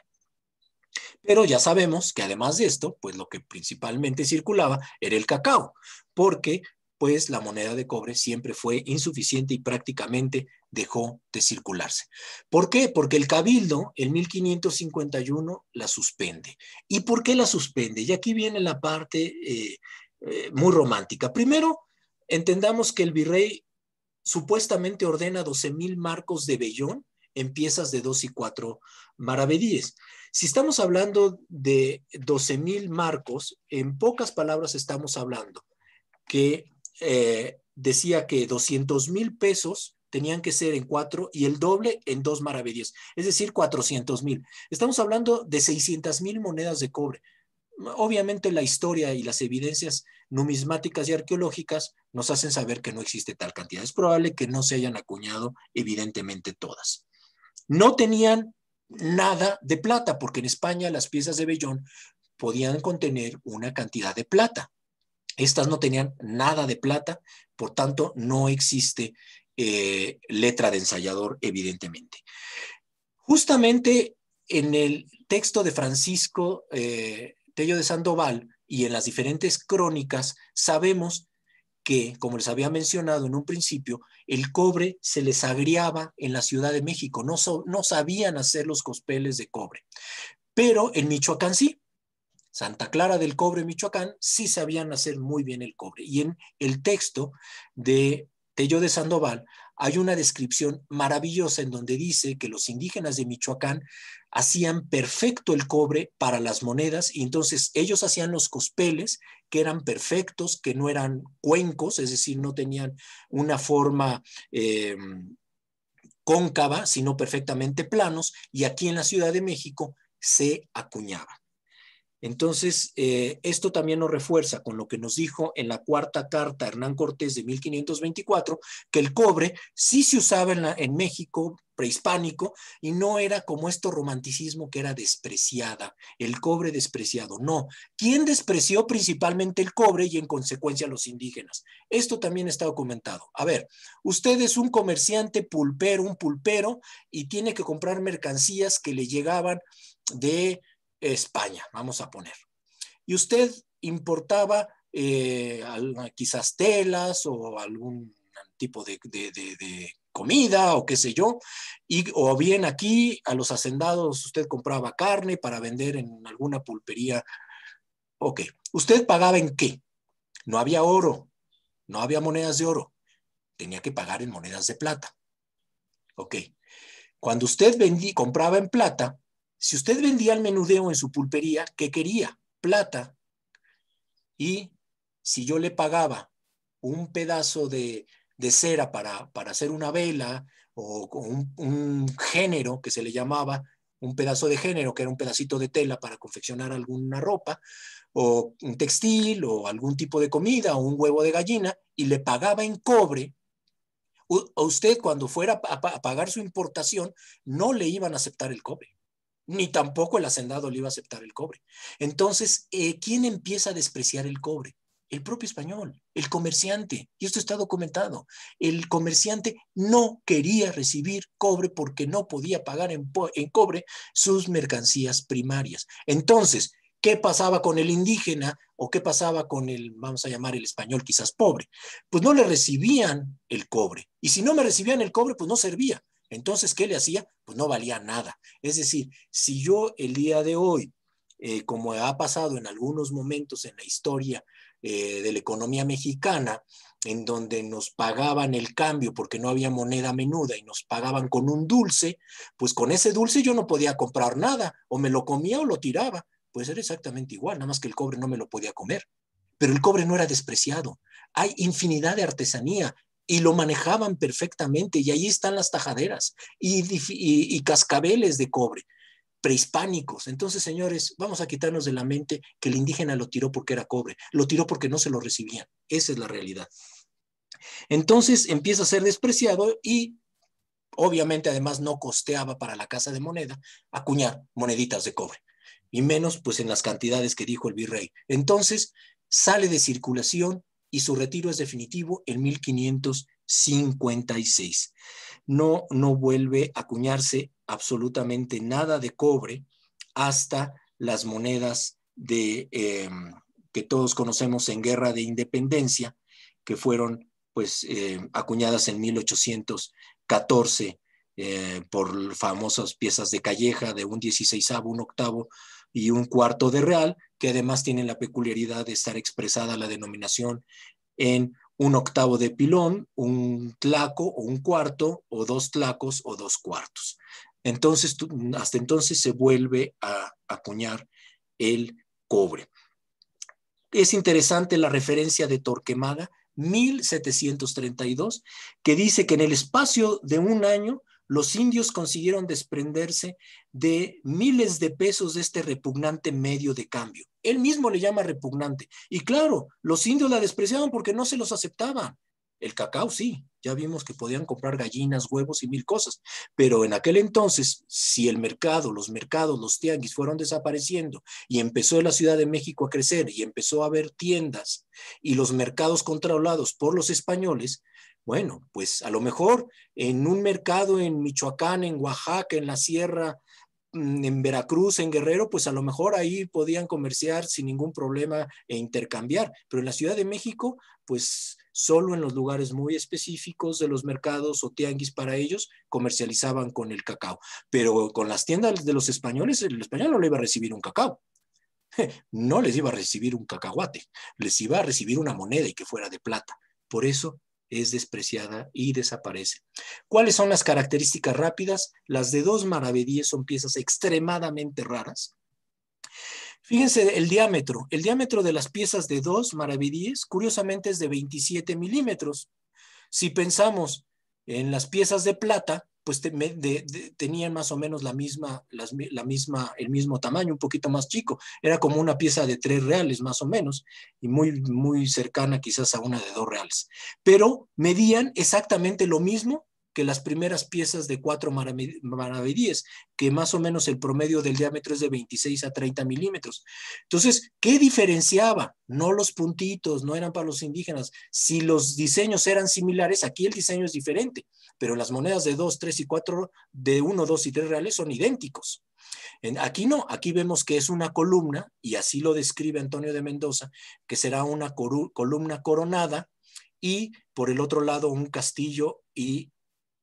Pero ya sabemos que además de esto, pues lo que principalmente circulaba era el cacao, porque pues la moneda de cobre siempre fue insuficiente y prácticamente dejó de circularse. ¿Por qué? Porque el Cabildo en mil quinientos cincuenta y uno la suspende. ¿Y por qué la suspende? Y aquí viene la parte eh, eh, muy romántica. Primero, entendamos que el virrey supuestamente ordena doce mil marcos de vellón en piezas de dos y cuatro maravedíes. Si estamos hablando de doce mil marcos, en pocas palabras estamos hablando que eh, decía que doscientos mil pesos tenían que ser en cuatro y el doble en dos maravedíes, es decir, cuatrocientos mil. Estamos hablando de seiscientas mil monedas de cobre. Obviamente la historia y las evidencias numismáticas y arqueológicas nos hacen saber que no existe tal cantidad. Es probable que no se hayan acuñado evidentemente todas. No tenían nada de plata, porque en España las piezas de vellón podían contener una cantidad de plata. Estas no tenían nada de plata, por tanto no existe eh, letra de ensayador, evidentemente. Justamente en el texto de Francisco eh, Tello de Sandoval y en las diferentes crónicas sabemos que, como les había mencionado en un principio, el cobre se les agriaba en la Ciudad de México. No, so, no sabían hacer los cospeles de cobre. Pero en Michoacán sí. Santa Clara del Cobre, Michoacán, sí sabían hacer muy bien el cobre. Y en el texto de Tello de Sandoval hay una descripción maravillosa en donde dice que los indígenas de Michoacán hacían perfecto el cobre para las monedas, y entonces ellos hacían los cospeles que eran perfectos, que no eran cuencos, es decir, no tenían una forma eh, cóncava, sino perfectamente planos, y aquí en la Ciudad de México se acuñaba. Entonces, eh, esto también nos refuerza con lo que nos dijo en la cuarta carta Hernán Cortés de mil quinientos veinticuatro, que el cobre sí se usaba en, la, en México prehispánico y no era como esto romanticismo que era despreciada, el cobre despreciado. No, ¿quién despreció principalmente el cobre y en consecuencia los indígenas? Esto también está documentado. A ver, usted es un comerciante pulpero, un pulpero, y tiene que comprar mercancías que le llegaban de España, vamos a poner. Y usted importaba eh, quizás telas o algún tipo de, de, de, de comida o qué sé yo, y, o bien aquí a los hacendados usted compraba carne para vender en alguna pulpería. Ok, ¿usted pagaba en qué? No había oro, no había monedas de oro, tenía que pagar en monedas de plata. Ok, cuando usted vendí, compraba en plata, si usted vendía al menudeo en su pulpería, ¿qué quería? Plata. Y si yo le pagaba un pedazo de de cera para, para hacer una vela o, o un, un género que se le llamaba, un pedazo de género que era un pedacito de tela para confeccionar alguna ropa o un textil o algún tipo de comida o un huevo de gallina, y le pagaba en cobre. A usted, cuando fuera a, a pagar su importación, no le iban a aceptar el cobre, ni tampoco el hacendado le iba a aceptar el cobre. Entonces, eh, ¿quién empieza a despreciar el cobre? El propio español, el comerciante, y esto está documentado. El comerciante no quería recibir cobre porque no podía pagar en, en cobre sus mercancías primarias. Entonces, ¿qué pasaba con el indígena o qué pasaba con el, vamos a llamar, el español quizás pobre? Pues no le recibían el cobre. Y si no me recibían el cobre, pues no servía. Entonces, ¿qué le hacía? Pues no valía nada. Es decir, si yo el día de hoy, eh, como ha pasado en algunos momentos en la historia eh, de la economía mexicana, en donde nos pagaban el cambio porque no había moneda menuda y nos pagaban con un dulce, pues con ese dulce yo no podía comprar nada, o me lo comía o lo tiraba. Pues era exactamente igual, nada más que el cobre no me lo podía comer. Pero el cobre no era despreciado. Hay infinidad de artesanía y lo manejaban perfectamente, y ahí están las tajaderas y, y, y cascabeles de cobre prehispánicos. Entonces, señores, vamos a quitarnos de la mente que el indígena lo tiró porque era cobre, lo tiró porque no se lo recibían. Esa es la realidad. Entonces empieza a ser despreciado y obviamente además no costeaba para la casa de moneda acuñar moneditas de cobre. Y menos pues en las cantidades que dijo el virrey. Entonces sale de circulación y su retiro es definitivo en mil quinientos cincuenta y seis. No, no vuelve a acuñarse absolutamente nada de cobre hasta las monedas de, eh, que todos conocemos en Guerra de Independencia, que fueron pues eh, acuñadas en mil ochocientos catorce eh, por famosas piezas de calleja de un dieciseisavo, un octavo y un cuarto de real, que además tienen la peculiaridad de estar expresada la denominación en un octavo de pilón, un tlaco o un cuarto, o dos tlacos o dos cuartos. Entonces, hasta entonces se vuelve a acuñar el cobre. Es interesante la referencia de Torquemada, mil setecientos treinta y dos, que dice que en el espacio de un año los indios consiguieron desprenderse de miles de pesos de este repugnante medio de cambio. Él mismo le llama repugnante. Y claro, los indios la despreciaban porque no se los aceptaban. El cacao sí, ya vimos que podían comprar gallinas, huevos y mil cosas. Pero en aquel entonces, si el mercado, los mercados, los tianguis fueron desapareciendo y empezó la Ciudad de México a crecer y empezó a haber tiendas y los mercados controlados por los españoles, bueno, pues a lo mejor en un mercado en Michoacán, en Oaxaca, en la sierra, en Veracruz, en Guerrero, pues a lo mejor ahí podían comerciar sin ningún problema e intercambiar. Pero en la Ciudad de México, pues solo en los lugares muy específicos de los mercados o tianguis para ellos comercializaban con el cacao. Pero con las tiendas de los españoles, el español no le iba a recibir un cacao. No les iba a recibir un cacahuate. Les iba a recibir una moneda y que fuera de plata. Por eso es despreciada y desaparece. ¿Cuáles son las características rápidas? Las de dos maravedíes son piezas extremadamente raras. Fíjense el diámetro. El diámetro de las piezas de dos maravedíes, curiosamente, es de veintisiete milímetros. Si pensamos en las piezas de plata, pues de, de, de, tenían más o menos la misma, las, la misma, el mismo tamaño, un poquito más chico. Era como una pieza de tres reales más o menos, y muy, muy cercana quizás a una de dos reales. Pero medían exactamente lo mismo que las primeras piezas de cuatro maravedíes, que más o menos el promedio del diámetro es de veintiséis a treinta milímetros. Entonces, ¿qué diferenciaba? No los puntitos, no eran para los indígenas. Si los diseños eran similares, aquí el diseño es diferente, pero las monedas de dos, tres y cuatro, de uno, dos y tres reales son idénticos. Aquí no, aquí vemos que es una columna, y así lo describe Antonio de Mendoza, que será una columna coronada, y por el otro lado un castillo y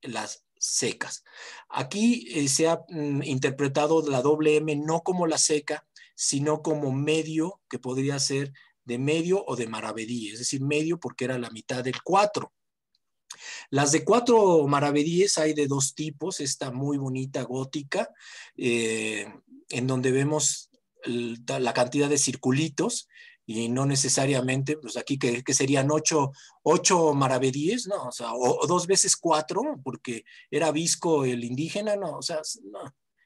las secas. Aquí eh, se ha mm, interpretado la doble M no como la seca, sino como medio, que podría ser de medio o de maravedí, es decir, medio porque era la mitad del cuatro. Las de cuatro maravedíes hay de dos tipos, esta muy bonita gótica, eh, en donde vemos el, la cantidad de circulitos, y no necesariamente, pues aquí que, que serían ocho, ocho maravedíes, ¿no? O sea, o, o dos veces cuatro, porque era visco el indígena, ¿no? O sea, no.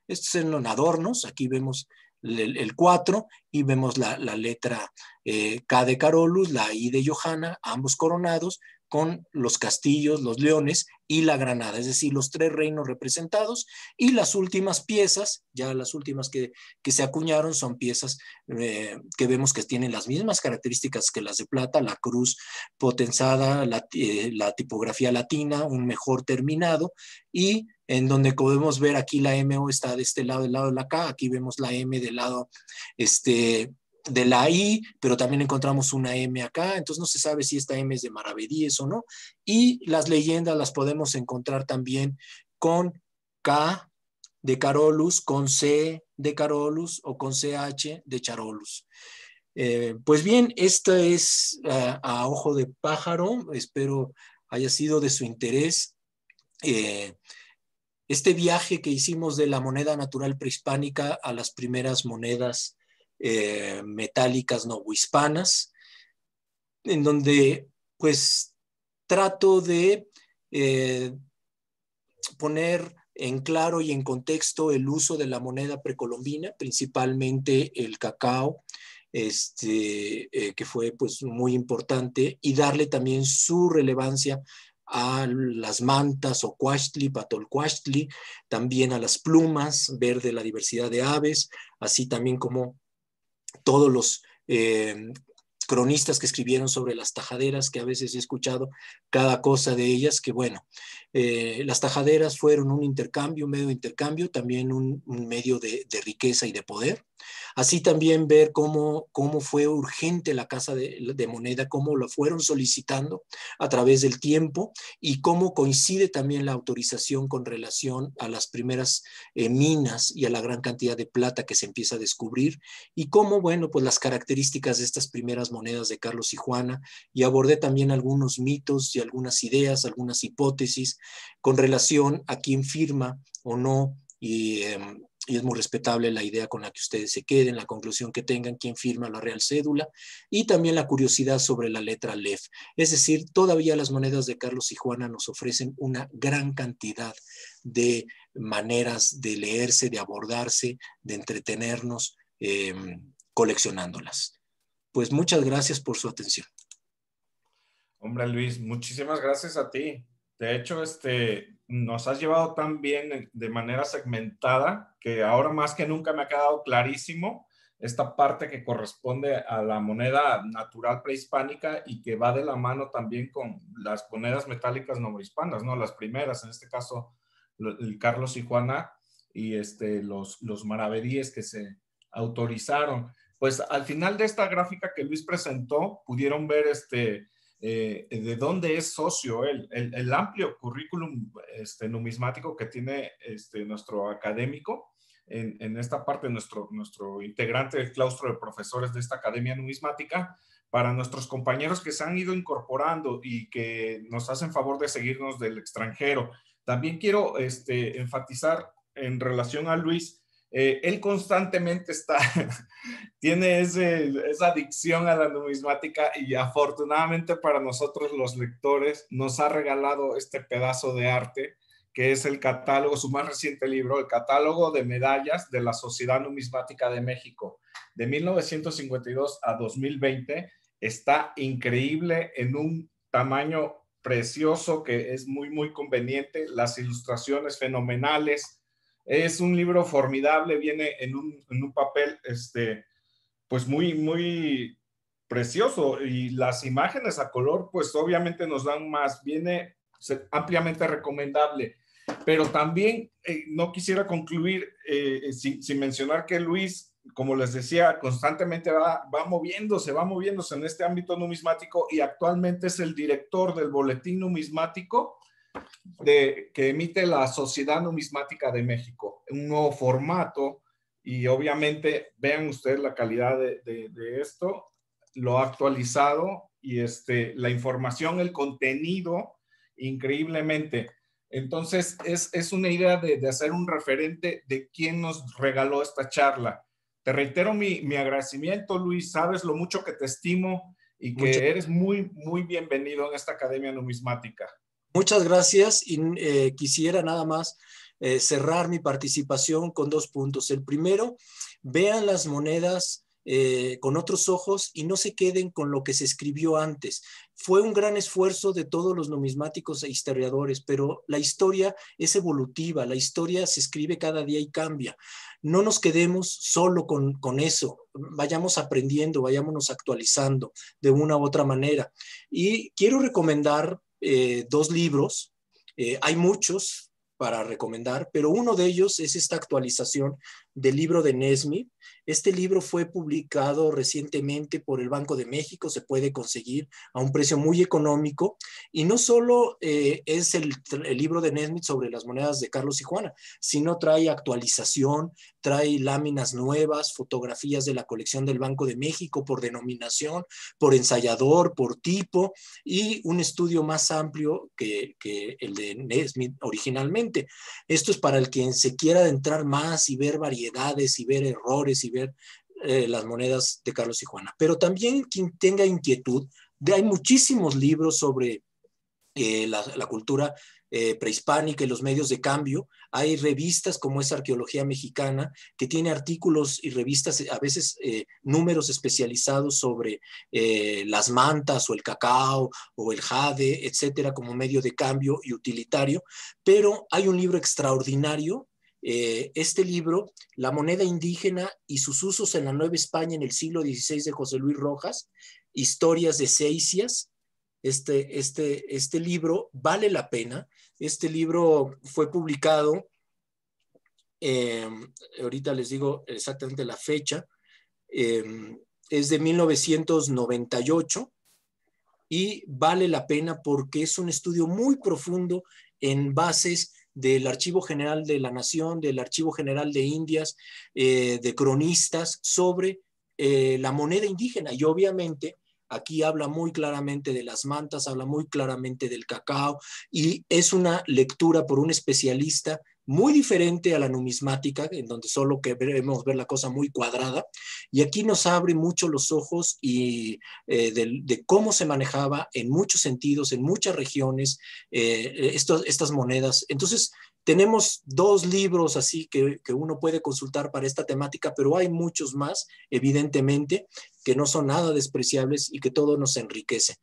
Estos eran adornos, aquí vemos el, el cuatro y vemos la, la letra eh, K de Carolus, la I de Johanna, ambos coronados, con los castillos, los leones y la Granada, es decir, los tres reinos representados, y las últimas piezas, ya las últimas que, que se acuñaron son piezas eh, que vemos que tienen las mismas características que las de plata, la cruz potenzada, la, eh, la tipografía latina, un mejor terminado, y en donde podemos ver aquí la M O está de este lado, del lado de la K, aquí vemos la M del lado, este... de la I, pero también encontramos una M acá, entonces no se sabe si esta M es de maravedíes o no, y las leyendas las podemos encontrar también con K de Carolus, con C de Carolus o con C H de Charolus. Eh, pues bien, esta es uh, a ojo de pájaro, espero haya sido de su interés. Eh, este viaje que hicimos de la moneda natural prehispánica a las primeras monedas Eh, metálicas novohispanas, en donde pues trato de eh, poner en claro y en contexto el uso de la moneda precolombina, principalmente el cacao, este, eh, que fue pues muy importante, y darle también su relevancia a las mantas o cuachtli, patolcuachtli, también a las plumas, ver de la diversidad de aves, así también como todos los eh, cronistas que escribieron sobre las tajaderas, que a veces he escuchado cada cosa de ellas, que bueno, eh, las tajaderas fueron un intercambio, un medio de intercambio, también un, un medio de, de riqueza y de poder. Así también ver cómo, cómo fue urgente la Casa de, de Moneda, cómo lo fueron solicitando a través del tiempo y cómo coincide también la autorización con relación a las primeras eh, minas y a la gran cantidad de plata que se empieza a descubrir y cómo, bueno, pues las características de estas primeras monedas de Carlos y Juana, y abordé también algunos mitos y algunas ideas, algunas hipótesis con relación a quién firma o no y... Eh, y es muy respetable la idea con la que ustedes se queden, la conclusión que tengan, quién firma la real cédula, y también la curiosidad sobre la letra L E F. Es decir, todavía las monedas de Carlos y Juana nos ofrecen una gran cantidad de maneras de leerse, de abordarse, de entretenernos eh, coleccionándolas. Pues muchas gracias por su atención. Hombre, Luis, muchísimas gracias a ti. De hecho, este, nos has llevado tan bien de manera segmentada que ahora más que nunca me ha quedado clarísimo esta parte que corresponde a la moneda natural prehispánica y que va de la mano también con las monedas metálicas novohispanas, ¿no? Las primeras, en este caso, el Carlos y Juana y este, los, los maravedíes que se autorizaron. Pues al final de esta gráfica que Luis presentó, pudieron ver este... Eh, de dónde es socio él, el, el amplio currículum este, numismático que tiene este, nuestro académico en, en esta parte, nuestro, nuestro integrante del claustro de profesores de esta Academia Numismática, para nuestros compañeros que se han ido incorporando y que nos hacen favor de seguirnos del extranjero. También quiero este, enfatizar en relación a Luis. Eh, él constantemente está, tiene ese, esa adicción a la numismática y afortunadamente para nosotros los lectores nos ha regalado este pedazo de arte que es el catálogo, su más reciente libro, el catálogo de medallas de la Sociedad Numismática de México de mil novecientos cincuenta y dos a dos mil veinte. Está increíble en un tamaño precioso que es muy muy conveniente, las ilustraciones fenomenales. Es un libro formidable, viene en un, en un papel este, pues muy, muy precioso y las imágenes a color pues obviamente nos dan más, viene ampliamente recomendable. Pero también eh, no quisiera concluir eh, sin, sin mencionar que Luis, como les decía, constantemente va, va moviéndose, va moviéndose en este ámbito numismático y actualmente es el director del Boletín Numismático De, que emite la Sociedad Numismática de México, un nuevo formato y obviamente vean ustedes la calidad de, de, de esto, lo ha actualizado y este, la información, el contenido, increíblemente. Entonces es, es una idea de, de hacer un referente de quién nos regaló esta charla. Te reitero mi, mi agradecimiento, Luis. Sabes lo mucho que te estimo y que mucho. Eres muy, muy bienvenido en esta Academia Numismática. Muchas gracias y eh, quisiera nada más eh, cerrar mi participación con dos puntos. El primero, vean las monedas eh, con otros ojos y no se queden con lo que se escribió antes. Fue un gran esfuerzo de todos los numismáticos e historiadores, pero la historia es evolutiva, la historia se escribe cada día y cambia. No nos quedemos solo con, con eso, vayamos aprendiendo, vayámonos actualizando de una u otra manera. Y quiero recomendar eh, dos libros, eh, hay muchos para recomendar, pero uno de ellos es esta actualización del libro de Nesmith. Este libro fue publicado recientemente por el Banco de México, se puede conseguir a un precio muy económico, y no solo eh, es el, el libro de Nesmith sobre las monedas de Carlos y Juana, sino trae actualización, trae láminas nuevas, fotografías de la colección del Banco de México por denominación, por ensayador, por tipo, y un estudio más amplio que, que el de Nesmith originalmente. Esto es para el quien se quiera adentrar más y ver variedades y ver errores y ver eh, las monedas de Carlos y Juana. Pero también quien tenga inquietud, de, hay muchísimos libros sobre eh, la, la cultura eh, prehispánica y los medios de cambio. Hay revistas como es Arqueología Mexicana, que tiene artículos y revistas, a veces eh, números especializados sobre eh, las mantas o el cacao o el jade, etcétera, como medio de cambio y utilitario. Pero hay un libro extraordinario, Eh, este libro, La moneda indígena y sus usos en la Nueva España en el siglo dieciséis, de José Luis Rojas, Historias de Seicias. Este, este, este libro vale la pena. Este libro fue publicado, eh, ahorita les digo exactamente la fecha, eh, es de mil novecientos noventa y ocho y vale la pena porque es un estudio muy profundo en bases del Archivo General de la Nación, del Archivo General de Indias, eh, de cronistas sobre eh, la moneda indígena. Y obviamente aquí habla muy claramente de las mantas, habla muy claramente del cacao, y es una lectura por un especialista muy diferente a la numismática, en donde solo queremos ver la cosa muy cuadrada. Y aquí nos abre mucho los ojos y, eh, de, de cómo se manejaba en muchos sentidos, en muchas regiones, eh, esto, estas monedas. Entonces, tenemos dos libros así que, que uno puede consultar para esta temática, pero hay muchos más, evidentemente, que no son nada despreciables y que todo nos enriquece.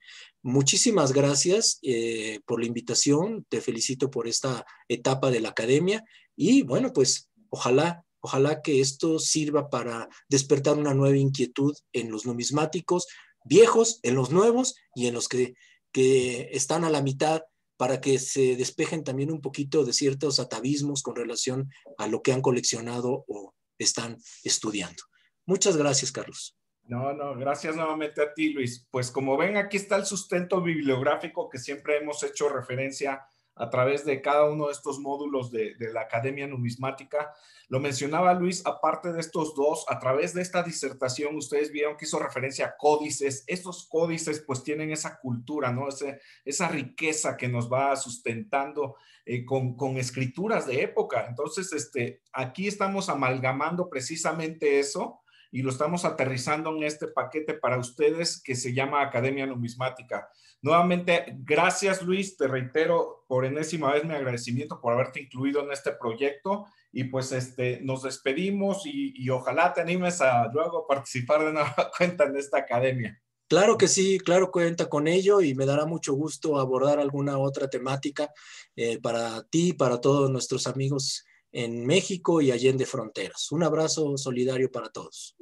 Muchísimas gracias eh, por la invitación, te felicito por esta etapa de la academia y bueno, pues ojalá, ojalá que esto sirva para despertar una nueva inquietud en los numismáticos viejos, en los nuevos y en los que, que están a la mitad, para que se despejen también un poquito de ciertos atavismos con relación a lo que han coleccionado o están estudiando. Muchas gracias, Carlos. No, no, gracias nuevamente a ti, Luis. Pues como ven, aquí está el sustento bibliográfico que siempre hemos hecho referencia a través de cada uno de estos módulos de, de la Academia Numismática. Lo mencionaba Luis, aparte de estos dos, a través de esta disertación, ustedes vieron que hizo referencia a códices. Estos códices pues tienen esa cultura, ¿no? Ese, esa riqueza que nos va sustentando eh, con, con escrituras de época. Entonces, este, aquí estamos amalgamando precisamente eso y lo estamos aterrizando en este paquete para ustedes que se llama Academia Numismática. Nuevamente, gracias Luis, te reitero por enésima vez mi agradecimiento por haberte incluido en este proyecto y pues este, nos despedimos y, y ojalá te animes a luego participar de nueva cuenta en esta academia. Claro que sí, claro, cuenta con ello y me dará mucho gusto abordar alguna otra temática eh, para ti, para todos nuestros amigos en México y allende fronteras. Un abrazo solidario para todos.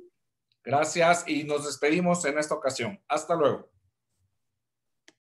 Gracias y nos despedimos en esta ocasión. Hasta luego.